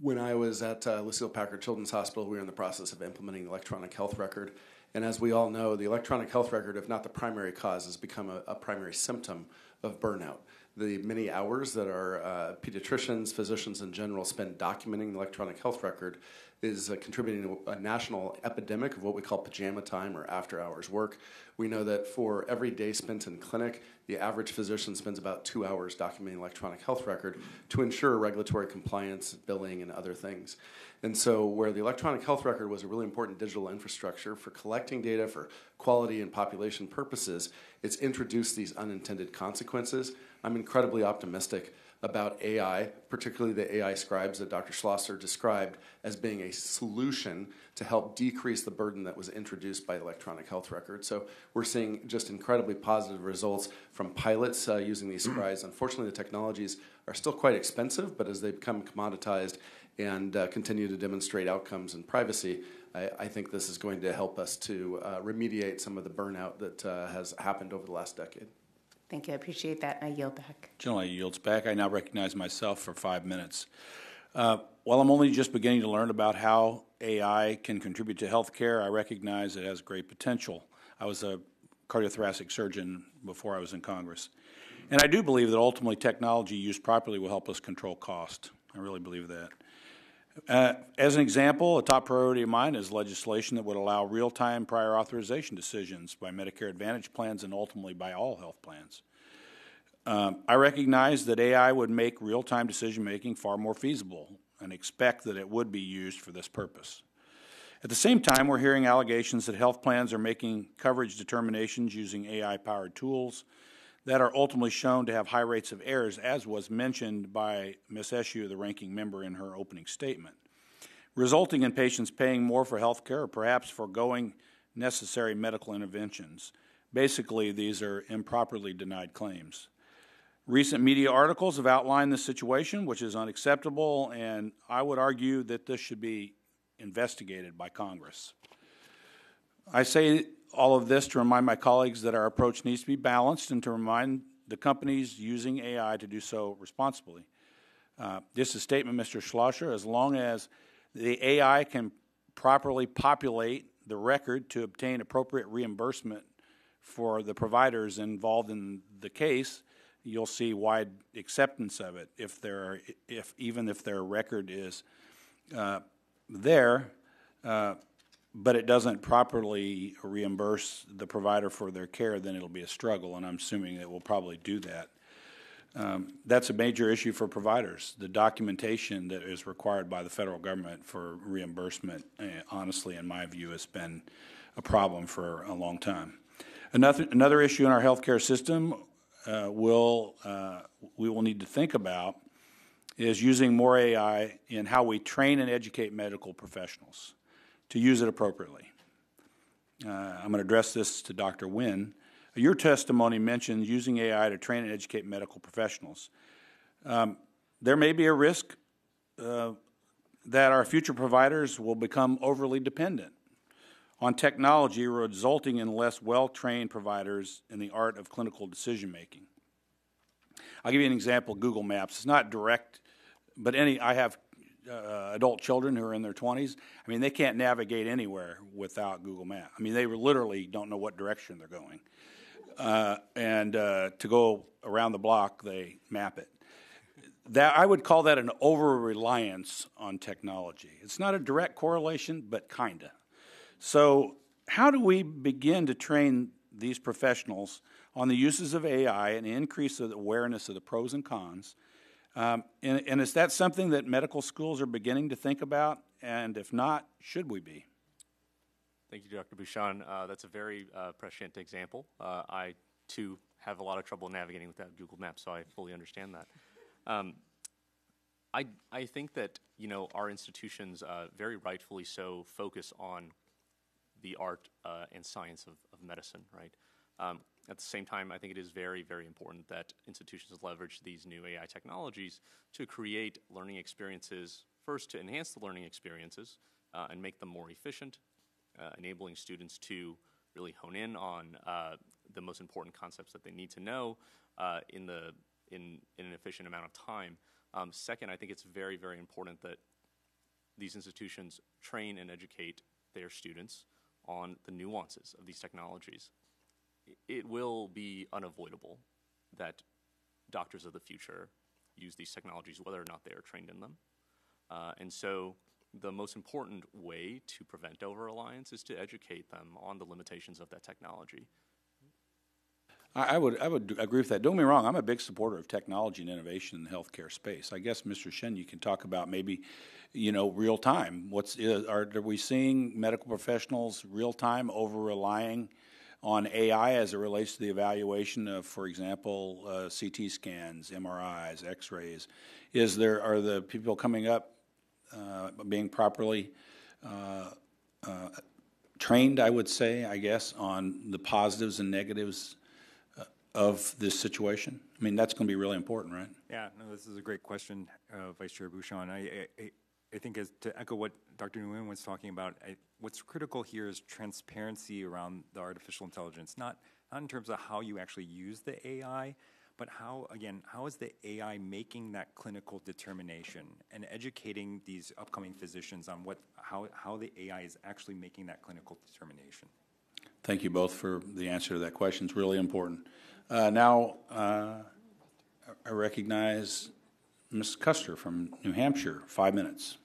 when I was at uh, Lucile Packard Children's Hospital, we were in the process of implementing the electronic health record. And as we all know, the electronic health record, if not the primary cause, has become a, a primary symptom of burnout. The many hours that our uh, pediatricians, physicians in general spend documenting the electronic health record is uh, contributing to a national epidemic of what we call pajama time or after hours work. We know that for every day spent in clinic, the average physician spends about two hours documenting electronic health record to ensure regulatory compliance, billing, and other things. And so where the electronic health record was a really important digital infrastructure for collecting data for quality and population purposes, it's introduced these unintended consequences. I'm incredibly optimistic about A I, particularly the A I scribes that Doctor Schlosser described as being a solution to help decrease the burden that was introduced by electronic health records. So we're seeing just incredibly positive results from pilots uh, using these scribes. Unfortunately, the technologies are still quite expensive, but as they become commoditized and uh, continue to demonstrate outcomes and privacy, I, I think this is going to help us to uh, remediate some of the burnout that uh, has happened over the last decade. Thank you. I appreciate that. I yield back. Generally yields back. I now recognize myself for five minutes. Uh, while I'm only just beginning to learn about how A I can contribute to healthcare, I recognize it has great potential. I was a cardiothoracic surgeon before I was in Congress. And I do believe that ultimately technology used properly will help us control cost. I really believe that. Uh, as an example, a top priority of mine is legislation that would allow real-time prior authorization decisions by Medicare Advantage plans and ultimately by all health plans. Um, I recognize that A I would make real-time decision-making far more feasible and expect that it would be used for this purpose. At the same time, we're hearing allegations that health plans are making coverage determinations using A I-powered tools that are ultimately shown to have high rates of errors, as was mentioned by Miz Eshoo, the ranking member, in her opening statement, resulting in patients paying more for health care or perhaps foregoing necessary medical interventions. Basically, these are improperly denied claims. Recent media articles have outlined this situation, which is unacceptable, and I would argue that this should be investigated by Congress. I say all of this to remind my colleagues that our approach needs to be balanced and to remind the companies using A I to do so responsibly. Uh, this is a statement, Mister Schlosser, as long as the A I can properly populate the record to obtain appropriate reimbursement for the providers involved in the case, you'll see wide acceptance of it. If there are, if even if their record is uh, there, uh, but it doesn't properly reimburse the provider for their care, then it'll be a struggle, and I'm assuming it will probably do that. Um, that's a major issue for providers. The documentation that is required by the federal government for reimbursement, honestly, in my view, has been a problem for a long time. Another, another issue in our healthcare system uh, will, uh, we will need to think about is using more A I in how we train and educate medical professionals, to use it appropriately. Uh, I'm going to address this to Doctor Nguyen. Your testimony mentioned using A I to train and educate medical professionals. Um, there may be a risk uh, that our future providers will become overly dependent on technology, resulting in less well-trained providers in the art of clinical decision-making. I'll give you an example, Google Maps. It's not direct, but any, I have Uh, adult children who are in their twenties, I mean, they can't navigate anywhere without Google Maps. I mean, they literally don't know what direction they're going. Uh, and uh, to go around the block, they map it. That I would call that an over-reliance on technology. It's not a direct correlation, but kinda. So how do we begin to train these professionals on the uses of A I and increase the awareness of the pros and cons? Um, and, and is that something that medical schools are beginning to think about? And if not, should we be? Thank you, Doctor Buchan. Uh, that's a very uh, prescient example. Uh, I, too, have a lot of trouble navigating without Google Maps, so I fully understand that. Um, I, I think that, you know, our institutions, uh, very rightfully so, focus on the art uh, and science of, of medicine, right? Um, At the same time, I think it is very, very important that institutions leverage these new A I technologies to create learning experiences, first to enhance the learning experiences uh, and make them more efficient, uh, enabling students to really hone in on uh, the most important concepts that they need to know uh, in, the, in, in an efficient amount of time. Um, second, I think it's very, very important that these institutions train and educate their students on the nuances of these technologies. It will be unavoidable that doctors of the future use these technologies whether or not they are trained in them. Uh, and so the most important way to prevent over-reliance is to educate them on the limitations of that technology. I, I, would, I would agree with that. Don't get me wrong, I'm a big supporter of technology and innovation in the healthcare space. I guess, Mister Shen, you can talk about maybe, you know, real-time. What's, are, are we seeing medical professionals real-time over-relying on A I as it relates to the evaluation of, for example, uh, C T scans, M R Is, X-rays? Is there, are the people coming up uh, being properly uh, uh, trained, I would say, I guess, on the positives and negatives uh, of this situation? I mean, that's going to be really important, right? Yeah, no, this is a great question, uh, Vice Chair Buchan. I, I, I think, as to echo what Doctor Nguyen was talking about, I, what's critical here is transparency around the artificial intelligence, not, not in terms of how you actually use the A I, but how, again, how is the A I making that clinical determination and educating these upcoming physicians on what, how, how the A I is actually making that clinical determination? Thank you both for the answer to that question. It's really important. Uh, now, uh, I recognize Miz Custer from New Hampshire, five minutes.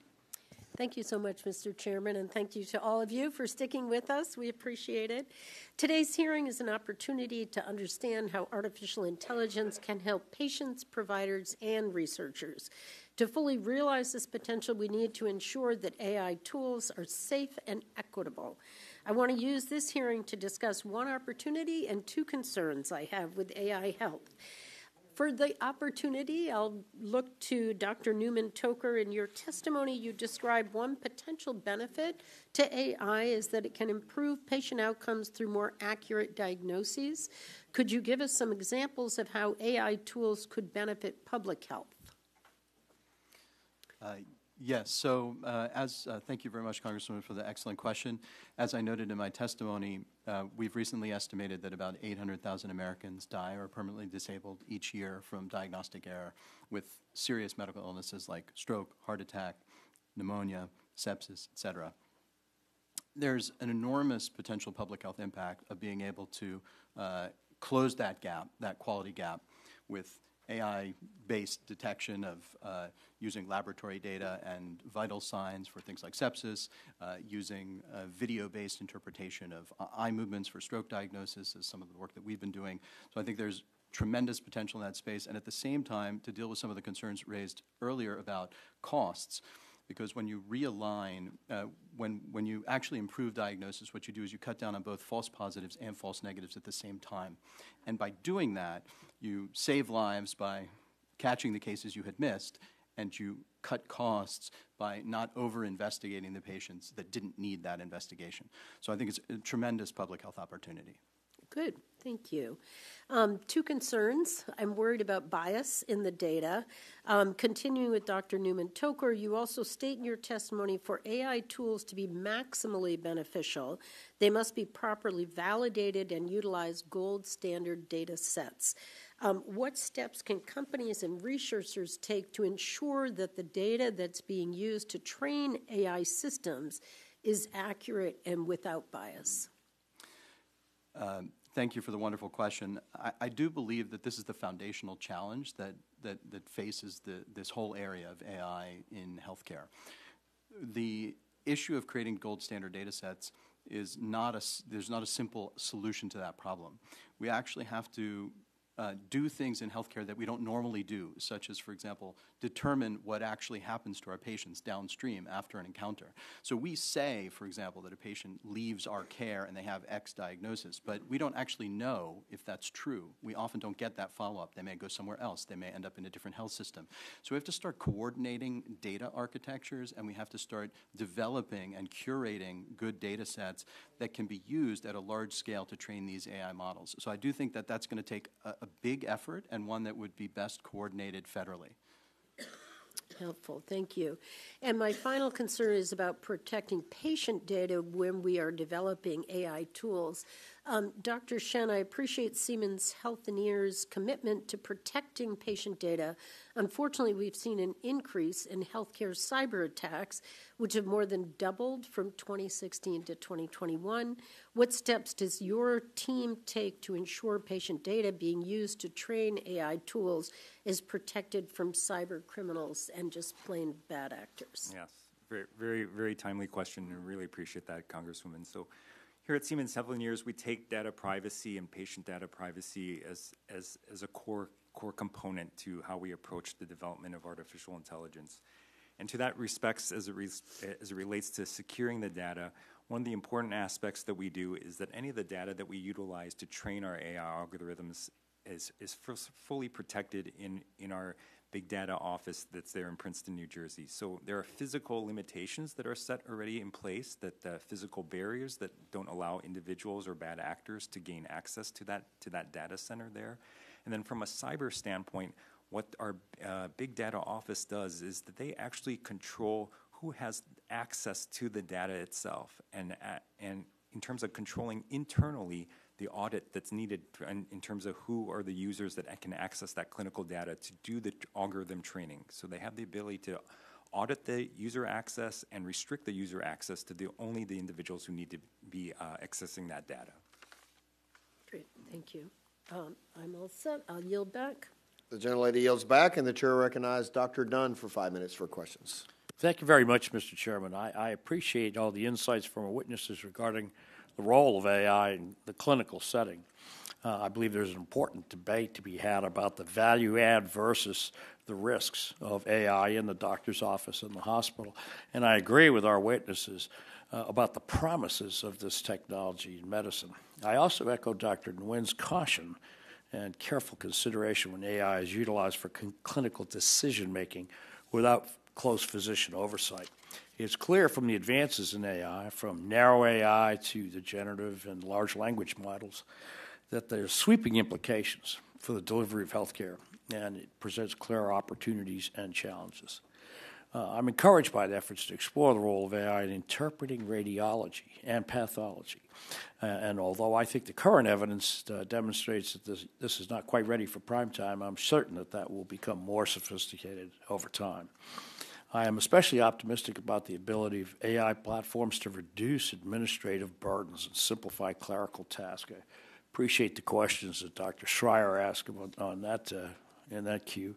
Thank you so much, Mister Chairman, and thank you to all of you for sticking with us. We appreciate it. Today's hearing is an opportunity to understand how artificial intelligence can help patients, providers, and researchers. To fully realize this potential, we need to ensure that A I tools are safe and equitable. I want to use this hearing to discuss one opportunity and two concerns I have with A I health. For the opportunity, I'll look to Doctor Newman-Toker. In your testimony, you described one potential benefit to A I is that it can improve patient outcomes through more accurate diagnoses. Could you give us some examples of how A I tools could benefit public health? Uh, yes. So, uh, as uh, thank you very much, Congresswoman, for the excellent question. As I noted in my testimony, Uh, we've recently estimated that about eight hundred thousand Americans die or are permanently disabled each year from diagnostic error with serious medical illnesses like stroke, heart attack, pneumonia, sepsis, et cetera. There's an enormous potential public health impact of being able to uh, close that gap, that quality gap, with A I-based detection of uh, using laboratory data and vital signs for things like sepsis, uh, using video-based interpretation of eye movements for stroke diagnosis is some of the work that we've been doing. So I think there's tremendous potential in that space, and at the same time, to deal with some of the concerns raised earlier about costs. Because when you realign, uh, when, when you actually improve diagnosis, what you do is you cut down on both false positives and false negatives at the same time. And by doing that, you save lives by catching the cases you had missed, and you cut costs by not over-investigating the patients that didn't need that investigation. So I think it's a tremendous public health opportunity. Good. Thank you. Um, two concerns. I'm worried about bias in the data. Um, continuing with Doctor Newman-Toker, you also state in your testimony for A I tools to be maximally beneficial, they must be properly validated and utilize gold standard data sets. Um, what steps can companies and researchers take to ensure that the data that's being used to train A I systems is accurate and without bias? Um, Thank you for the wonderful question. I, I do believe that this is the foundational challenge that, that, that faces the, this whole area of A I in healthcare. The issue of creating gold standard data sets is not a, there's not a simple solution to that problem. We actually have to uh, do things in healthcare that we don't normally do, such as, for example, determine what actually happens to our patients downstream after an encounter. So we say, for example, that a patient leaves our care and they have X diagnosis, but we don't actually know if that's true. We often don't get that follow-up. They may go somewhere else. They may end up in a different health system. So we have to start coordinating data architectures, and we have to start developing and curating good data sets that can be used at a large scale to train these A I models. So I do think that that's going to take a a big effort, and one that would be best coordinated federally. Helpful, thank you. And my final concern is about protecting patient data when we are developing A I tools. Um, Doctor Shen, I appreciate Siemens Healthineers' commitment to protecting patient data. Unfortunately, we've seen an increase in healthcare cyber attacks, which have more than doubled from twenty sixteen to twenty twenty-one. What steps does your team take to ensure patient data being used to train A I tools is protected from cyber criminals and just plain bad actors? Yes, very, very, very timely question, and really appreciate that, Congresswoman. So here at Siemens Healthineers, we take data privacy and patient data privacy as, as, as a core, core component to how we approach the development of artificial intelligence. And to that respects, as it, re as it relates to securing the data, one of the important aspects that we do is that any of the data that we utilize to train our A I algorithms is, is fully protected in, in our big data office that's there in Princeton, New Jersey. So there are physical limitations that are set already in place, that uh, physical barriers that don't allow individuals or bad actors to gain access to that, to that data center there. And then from a cyber standpoint, what our uh, big data office does is that they actually control who has access to the data itself, and uh, and in terms of controlling internally the audit that's needed in, in terms of who are the users that can access that clinical data to do the algorithm training. So they have the ability to audit the user access and restrict the user access to the only the individuals who need to be uh, accessing that data. Great, thank you. Um, I'm all set. I'll yield back. The gentlelady yields back, and the chair recognizes Doctor Dunn for five minutes for questions. Thank you very much, Mister Chairman. I, I appreciate all the insights from our witnesses regarding the role of A I in the clinical setting. Uh, I believe there's an important debate to be had about the value add versus the risks of A I in the doctor's office and the hospital. And I agree with our witnesses uh, about the promises of this technology in medicine. I also echo Doctor Nguyen's caution and careful consideration when A I is utilized for clinical decision-making without close physician oversight. It's clear from the advances in A I, from narrow A I to the generative and large language models, that there's sweeping implications for the delivery of healthcare, and it presents clear opportunities and challenges. Uh, I'm encouraged by the efforts to explore the role of A I in interpreting radiology and pathology. Uh, and although I think the current evidence uh, demonstrates that this, this is not quite ready for prime time, I'm certain that that will become more sophisticated over time. I am especially optimistic about the ability of A I platforms to reduce administrative burdens and simplify clerical tasks. I appreciate the questions that Doctor Schreier asked on, on that uh, in that queue,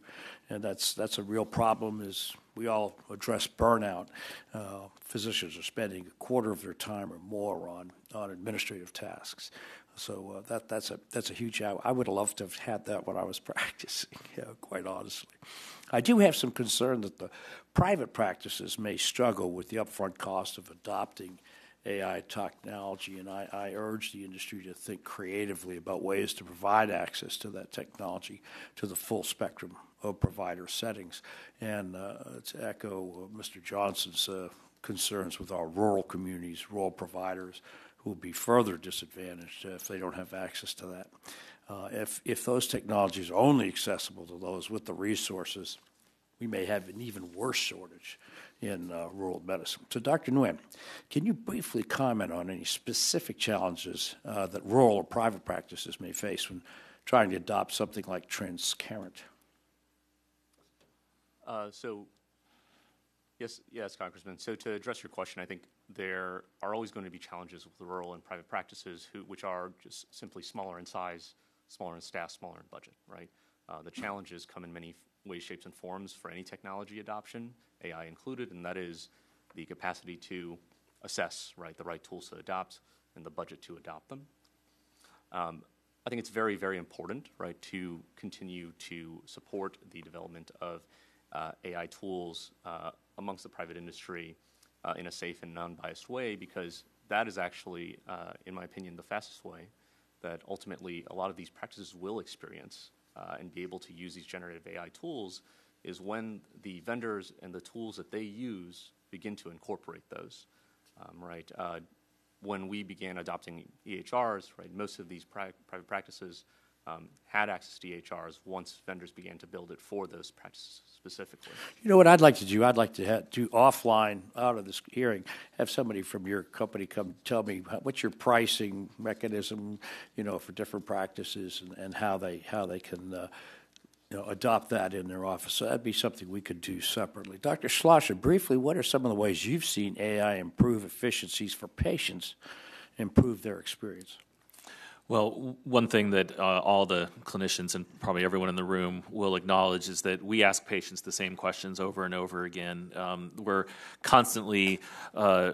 and that's that's a real problem. Is we all address burnout. Uh, physicians are spending a quarter of their time or more on on administrative tasks, so uh, that that's a that's a huge. I, I would have loved to have had that when I was practicing. Yeah, quite honestly, I do have some concern that the private practices may struggle with the upfront cost of adopting A I technology, and I, I urge the industry to think creatively about ways to provide access to that technology to the full spectrum of provider settings. And uh, to echo uh, Mister Johnson's uh, concerns with our rural communities, rural providers who will be further disadvantaged if they don't have access to that. Uh, if, if those technologies are only accessible to those with the resources, we may have an even worse shortage in uh, rural medicine. So Doctor Nguyen, can you briefly comment on any specific challenges uh, that rural or private practices may face when trying to adopt something like Transcarent? Uh, so, yes, yes, Congressman. So to address your question, I think there are always going to be challenges with the rural and private practices, who, which are just simply smaller in size, smaller in staff, smaller in budget, right? Uh, the challenges come in many ways, shapes, and forms for any technology adoption, A I included, and that is the capacity to assess, right, the right tools to adopt and the budget to adopt them. Um, I think it's very, very important, right, to continue to support the development of uh, A I tools uh, amongst the private industry uh, in a safe and non-biased way, because that is actually, uh, in my opinion, the fastest way that ultimately a lot of these practices will experience Uh, and be able to use these generative A I tools is when the vendors and the tools that they use begin to incorporate those, um, right? Uh, when we began adopting E H Rs, right, most of these pri private practices um, had access to E H Rs once vendors began to build it for those practices specifically. You know what I'd like to do? I'd like to have, do offline, out of this hearing, have somebody from your company come tell me what's your pricing mechanism, you know, for different practices, and, and how they how they can uh, you know, adopt that in their office. So that'd be something we could do separately. Doctor Schlosser, briefly, what are some of the ways you've seen A I improve efficiencies for patients, improve their experience? Well, one thing that uh, all the clinicians and probably everyone in the room will acknowledge is that we ask patients the same questions over and over again. Um, we're constantly uh,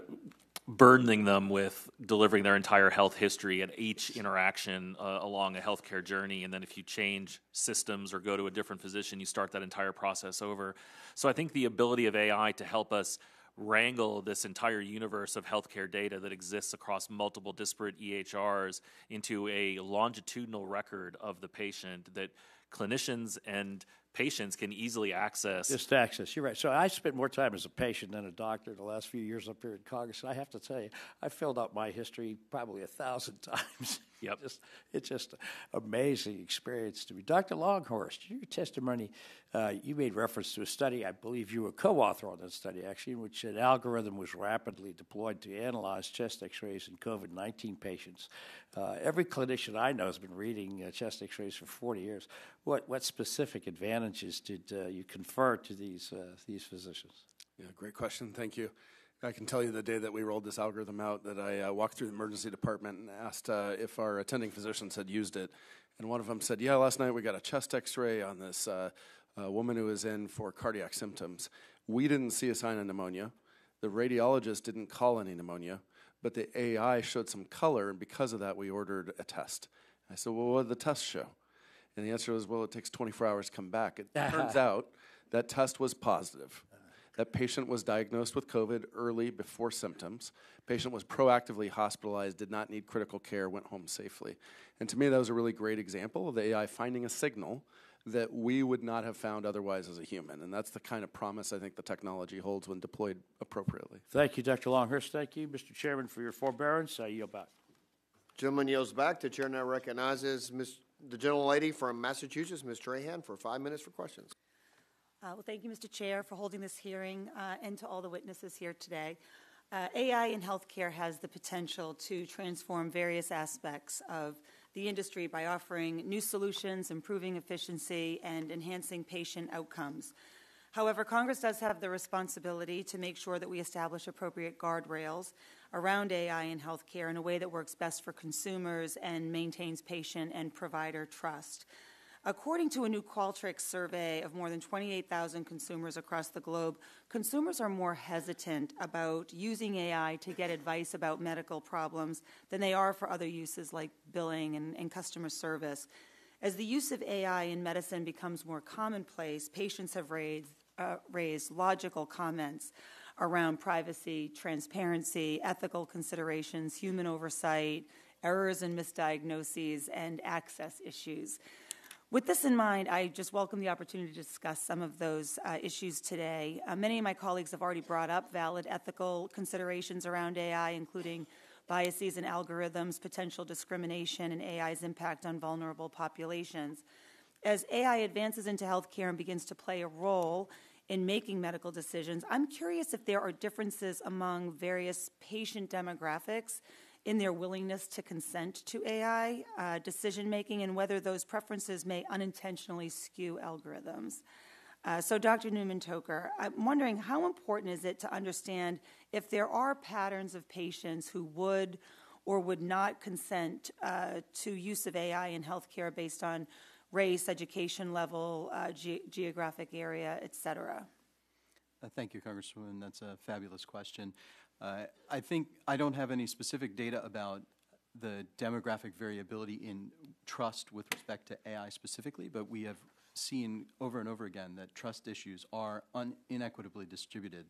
burdening them with delivering their entire health history at each interaction uh, along a healthcare journey, and then if you change systems or go to a different physician, you start that entire process over. So I think the ability of A I to help us wrangle this entire universe of healthcare data that exists across multiple disparate E H Rs into a longitudinal record of the patient that clinicians and patients can easily access. Just access, you're right. So I spent more time as a patient than a doctor the last few years up here in Congress, and I have to tell you, I filled out my history probably a thousand times Yep. Just, it's just an amazing experience to me. Doctor Longhurst, your testimony, uh, you made reference to a study, I believe you were co-author on that study, actually, in which an algorithm was rapidly deployed to analyze chest x-rays in COVID nineteen patients. Uh, every clinician I know has been reading uh, chest x-rays for forty years. What, what specific advantages did uh, you confer to these, uh, these physicians? Yeah, great question. Thank you. I can tell you the day that we rolled this algorithm out that I uh, walked through the emergency department and asked uh, if our attending physicians had used it. And one of them said, yeah, last night we got a chest x-ray on this uh, uh, woman who was in for cardiac symptoms. We didn't see a sign of pneumonia. The radiologist didn't call any pneumonia, but the A I showed some color, and because of that, we ordered a test. I said, well, what did the test show? And the answer was, well, it takes twenty-four hours to come back. It turns out that test was positive. That patient was diagnosed with COVID early before symptoms. Patient was proactively hospitalized, did not need critical care, went home safely. And to me, that was a really great example of the A I finding a signal that we would not have found otherwise as a human. And that's the kind of promise I think the technology holds when deployed appropriately. Thank you, Doctor Longhurst. Thank you, Mister Chairman, for your forbearance. I yield back. Gentleman yields back. The chair now recognizes Miz the gentlelady from Massachusetts, Miz Trahan, for five minutes for questions. Uh, well, thank you, Mister Chair, for holding this hearing uh, and to all the witnesses here today. Uh, A I in healthcare has the potential to transform various aspects of the industry by offering new solutions, improving efficiency, and enhancing patient outcomes. However, Congress does have the responsibility to make sure that we establish appropriate guardrails around A I in healthcare in a way that works best for consumers and maintains patient and provider trust. According to a new Qualtrics survey of more than twenty-eight thousand consumers across the globe, consumers are more hesitant about using A I to get advice about medical problems than they are for other uses like billing and, and customer service. As the use of A I in medicine becomes more commonplace, patients have raised, uh, raised logical comments around privacy, transparency, ethical considerations, human oversight, errors and misdiagnoses, and access issues. With this in mind, I just welcome the opportunity to discuss some of those uh, issues today. Uh, many of my colleagues have already brought up valid ethical considerations around A I, including biases in algorithms, potential discrimination, and A I's impact on vulnerable populations. As A I advances into healthcare and begins to play a role in making medical decisions, I'm curious if there are differences among various patient demographics in their willingness to consent to A I uh, decision-making and whether those preferences may unintentionally skew algorithms. Uh, so Doctor Newman-Toker, I'm wondering how important is it to understand if there are patterns of patients who would or would not consent uh, to use of A I in healthcare based on race, education level, uh, ge geographic area, et cetera? Uh, thank you, Congresswoman. That's a fabulous question. Uh, I think I don't have any specific data about the demographic variability in trust with respect to A I specifically, but we have seen over and over again that trust issues are un inequitably distributed.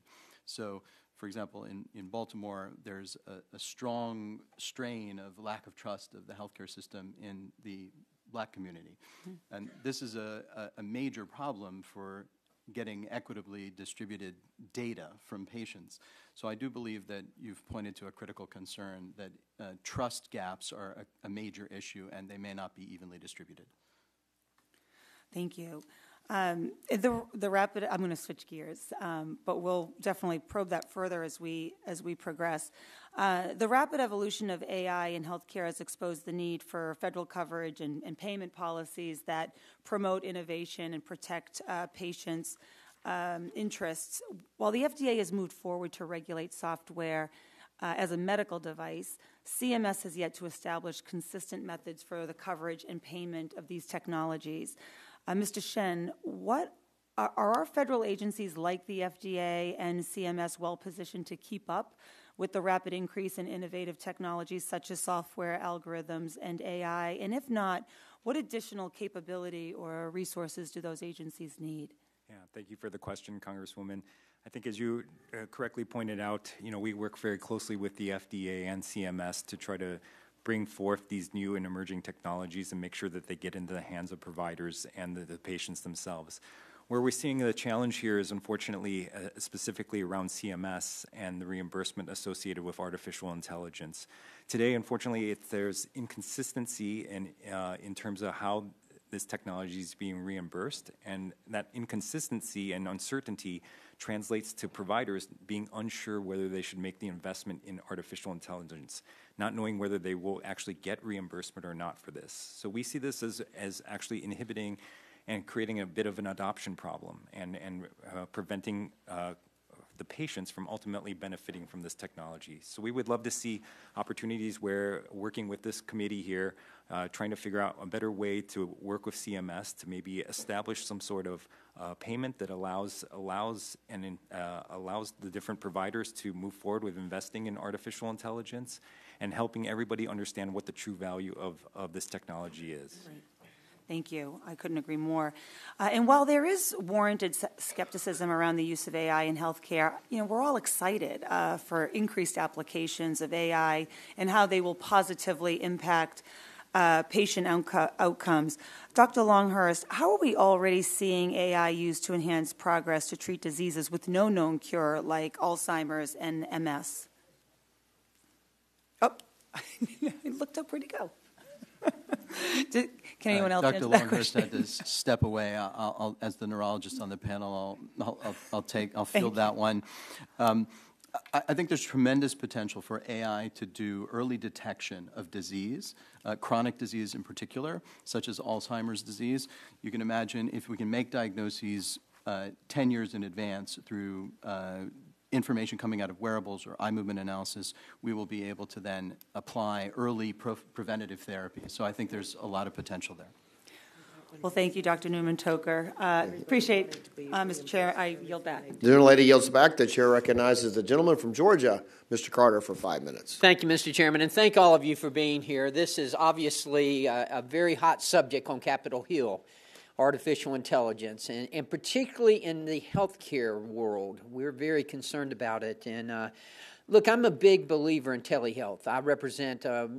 So, for example, in, in Baltimore, there's a, a strong strain of lack of trust of the healthcare system in the black community. Mm-hmm. And this is a, a, a major problem for getting equitably distributed data from patients. So I do believe that you've pointed to a critical concern that uh, trust gaps are a, a major issue and they may not be evenly distributed. Thank you. Um, the, the rapid, I'm going to switch gears, um, but we'll definitely probe that further as we, as we progress. Uh, the rapid evolution of A I in healthcare has exposed the need for federal coverage and, and payment policies that promote innovation and protect uh, patients' um, interests. While the F D A has moved forward to regulate software uh, as a medical device, C M S has yet to establish consistent methods for the coverage and payment of these technologies. Uh, Mister Shen, what are, are our federal agencies like the F D A and C M S well positioned to keep up with the rapid increase in innovative technologies such as software, algorithms, and A I? And if not, what additional capability or resources do those agencies need? Yeah, thank you for the question, Congresswoman. I think as you uh, correctly pointed out, you know, we work very closely with the F D A and C M S to try to bring forth these new and emerging technologies and make sure that they get into the hands of providers and the, the patients themselves. Where we're seeing the challenge here is, unfortunately, uh, specifically around C M S and the reimbursement associated with artificial intelligence. Today, unfortunately, it, there's inconsistency in, uh, in terms of how this technology is being reimbursed, and that inconsistency and uncertainty translates to providers being unsure whether they should make the investment in artificial intelligence, not knowing whether they will actually get reimbursement or not for this. So we see this as, as actually inhibiting and creating a bit of an adoption problem and, and uh, preventing uh, the patients from ultimately benefiting from this technology. So we would love to see opportunities where working with this committee here, uh, trying to figure out a better way to work with C M S to maybe establish some sort of uh, payment that allows allows and uh, allows the different providers to move forward with investing in artificial intelligence and helping everybody understand what the true value of of this technology is. Right. Thank you. I couldn't agree more. Uh, and while there is warranted skepticism around the use of A I in healthcare, you know, we're all excited uh, for increased applications of A I and how they will positively impact uh, patient outco- outcomes. Doctor Longhurst, how are we already seeing A I used to enhance progress to treat diseases with no known cure, like Alzheimer's and M S? Oh, I looked up where to go. Did, can anyone uh, else answer that question? Doctor Longhurst had to step away. I'll, I'll, as the neurologist on the panel, I'll, I'll, I'll take, I'll field that one. Um, I, I think there's tremendous potential for A I to do early detection of disease, uh, chronic disease in particular, such as Alzheimer's disease. You can imagine if we can make diagnoses uh, ten years in advance through uh, information coming out of wearables or eye movement analysis, we will be able to then apply early pro preventative therapy. So I think there's a lot of potential there. Well, thank you, Doctor Newman-Toker. Uh, appreciate, uh, Mister Chair, I yield back. The gentlelady yields back. The chair recognizes the gentleman from Georgia, Mister Carter, for five minutes. Thank you, Mister Chairman, and thank all of you for being here. This is obviously a, a very hot subject on Capitol Hill. Artificial intelligence, and, and particularly in the healthcare world. We're very concerned about it. And uh, look, I'm a big believer in telehealth. I represent a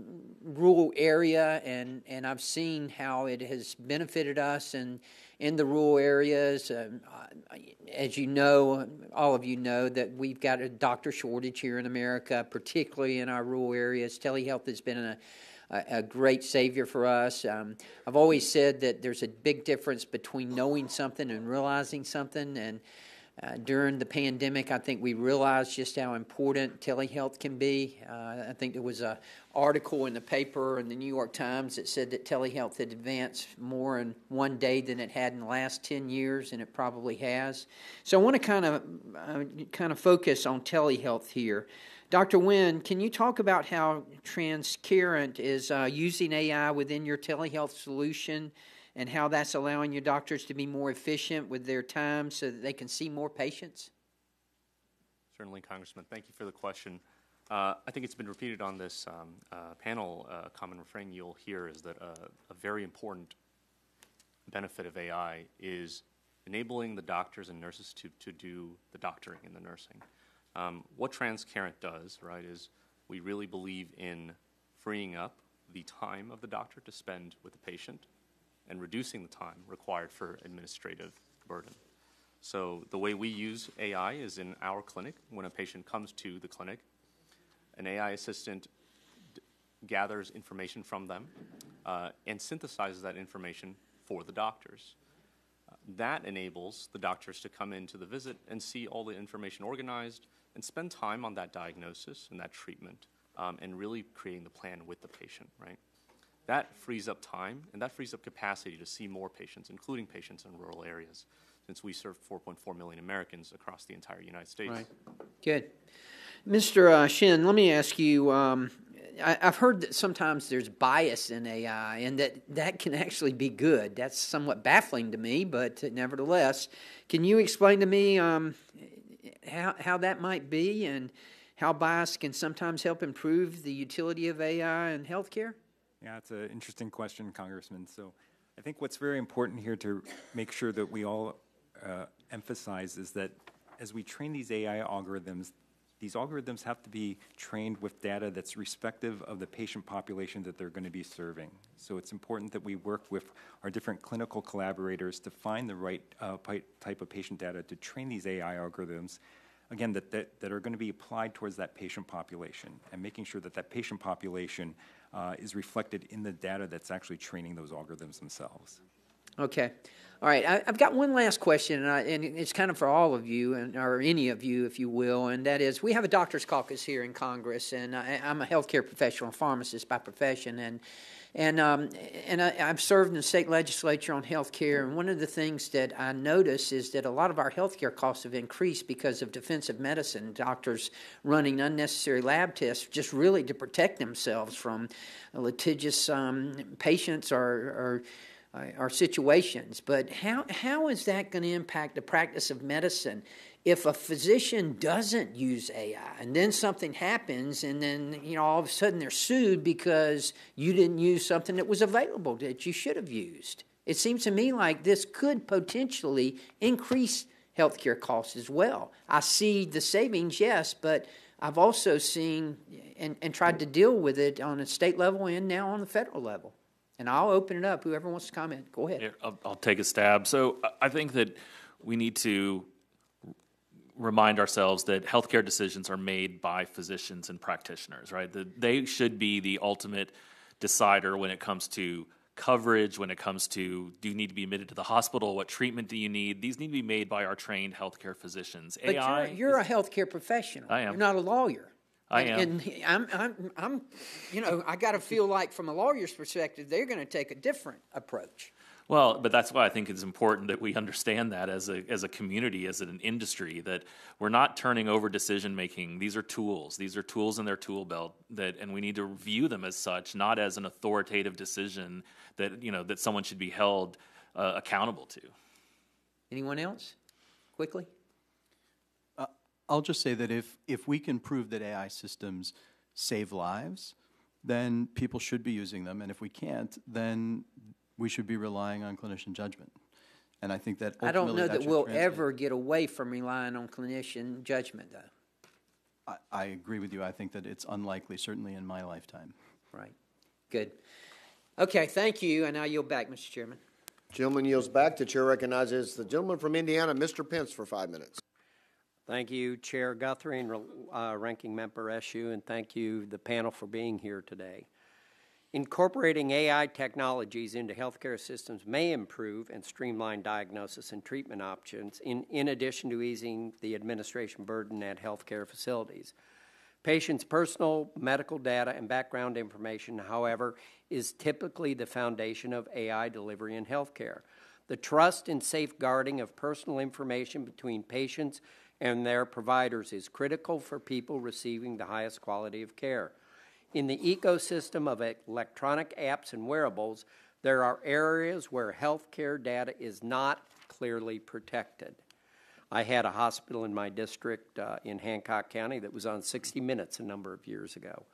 rural area, and, and I've seen how it has benefited us in, in the rural areas. Um, as you know, all of you know, that we've got a doctor shortage here in America, particularly in our rural areas. Telehealth has been a a great savior for us. Um, I've always said that there's a big difference between knowing something and realizing something. And uh, during the pandemic, I think we realized just how important telehealth can be. Uh, I think there was an article in the paper in the New York Times that said that telehealth had advanced more in one day than it had in the last ten years, and it probably has. So I want to kind of uh, kind of focus on telehealth here. Doctor Nguyen, can you talk about how Transcarent is uh, using A I within your telehealth solution and how that's allowing your doctors to be more efficient with their time so that they can see more patients? Certainly, Congressman. Thank you for the question. Uh, I think it's been repeated on this um, uh, panel. A uh, common refrain you'll hear is that uh, a very important benefit of A I is enabling the doctors and nurses to, to do the doctoring and the nursing. Um, what Transcarent does, right, is we really believe in freeing up the time of the doctor to spend with the patient and reducing the time required for administrative burden. So the way we use A I is in our clinic. When a patient comes to the clinic, an A I assistant d gathers information from them uh, and synthesizes that information for the doctors. Uh, that enables the doctors to come into the visit and see all the information organized and spend time on that diagnosis and that treatment, um, and really creating the plan with the patient, right? That frees up time, and that frees up capacity to see more patients, including patients in rural areas, since we serve four point four million Americans across the entire United States. Right. Good. Mister Uh, Shen, let me ask you, um, I, I've heard that sometimes there's bias in A I and that that can actually be good. That's somewhat baffling to me, but nevertheless, can you explain to me um, How, how that might be and how bias can sometimes help improve the utility of A I in healthcare? Yeah, it's an interesting question, Congressman. So I think what's very important here to make sure that we all uh, emphasize is that as we train these A I algorithms, these algorithms have to be trained with data that's respective of the patient population that they're going to be serving. So it's important that we work with our different clinical collaborators to find the right uh, type of patient data to train these A I algorithms, again, that, that, that are going to be applied towards that patient population, and making sure that that patient population uh, is reflected in the data that's actually training those algorithms themselves. Okay. All right. I, I've got one last question, and, I, and it's kind of for all of you, and, or any of you, if you will, and that is, we have a doctor's caucus here in Congress, and I, I'm a healthcare professional, pharmacist by profession, and and um, and I, I've served in the state legislature on healthcare, and one of the things that I notice is that a lot of our healthcare costs have increased because of defensive medicine, doctors running unnecessary lab tests just really to protect themselves from litigious um, patients or or Our situations. But how, how is that going to impact the practice of medicine if a physician doesn't use A I and then something happens and then, you know, all of a sudden they're sued because you didn't use something that was available that you should have used? It seems to me like this could potentially increase healthcare costs as well. I see the savings, yes, but I've also seen and, and tried to deal with it on a state level and now on the federal level. And I'll open it up. Whoever wants to comment, go ahead. Yeah, I'll, I'll take a stab. So I think that we need to remind ourselves that healthcare decisions are made by physicians and practitioners, right? The, they should be the ultimate decider when it comes to coverage, when it comes to, do you need to be admitted to the hospital? What treatment do you need? These need to be made by our trained healthcare physicians. But A I you're, you're is, a healthcare professional. I am. You're not a lawyer. I am. And, and I'm, I'm, I'm, you know, I got to feel like from a lawyer's perspective, they're going to take a different approach. Well, but that's why I think it's important that we understand that as a as a community, as an industry, that we're not turning over decision making. These are tools. These are tools in their tool belt, that, and we need to view them as such, not as an authoritative decision that, you know, that someone should be held uh, accountable to. Anyone else? Quickly. I'll just say that if, if we can prove that A I systems save lives, then people should be using them. And if we can't, then we should be relying on clinician judgment. And I think that ultimately I don't know that, that we'll translate. ever get away from relying on clinician judgment, though. I, I agree with you. I think that it's unlikely, certainly in my lifetime. Right. Good. Okay, thank you. And I yield back, Mister Chairman. Gentleman yields back. The chair recognizes the gentleman from Indiana, Mister Pence, for five minutes. Thank you, Chair Guthrie and uh, Ranking Member Eshoo, and thank you, the panel, for being here today. Incorporating A I technologies into healthcare systems may improve and streamline diagnosis and treatment options, in, in addition to easing the administration burden at healthcare facilities. Patients' personal medical data and background information, however, is typically the foundation of A I delivery in healthcare. The trust and safeguarding of personal information between patients and their providers is critical for people receiving the highest quality of care. In the ecosystem of electronic apps and wearables, there are areas where healthcare data is not clearly protected. I had a hospital in my district uh, in Hancock County that was on sixty minutes a number of years ago.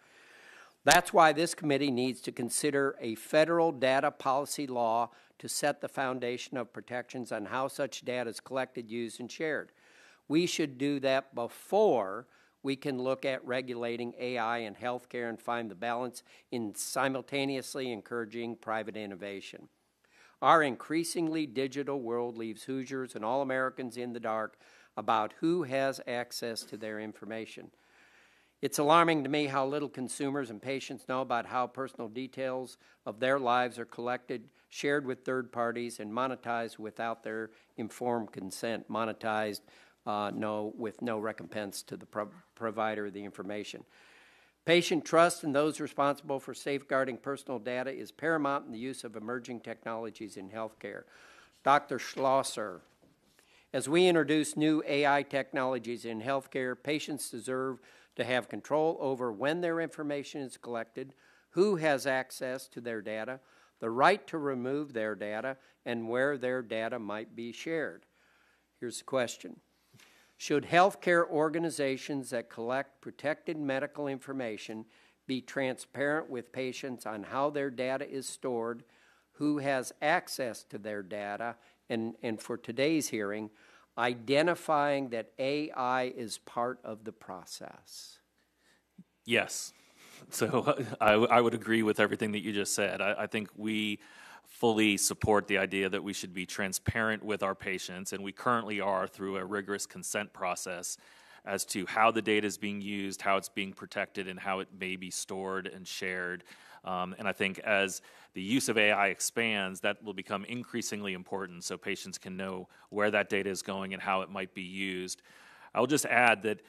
That's why this committee needs to consider a federal data policy law to set the foundation of protections on how such data is collected, used, and shared. We should do that before we can look at regulating A I in healthcare and find the balance in simultaneously encouraging private innovation. Our increasingly digital world leaves Hoosiers and all Americans in the dark about who has access to their information. It's alarming to me how little consumers and patients know about how personal details of their lives are collected, shared with third parties, and monetized without their informed consent, monetized Uh, no, with no recompense to the pro provider of the information. Patient trust and those responsible for safeguarding personal data is paramount in the use of emerging technologies in healthcare. Doctor Schlosser, as we introduce new A I technologies in healthcare, patients deserve to have control over when their information is collected, who has access to their data, the right to remove their data, and where their data might be shared. Here's the question. Should healthcare organizations that collect protected medical information be transparent with patients on how their data is stored, who has access to their data, and, and for today's hearing, identifying that A I is part of the process? Yes. So I, I would agree with everything that you just said. I, I think we fully support the idea that we should be transparent with our patients, and we currently are through a rigorous consent process as to how the data is being used, how it's being protected, and how it may be stored and shared. Um, and I think as the use of A I expands, that will become increasingly important so patients can know where that data is going and how it might be used. I'll just add that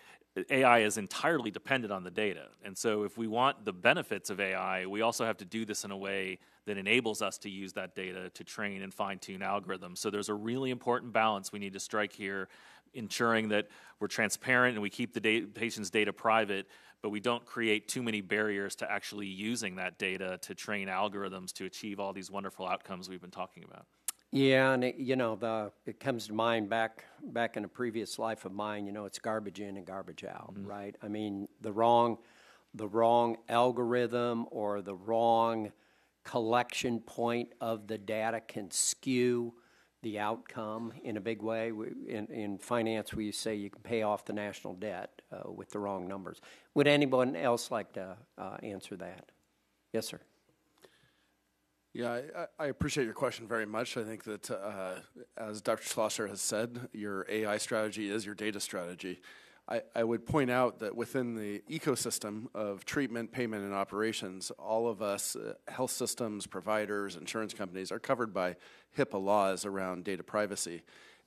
A I is entirely dependent on the data. And so if we want the benefits of A I, we also have to do this in a way that enables us to use that data to train and fine-tune algorithms. So there's a really important balance we need to strike here, ensuring that we're transparent and we keep the data, patient's data private, but we don't create too many barriers to actually using that data to train algorithms to achieve all these wonderful outcomes we've been talking about. Yeah, and it, you know, the, it comes to mind back back in a previous life of mine. You know, it's garbage in and garbage out, mm-hmm. right? I mean, the wrong, the wrong algorithm or the wrong collection point of the data can skew the outcome in a big way. We, in, in finance, we say you can pay off the national debt uh, with the wrong numbers. Would anyone else like to uh, answer that? Yes, sir. Yeah, I, I appreciate your question very much. I think that, uh, as Doctor Schlosser has said, your A I strategy is your data strategy. I, I would point out that within the ecosystem of treatment, payment, and operations, all of us, uh, health systems, providers, insurance companies, are covered by HIPAA laws around data privacy.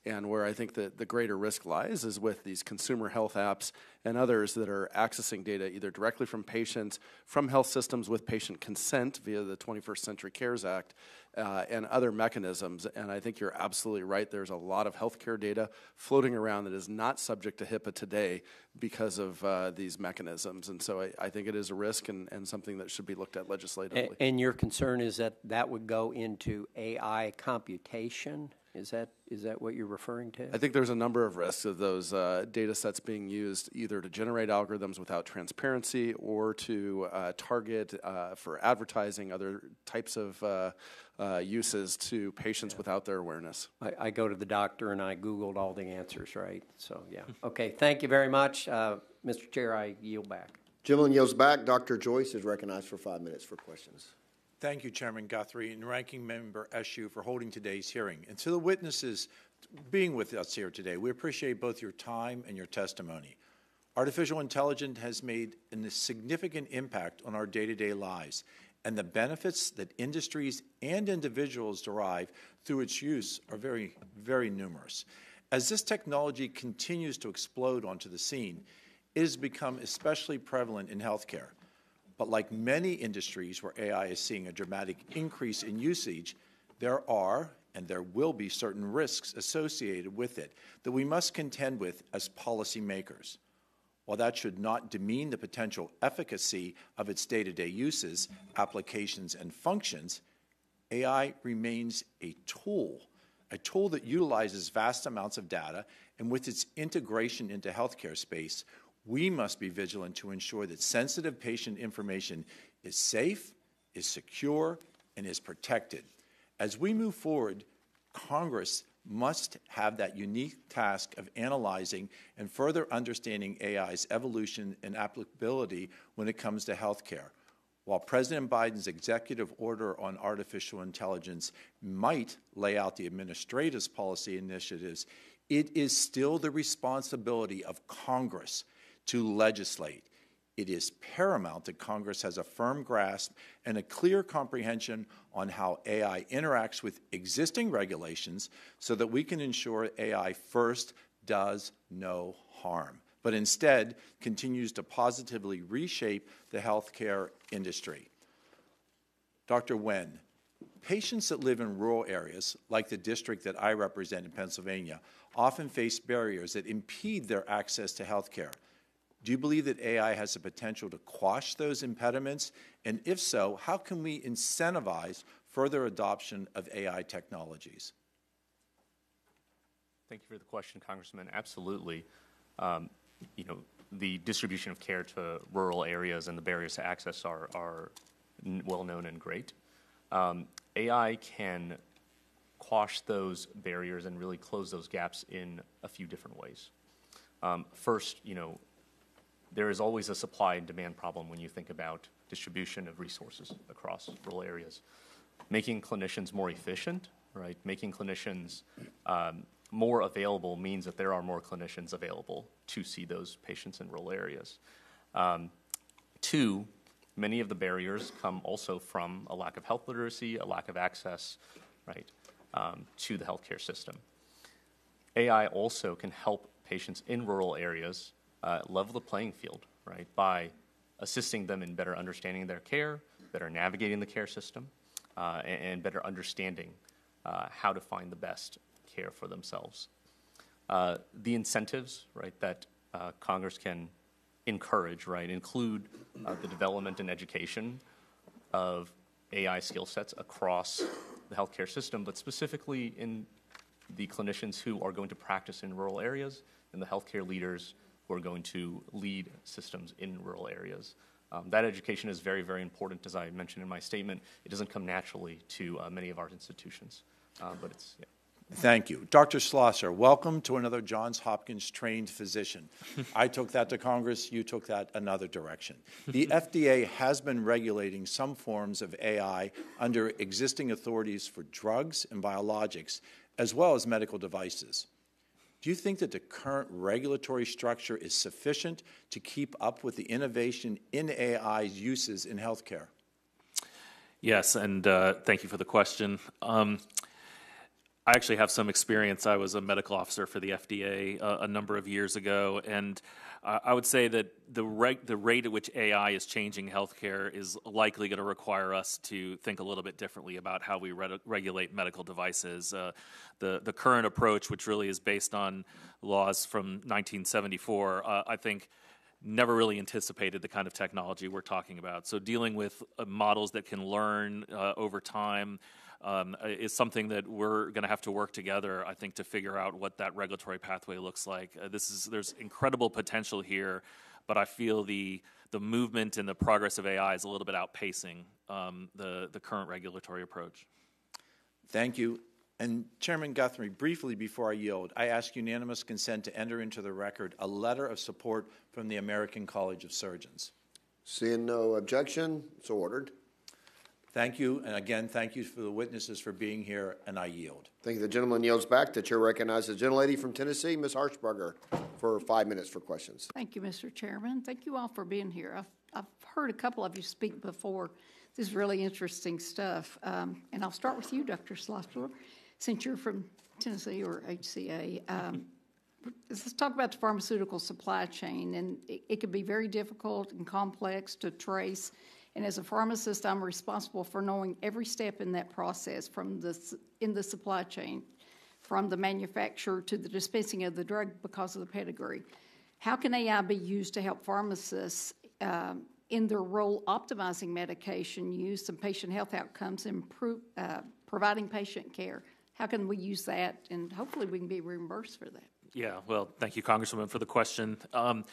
And where I think that the greater risk lies is with these consumer health apps and others that are accessing data either directly from patients, from health systems with patient consent via the twenty-first Century CARES Act, uh, and other mechanisms. And I think you're absolutely right. There's a lot of healthcare data floating around that is not subject to HIPAA today because of uh, these mechanisms. And so I, I think it is a risk and, and something that should be looked at legislatively. And, and your concern is that that would go into A I computation? Is that is that what you're referring to? I think there's a number of risks of those uh, data sets being used either to generate algorithms without transparency or to uh, target uh, for advertising, other types of uh, uh, uses to patients yeah. without their awareness. I, I go to the doctor and I Googled all the answers, right? So, yeah. Okay, thank you very much. Uh, Mister Chair, I yield back. Gentleman yields back. Doctor Joyce is recognized for five minutes for questions. Thank you, Chairman Guthrie and Ranking Member Eshoo, for holding today's hearing. And to the witnesses being with us here today, we appreciate both your time and your testimony. Artificial intelligence has made a significant impact on our day-to-day lives, and the benefits that industries and individuals derive through its use are very, very numerous. As this technology continues to explode onto the scene, it has become especially prevalent in healthcare. But like many industries where A I is seeing a dramatic increase in usage, there are and there will be certain risks associated with it that we must contend with as policymakers. While that should not demean the potential efficacy of its day-to-day uses, applications, and functions, A I remains a tool, a tool that utilizes vast amounts of data, and with its integration into healthcare space, we must be vigilant to ensure that sensitive patient information is safe, is secure, and is protected. As we move forward, Congress must have that unique task of analyzing and further understanding A I's evolution and applicability when it comes to healthcare. While President Biden's executive order on artificial intelligence might lay out the administrator's policy initiatives, it is still the responsibility of Congress to legislate. It is paramount that Congress has a firm grasp and a clear comprehension on how A I interacts with existing regulations so that we can ensure A I first does no harm, but instead continues to positively reshape the healthcare industry. Doctor Nguyen, patients that live in rural areas, like the district that I represent in Pennsylvania, often face barriers that impede their access to healthcare. Do you believe that A I has the potential to quash those impediments? And if so, how can we incentivize further adoption of A I technologies? Thank you for the question, Congressman. Absolutely. Um, you know, the distribution of care to rural areas and the barriers to access are, are well known and great. Um, A I can quash those barriers and really close those gaps in a few different ways. Um, first, you know, there is always a supply and demand problem when you think about distribution of resources across rural areas. Making clinicians more efficient, right? Making clinicians um, more available means that there are more clinicians available to see those patients in rural areas. Um, two, many of the barriers come also from a lack of health literacy, a lack of access, right, um, to the healthcare system. A I also can help patients in rural areas uh, level the playing field, right, by assisting them in better understanding their care, better navigating the care system, uh, and, and better understanding uh, how to find the best care for themselves. Uh, the incentives, right, that uh, Congress can encourage, right, include uh, the development and education of A I skill sets across the healthcare system, but specifically in the clinicians who are going to practice in rural areas and the healthcare leaders who are going to lead systems in rural areas. Um, that education is very, very important, as I mentioned in my statement. It doesn't come naturally to uh, many of our institutions, uh, but it's, yeah. Thank you. Doctor Schlosser, welcome to another Johns Hopkins trained physician. I took that to Congress, you took that another direction. The F D A has been regulating some forms of A I under existing authorities for drugs and biologics, as well as medical devices. Do you think that the current regulatory structure is sufficient to keep up with the innovation in A I's uses in healthcare? Yes, and uh, thank you for the question. Um, I actually have some experience. I was a medical officer for the F D A uh, a number of years ago, and uh, I would say that the, reg the rate at which A I is changing healthcare is likely going to require us to think a little bit differently about how we re regulate medical devices. Uh, the, the current approach, which really is based on laws from nineteen seventy-four, uh, I think never really anticipated the kind of technology we're talking about. So dealing with uh, models that can learn uh, over time, Um, is something that we're going to have to work together, I think, to figure out what that regulatory pathway looks like. Uh, this is there's incredible potential here, but I feel the the movement and the progress of A I is a little bit outpacing um, the the current regulatory approach. Thank you. And Chairman Guthrie, briefly before I yield, I ask unanimous consent to enter into the record a letter of support from the American College of Surgeons. Seeing no objection, so ordered. Thank you, and again, thank you for the witnesses for being here, and I yield. Thank you. The gentleman yields back. The chair recognizes the gentlelady from Tennessee, Miz Harshbarger, for five minutes for questions. Thank you, Mister Chairman. Thank you all for being here. I've, I've heard a couple of you speak before. This is really interesting stuff, um, and I'll start with you, Doctor Schlosser, since you're from Tennessee or H C A. Um, let's talk about the pharmaceutical supply chain, and it, it can be very difficult and complex to trace. And as a pharmacist, I'm responsible for knowing every step in that process from the, in the supply chain, from the manufacturer to the dispensing of the drug because of the pedigree. How can A I be used to help pharmacists um, in their role optimizing medication use and patient health outcomes, improve, uh, providing patient care? How can we use that? And hopefully we can be reimbursed for that. Yeah, well, thank you, Congresswoman, for the question. Um,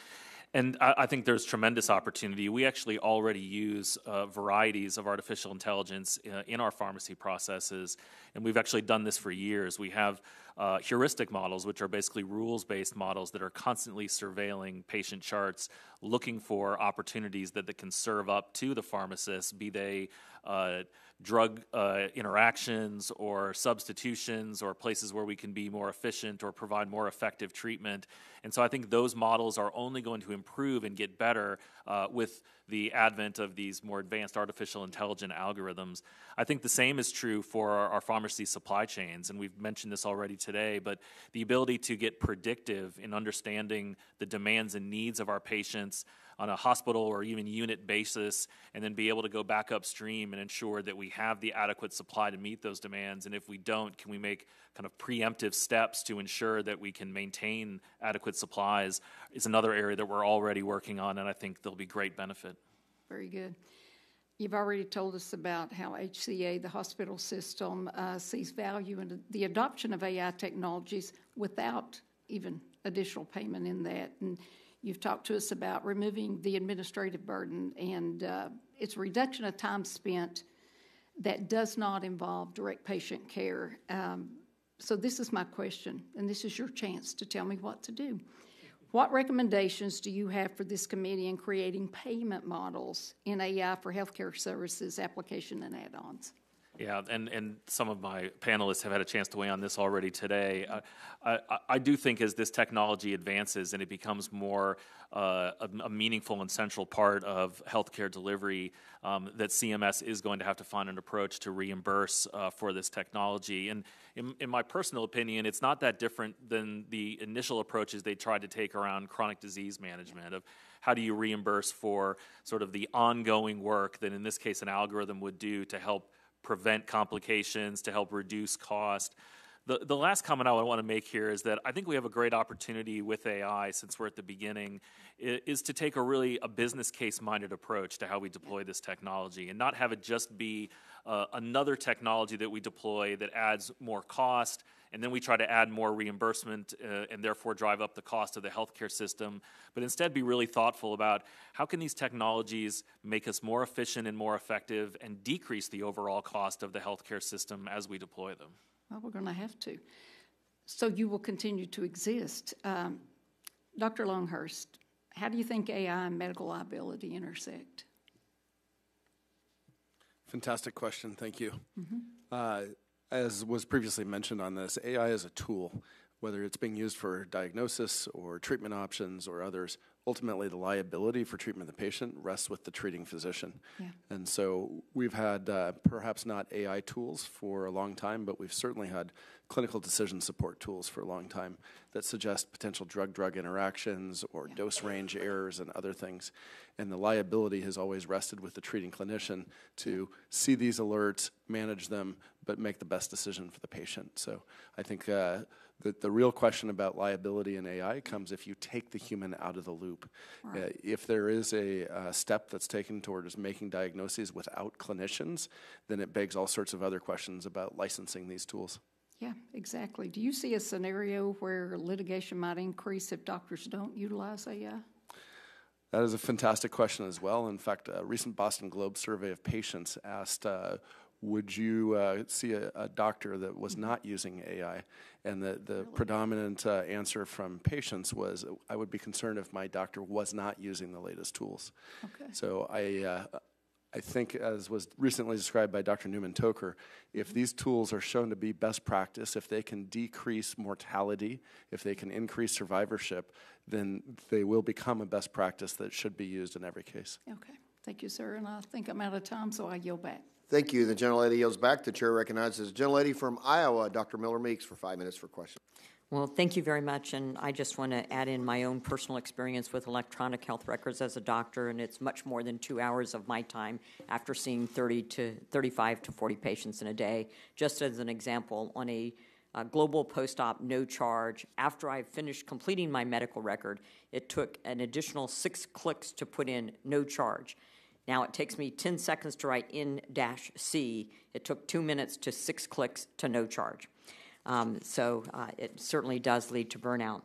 And I think there's tremendous opportunity. We actually already use uh, varieties of artificial intelligence uh, in our pharmacy processes, and we've actually done this for years. We have uh, heuristic models, which are basically rules-based models that are constantly surveilling patient charts, looking for opportunities that, that can serve up to the pharmacist, be they uh, drug uh, interactions or substitutions or places where we can be more efficient or provide more effective treatment. And so I think those models are only going to improve and get better uh, with the advent of these more advanced artificial intelligence algorithms. I think the same is true for our, our pharmacy supply chains, and we've mentioned this already today, but the ability to get predictive in understanding the demands and needs of our patients on a hospital or even unit basis, and then be able to go back upstream and ensure that we have the adequate supply to meet those demands. And if we don't, can we make kind of preemptive steps to ensure that we can maintain adequate supplies is another area that we're already working on, and I think there'll be great benefit. Very good. You've already told us about how H C A, the hospital system, uh, sees value in the adoption of A I technologies without even additional payment in that. And you've talked to us about removing the administrative burden and uh, its reduction of time spent that does not involve direct patient care. Um, so this is my question, and this is your chance to tell me what to do. What recommendations do you have for this committee in creating payment models in A I for healthcare services application and add-ons? Yeah, and, and some of my panelists have had a chance to weigh on this already today. Uh, I, I do think as this technology advances and it becomes more uh, a, a meaningful and central part of healthcare delivery, um, that C M S is going to have to find an approach to reimburse uh, for this technology. And in, in my personal opinion, it's not that different than the initial approaches they tried to take around chronic disease management of how do you reimburse for sort of the ongoing work that in this case an algorithm would do to help prevent complications, to help reduce cost. The, the last comment I want to make here is that I think we have a great opportunity with A I, since we're at the beginning, is to take a really a business case-minded approach to how we deploy this technology and not have it just be uh, another technology that we deploy that adds more cost, and then we try to add more reimbursement uh, and therefore drive up the cost of the healthcare system, but instead be really thoughtful about how can these technologies make us more efficient and more effective and decrease the overall cost of the healthcare system as we deploy them. Well, we're going to have to. So you will continue to exist. Um, Doctor Longhurst, how do you think A I and medical liability intersect? Fantastic question. Thank you. Mm-hmm. uh, As was previously mentioned on this, A I is a tool. Whether it's being used for diagnosis or treatment options or others, ultimately the liability for treatment of the patient rests with the treating physician. Yeah. And so we've had uh, perhaps not A I tools for a long time, but we've certainly had clinical decision support tools for a long time that suggest potential drug-drug interactions or yeah. dose range errors and other things. And the liability has always rested with the treating clinician to see these alerts, manage them, but make the best decision for the patient. So I think uh, the, the real question about liability in A I comes if you take the human out of the loop. Right. Uh, if there is a uh, step that's taken toward is making diagnoses without clinicians, then it begs all sorts of other questions about licensing these tools. Yeah, exactly. Do you see a scenario where litigation might increase if doctors don't utilize A I? That is a fantastic question as well. In fact, a recent Boston Globe survey of patients asked, uh, would you uh, see a, a doctor that was not using A I? And the, the really? predominant uh, answer from patients was, I would be concerned if my doctor was not using the latest tools. Okay. So I, uh, I think, as was recently described by Doctor Newman-Toker, if these tools are shown to be best practice, if they can decrease mortality, if they can increase survivorship, then they will become a best practice that should be used in every case. Okay. Thank you, sir. And I think I'm out of time, so I yield back. Thank you. The gentlelady yields back. The chair recognizes the gentlelady from Iowa, Doctor Miller-Meeks, for five minutes for questions. Well, thank you very much, and I just want to add in my own personal experience with electronic health records as a doctor, and it's much more than two hours of my time after seeing thirty to thirty-five to forty patients in a day. Just as an example, on a Uh, global post-op, no charge. After I finished completing my medical record, it took an additional six clicks to put in no charge. Now it takes me ten seconds to write N C. It took two minutes to six clicks to no charge. Um, so uh, it certainly does lead to burnout.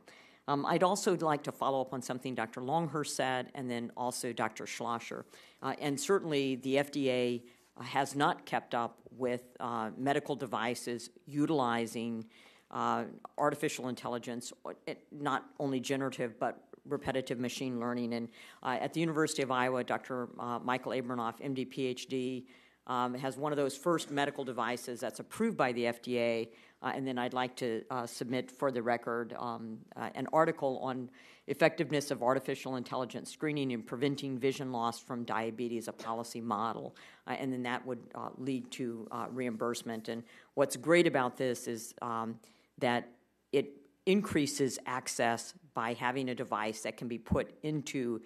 Um, I'd also like to follow up on something Doctor Longhurst said and then also Doctor Schlosser. Uh, and certainly the F D A has not kept up with uh, medical devices utilizing uh, artificial intelligence, not only generative but repetitive machine learning. And uh, at the University of Iowa, Doctor Uh, Michael Abramoff, M D, P H D, um, has one of those first medical devices that's approved by the F D A. Uh, and then I'd like to uh, submit for the record um, uh, an article on effectiveness of artificial intelligence screening and preventing vision loss from diabetes, a policy model. Uh, and then that would uh, lead to uh, reimbursement. And what's great about this is um, that it increases access by having a device that can be put into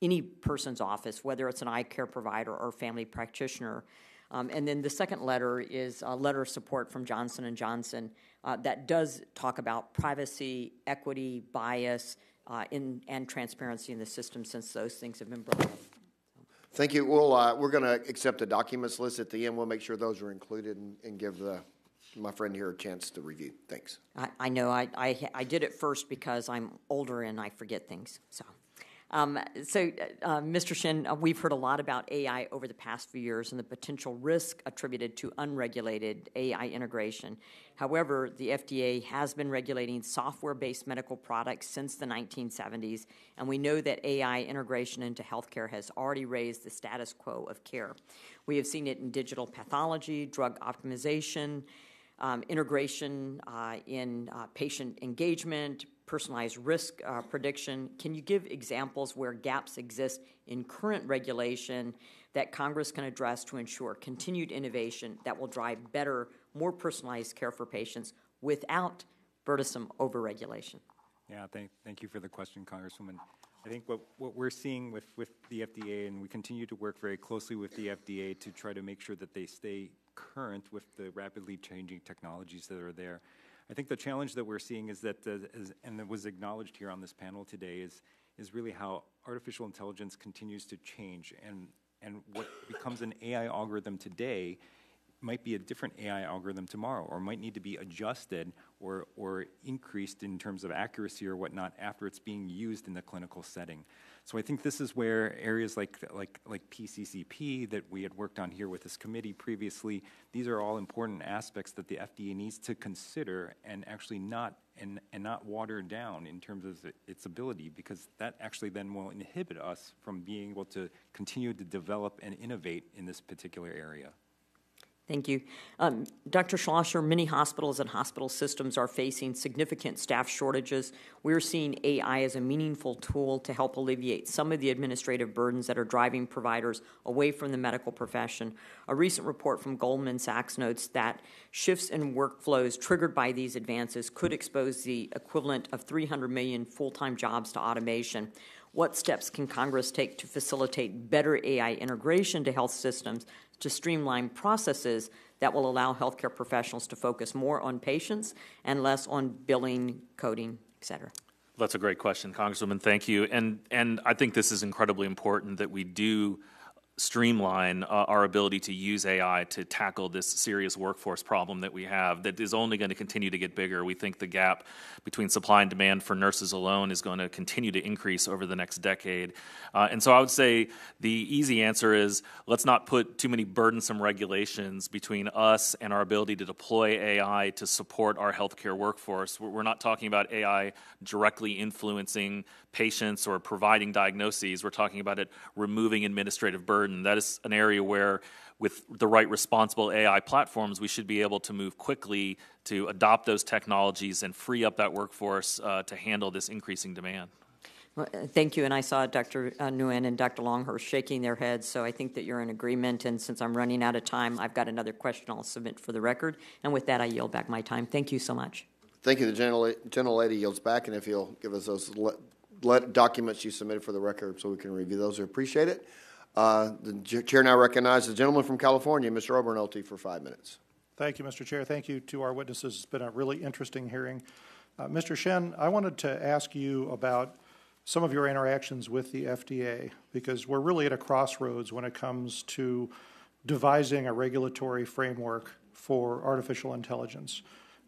any person's office, whether it's an eye care provider or family practitioner. Um, and then the second letter is a letter of support from Johnson and Johnson uh, that does talk about privacy, equity, bias, uh, in, and transparency in the system, since those things have been broken. So. Thank you. We'll, uh, we're going to accept the documents list at the end. We'll make sure those are included and, and give the, my friend here a chance to review. Thanks. I, I know. I, I, I did it first because I'm older and I forget things. So. Um, so, uh, Mister Shen, uh, we've heard a lot about A I over the past few years and the potential risk attributed to unregulated A I integration. However, the F D A has been regulating software-based medical products since the nineteen seventies, and we know that A I integration into healthcare has already raised the status quo of care. We have seen it in digital pathology, drug optimization, um, integration uh, in uh, patient engagement, personalized risk uh, prediction. Can you give examples where gaps exist in current regulation that Congress can address to ensure continued innovation that will drive better, more personalized care for patients without burdensome overregulation? Yeah, thank, thank you for the question, Congresswoman. I think what, what we're seeing with, with the F D A, and we continue to work very closely with the F D A to try to make sure that they stay current with the rapidly changing technologies that are there. I think the challenge that we're seeing is that, uh, is, and it was acknowledged here on this panel today, is is really how artificial intelligence continues to change, and and what becomes an A I algorithm today might be a different A I algorithm tomorrow, or might need to be adjusted or or increased in terms of accuracy or whatnot after it's being used in the clinical setting. So I think this is where areas like like like P C C P that we had worked on here with this committee previously, these are all important aspects that the F D A needs to consider and actually not and, and not water down in terms of its ability, because that actually then will inhibit us from being able to continue to develop and innovate in this particular area. Thank you. Um, Doctor Schlosser, many hospitals and hospital systems are facing significant staff shortages. We're seeing A I as a meaningful tool to help alleviate some of the administrative burdens that are driving providers away from the medical profession. A recent report from Goldman Sachs notes that shifts in workflows triggered by these advances could expose the equivalent of three hundred million full-time jobs to automation. What steps can Congress take to facilitate better A I integration to health systems to streamline processes that will allow healthcare professionals to focus more on patients and less on billing, coding, et cetera? That's a great question, Congresswoman. Thank you. And, and I think this is incredibly important that we do streamline uh, our ability to use A I to tackle this serious workforce problem that we have that is only going to continue to get bigger. We think the gap between supply and demand for nurses alone is going to continue to increase over the next decade. Uh, and so I would say the easy answer is let's not put too many burdensome regulations between us and our ability to deploy A I to support our healthcare workforce. We're not talking about A I directly influencing patients or providing diagnoses. We're talking about it removing administrative burdens. That is an area where, with the right responsible A I platforms, we should be able to move quickly to adopt those technologies and free up that workforce uh, to handle this increasing demand. Well, thank you. And I saw Doctor Nguyen and Doctor Longhurst shaking their heads, so I think that you're in agreement. And since I'm running out of time, I've got another question I'll submit for the record. And with that, I yield back my time. Thank you so much. Thank you. The gentle, gentle lady yields back, and if you'll give us those le- le- documents you submitted for the record so we can review those, we appreciate it. Uh, the chair now recognizes the gentleman from California, Mister Obernolte, for five minutes. Thank you, Mister Chair. Thank you to our witnesses. It's been a really interesting hearing. Uh, Mister Shen, I wanted to ask you about some of your interactions with the F D A, because we're really at a crossroads when it comes to devising a regulatory framework for artificial intelligence.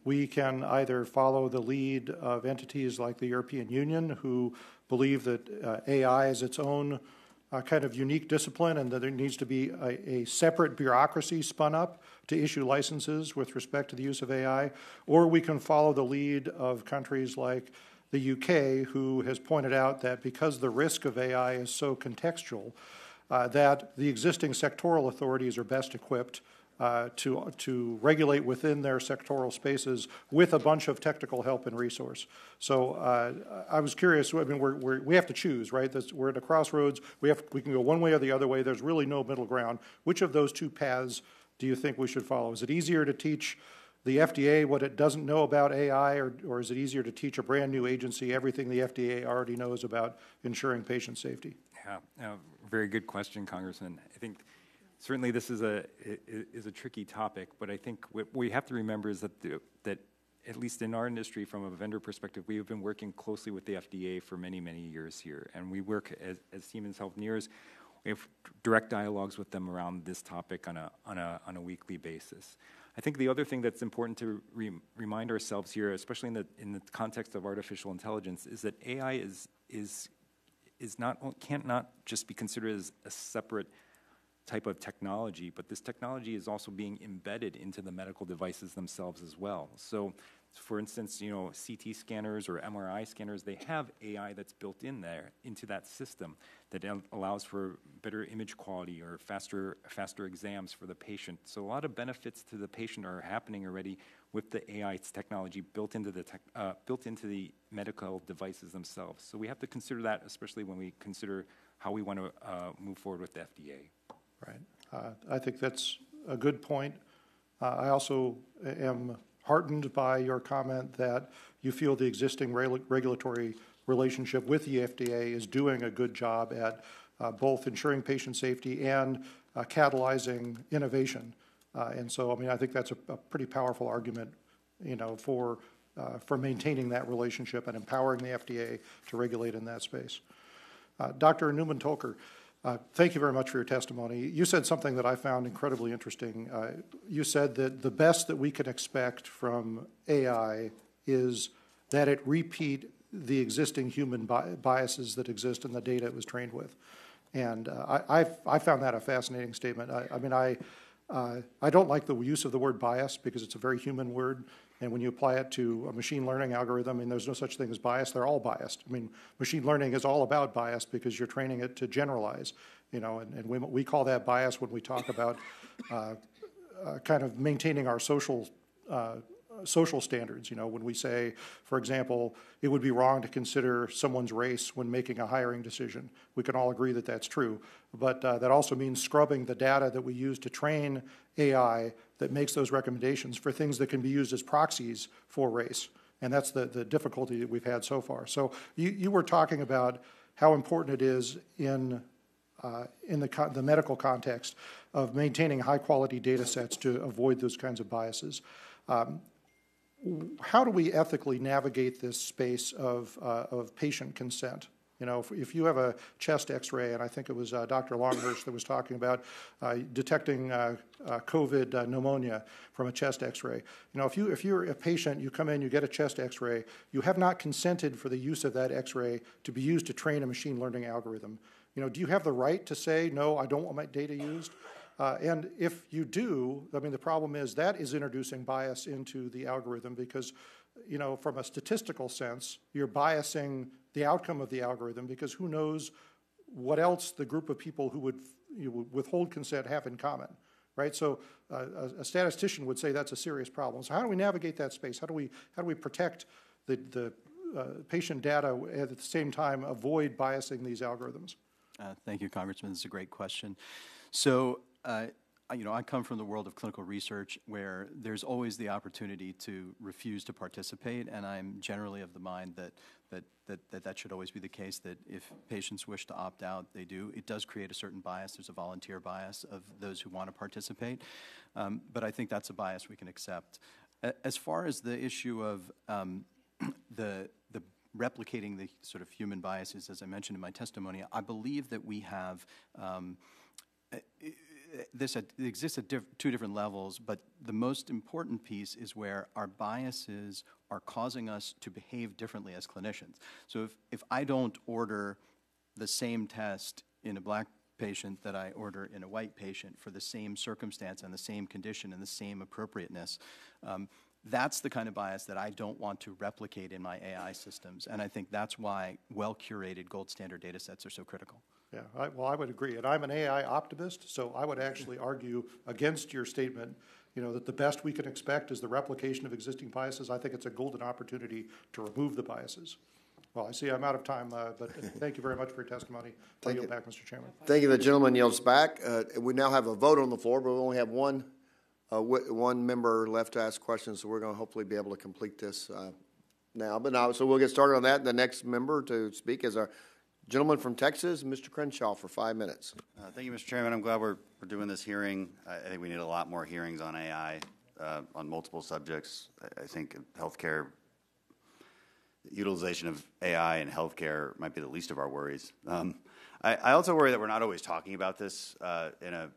We can either follow the lead of entities like the European Union, who believe that uh, A I is its own a kind of unique discipline and that there needs to be a, a separate bureaucracy spun up to issue licenses with respect to the use of A I, or we can follow the lead of countries like the U K, who has pointed out that because the risk of A I is so contextual, uh, that the existing sectoral authorities are best equipped uh, to, to regulate within their sectoral spaces with a bunch of technical help and resource. So uh, I was curious, I mean, we're, we're, we have to choose, right? This, we're at a crossroads. We have, we can go one way or the other way. There's really no middle ground. Which of those two paths do you think we should follow? Is it easier to teach the F D A what it doesn't know about A I, or, or is it easier to teach a brand new agency everything the F D A already knows about ensuring patient safety? Yeah, uh, very good question, Congressman. I think certainly this is a is a tricky topic, but I think what we have to remember is that the, that at least in our industry, from a vendor perspective, we have been working closely with the F D A for many, many years here, and we work as, as Siemens Healthineers. We have direct dialogues with them around this topic on a on a on a weekly basis. I think the other thing that's important to re- remind ourselves here, especially in the in the context of artificial intelligence, is that A I is is is not can't not just be considered as a separate type of technology, but this technology is also being embedded into the medical devices themselves as well. So, for instance, you know, C T scanners or M R I scanners, they have A I that's built in there into that system that allows for better image quality or faster faster exams for the patient. So a lot of benefits to the patient are happening already with the A I technology built into the tech, uh, built into the medical devices themselves. So we have to consider that, especially when we consider how we want to uh, move forward with the F D A. Right. Uh, I think that's a good point. Uh, I also am heartened by your comment that you feel the existing re- regulatory relationship with the F D A is doing a good job at uh, both ensuring patient safety and uh, catalyzing innovation. Uh, and so, I mean, I think that's a, a pretty powerful argument, you know, for uh, for maintaining that relationship and empowering the F D A to regulate in that space. Uh, Doctor Newman-Toker, Uh, thank you very much for your testimony. You said something that I found incredibly interesting. Uh, you said that the best that we can expect from A I is that it repeat the existing human bi biases that exist in the data it was trained with. And uh, I, I've, I found that a fascinating statement. I, I mean, I, uh, I don't like the use of the word bias because it's a very human word. And when you apply it to a machine learning algorithm, I mean, there's no such thing as bias. They're all biased. I mean, machine learning is all about bias because you're training it to generalize, you know, and, and we, we call that bias when we talk about uh, uh, kind of maintaining our social, uh, social standards. You know, when we say, for example, it would be wrong to consider someone's race when making a hiring decision. We can all agree that that's true. But uh, that also means scrubbing the data that we use to train A I that makes those recommendations for things that can be used as proxies for race. And that's the, the difficulty that we've had so far. So you, you were talking about how important it is in, uh, in the, co the medical context of maintaining high-quality data sets to avoid those kinds of biases. Um, how do we ethically navigate this space of, uh, of patient consent? You know, if, if you have a chest x-ray, and I think it was uh, Doctor Longhurst that was talking about uh, detecting uh, uh, COVID uh, pneumonia from a chest x-ray. You know, if, you, if you're a patient, you come in, you get a chest x-ray, you have not consented for the use of that x-ray to be used to train a machine learning algorithm. You know, do you have the right to say, no, I don't want my data used? Uh, and if you do, I mean, the problem is that is introducing bias into the algorithm because, you know, from a statistical sense, you're biasing the outcome of the algorithm because who knows what else the group of people who would, you know, withhold consent have in common, right? So uh, a, a statistician would say that's a serious problem. So how do we navigate that space? How do we, how do we protect the, the uh, patient data and at the same time avoid biasing these algorithms? Uh, thank you, Congressman. This is a great question. So, uh, you know, I come from the world of clinical research where there's always the opportunity to refuse to participate, and I'm generally of the mind that that, that, that that should always be the case, that if patients wish to opt out, they do. It does create a certain bias. There's a volunteer bias of those who want to participate, um, but I think that's a bias we can accept. As far as the issue of um, the, the replicating the sort of human biases, as I mentioned in my testimony, I believe that we have um, it, This uh, exists at diff two different levels, but the most important piece is where our biases are causing us to behave differently as clinicians. So if, if I don't order the same test in a black patient that I order in a white patient for the same circumstance and the same condition and the same appropriateness, um, that's the kind of bias that I don't want to replicate in my A I systems. And I think that's why well-curated gold standard data sets are so critical. Yeah, I, well, I would agree. And I'm an A I optimist, so I would actually argue against your statement, you know, that the best we can expect is the replication of existing biases. I think it's a golden opportunity to remove the biases. Well, I see I'm out of time, uh, but thank you very much for your testimony. I'll yield back, Mister Chairman. Thank you. The gentleman yields back. Uh, we now have a vote on the floor, but we only have one Uh, one member left to ask questions, so we're going to hopefully be able to complete this uh, now. But now, so we'll get started on that. The next member to speak is our gentleman from Texas, Mister Crenshaw, for five minutes. Uh, thank you, Mister Chairman. I'm glad we're, we're doing this hearing. I, I think we need a lot more hearings on A I uh, on multiple subjects. I, I think healthcare utilization of A I in healthcare might be the least of our worries. Um, I, I also worry that we're not always talking about this uh, in a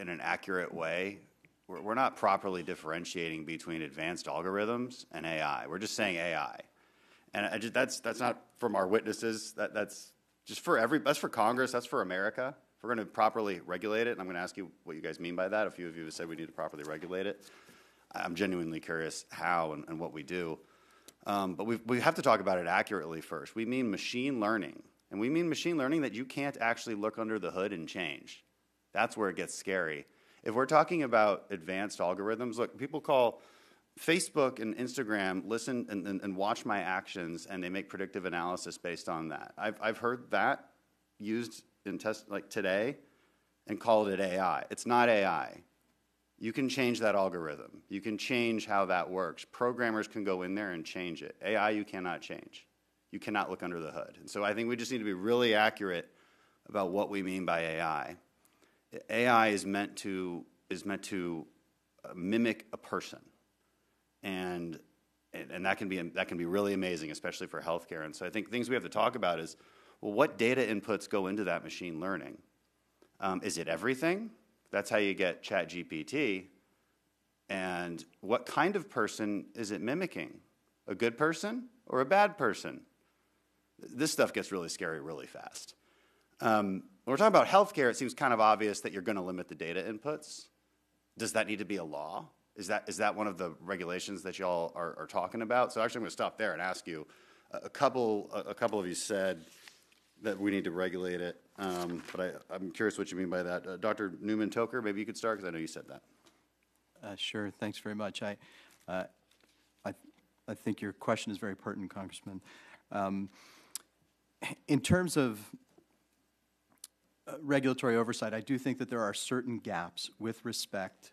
in an accurate way. We're not properly differentiating between advanced algorithms and A I. We're just saying A I, and I just, that's that's not from our witnesses. That that's just for every, that's for Congress, that's for America. If we're going to properly regulate it, and I'm going to ask you what you guys mean by that. A few of you have said we need to properly regulate it. I'm genuinely curious how and, and what we do. Um, but we've, we have to talk about it accurately first. We mean machine learning. And we mean machine learning that you can't actually look under the hood and change. That's where it gets scary. If we're talking about advanced algorithms, look, people call Facebook and Instagram, listen and, and, and watch my actions, and they make predictive analysis based on that. I've, I've heard that used in test like today and called it A I. It's not A I. You can change that algorithm. You can change how that works. Programmers can go in there and change it. A I, you cannot change. You cannot look under the hood. And so I think we just need to be really accurate about what we mean by A I. A I is meant to, is meant to mimic a person. And, and that can be, that can be really amazing, especially for healthcare. And so I think things we have to talk about is, well, what data inputs go into that machine learning? Um, is it everything? That's how you get ChatGPT. And what kind of person is it mimicking? A good person or a bad person? This stuff gets really scary really fast. Um, when we're talking about healthcare, it seems kind of obvious that you're going to limit the data inputs. Does that need to be a law? Is that, is that one of the regulations that y'all are, are talking about? So actually I'm going to stop there and ask you. A couple, a couple of you said that we need to regulate it, um, but I, I'm curious what you mean by that. Uh, Doctor Newman-Toker, maybe you could start, because I know you said that. Uh, sure, thanks very much. I, uh, I, I think your question is very pertinent, Congressman. Um, in terms of uh, regulatory oversight, I do think that there are certain gaps with respect,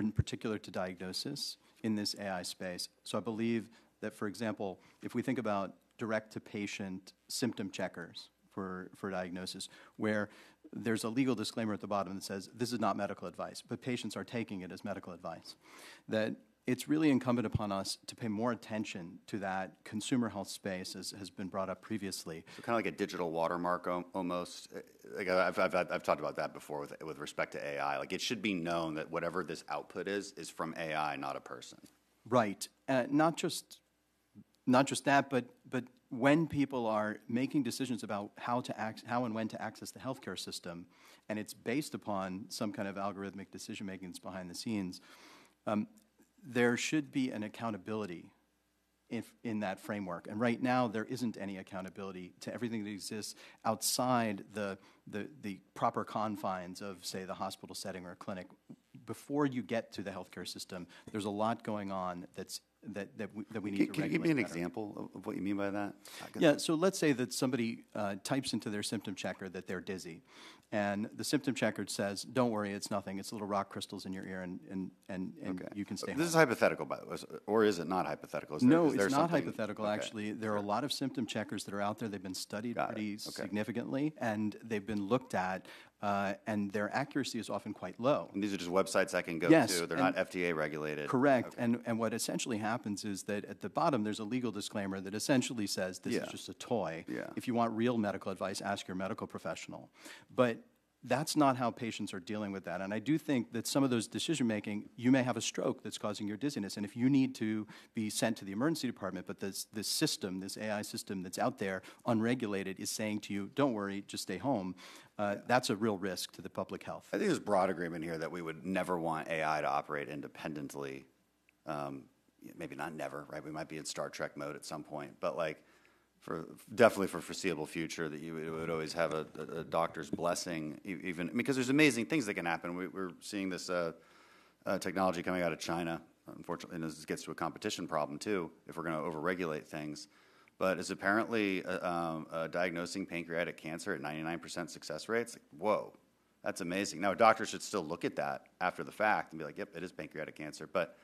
in particular to diagnosis, in this A I space. So I believe that, for example, if we think about direct-to-patient symptom checkers for, for diagnosis, where there's a legal disclaimer at the bottom that says, this is not medical advice, but patients are taking it as medical advice, that it's really incumbent upon us to pay more attention to that consumer health space, as has been brought up previously. So kind of like a digital watermark almost. Like I've, I've, I've talked about that before with, with respect to A I. Like it should be known that whatever this output is, is from A I, not a person. Right. Uh, not just... Not just that, but, but when people are making decisions about how, to act, how and when to access the healthcare system, and it's based upon some kind of algorithmic decision-making that's behind the scenes, um, there should be an accountability if, in that framework. And right now, there isn't any accountability to everything that exists outside the, the, the proper confines of, say, the hospital setting or a clinic. Before you get to the healthcare system, there's a lot going on that's That, that we, that we need can, to regulate. Can you give me an better example of what you mean by that? Yeah, so let's say that somebody uh, types into their symptom checker that they're dizzy, and the symptom checker says, don't worry, it's nothing, it's little rock crystals in your ear, and, and, and, and okay. you can stay This home. Is hypothetical, by the way, or is it not hypothetical? Is there, no, is it's not something? hypothetical, okay. actually. There are a lot of symptom checkers that are out there. They've been studied Got pretty okay. significantly, and they've been looked at. Uh, and their accuracy is often quite low. And these are just websites I can go yes, to. They're not F D A regulated. Correct. Okay. And, and what essentially happens is that at the bottom there's a legal disclaimer that essentially says this yeah. is just a toy. Yeah. If you want real medical advice, ask your medical professional. But that's not how patients are dealing with that. And I do think that some of those decision making, you may have a stroke that's causing your dizziness. And if you need to be sent to the emergency department, but this, this system, this A I system that's out there, unregulated, is saying to you, don't worry, just stay home. Uh, that's a real risk to the public health. I think there's broad agreement here that we would never want A I to operate independently. Um, maybe not never, right? We might be in Star Trek mode at some point, but like for definitely for foreseeable future that you would always have a, a doctor's blessing, even because there's amazing things that can happen. We, we're seeing this uh, uh, technology coming out of China, unfortunately, and this gets to a competition problem too if we're going to overregulate things. But it's apparently uh, um, uh, diagnosing pancreatic cancer at ninety-nine percent success rates. Like, whoa, that's amazing. Now, a doctor should still look at that after the fact and be like, yep, it is pancreatic cancer. But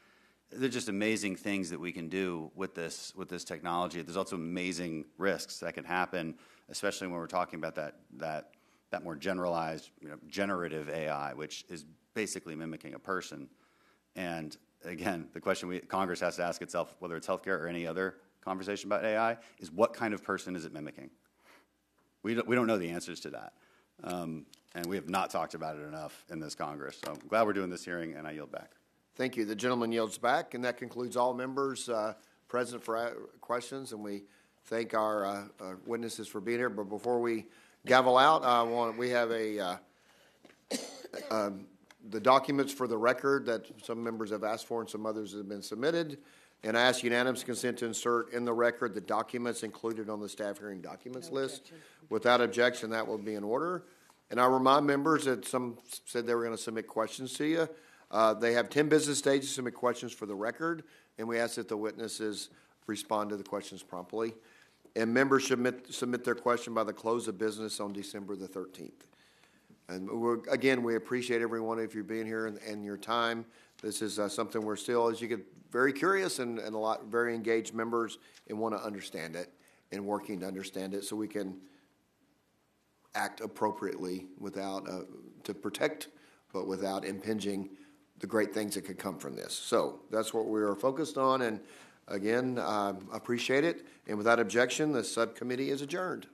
they're just amazing things that we can do with this, with this technology. There's also amazing risks that can happen, especially when we're talking about that, that, that more generalized, you know, generative A I, which is basically mimicking a person. And, again, the question we, Congress has to ask itself, whether it's healthcare or any other conversation about A I, is what kind of person is it mimicking? We don't, we don't know the answers to that. Um, and we have not talked about it enough in this Congress. So I'm glad we're doing this hearing, and I yield back. Thank you. The gentleman yields back, and that concludes all members uh, present for questions, and we thank our uh, uh, witnesses for being here. But before we gavel out, I want, we have a uh, uh, the documents for the record that some members have asked for and some others have been submitted. And I ask unanimous consent to insert in the record the documents included on the staff hearing documents no list. Objection. Without objection, that will be in order. And I remind members that some said they were going to submit questions to you. Uh, they have ten business days to submit questions for the record, and we ask that the witnesses respond to the questions promptly. And members should submit, submit their question by the close of business on December the thirteenth. And we're, again, we appreciate every one of you being here and, and your time. This is uh, something we're still, as you get very curious and, and a lot very engaged members and want to understand it and working to understand it so we can act appropriately without, uh, to protect, but without impinging the great things that could come from this. So that's what we are focused on. And again, I um, appreciate it. And without objection, the subcommittee is adjourned.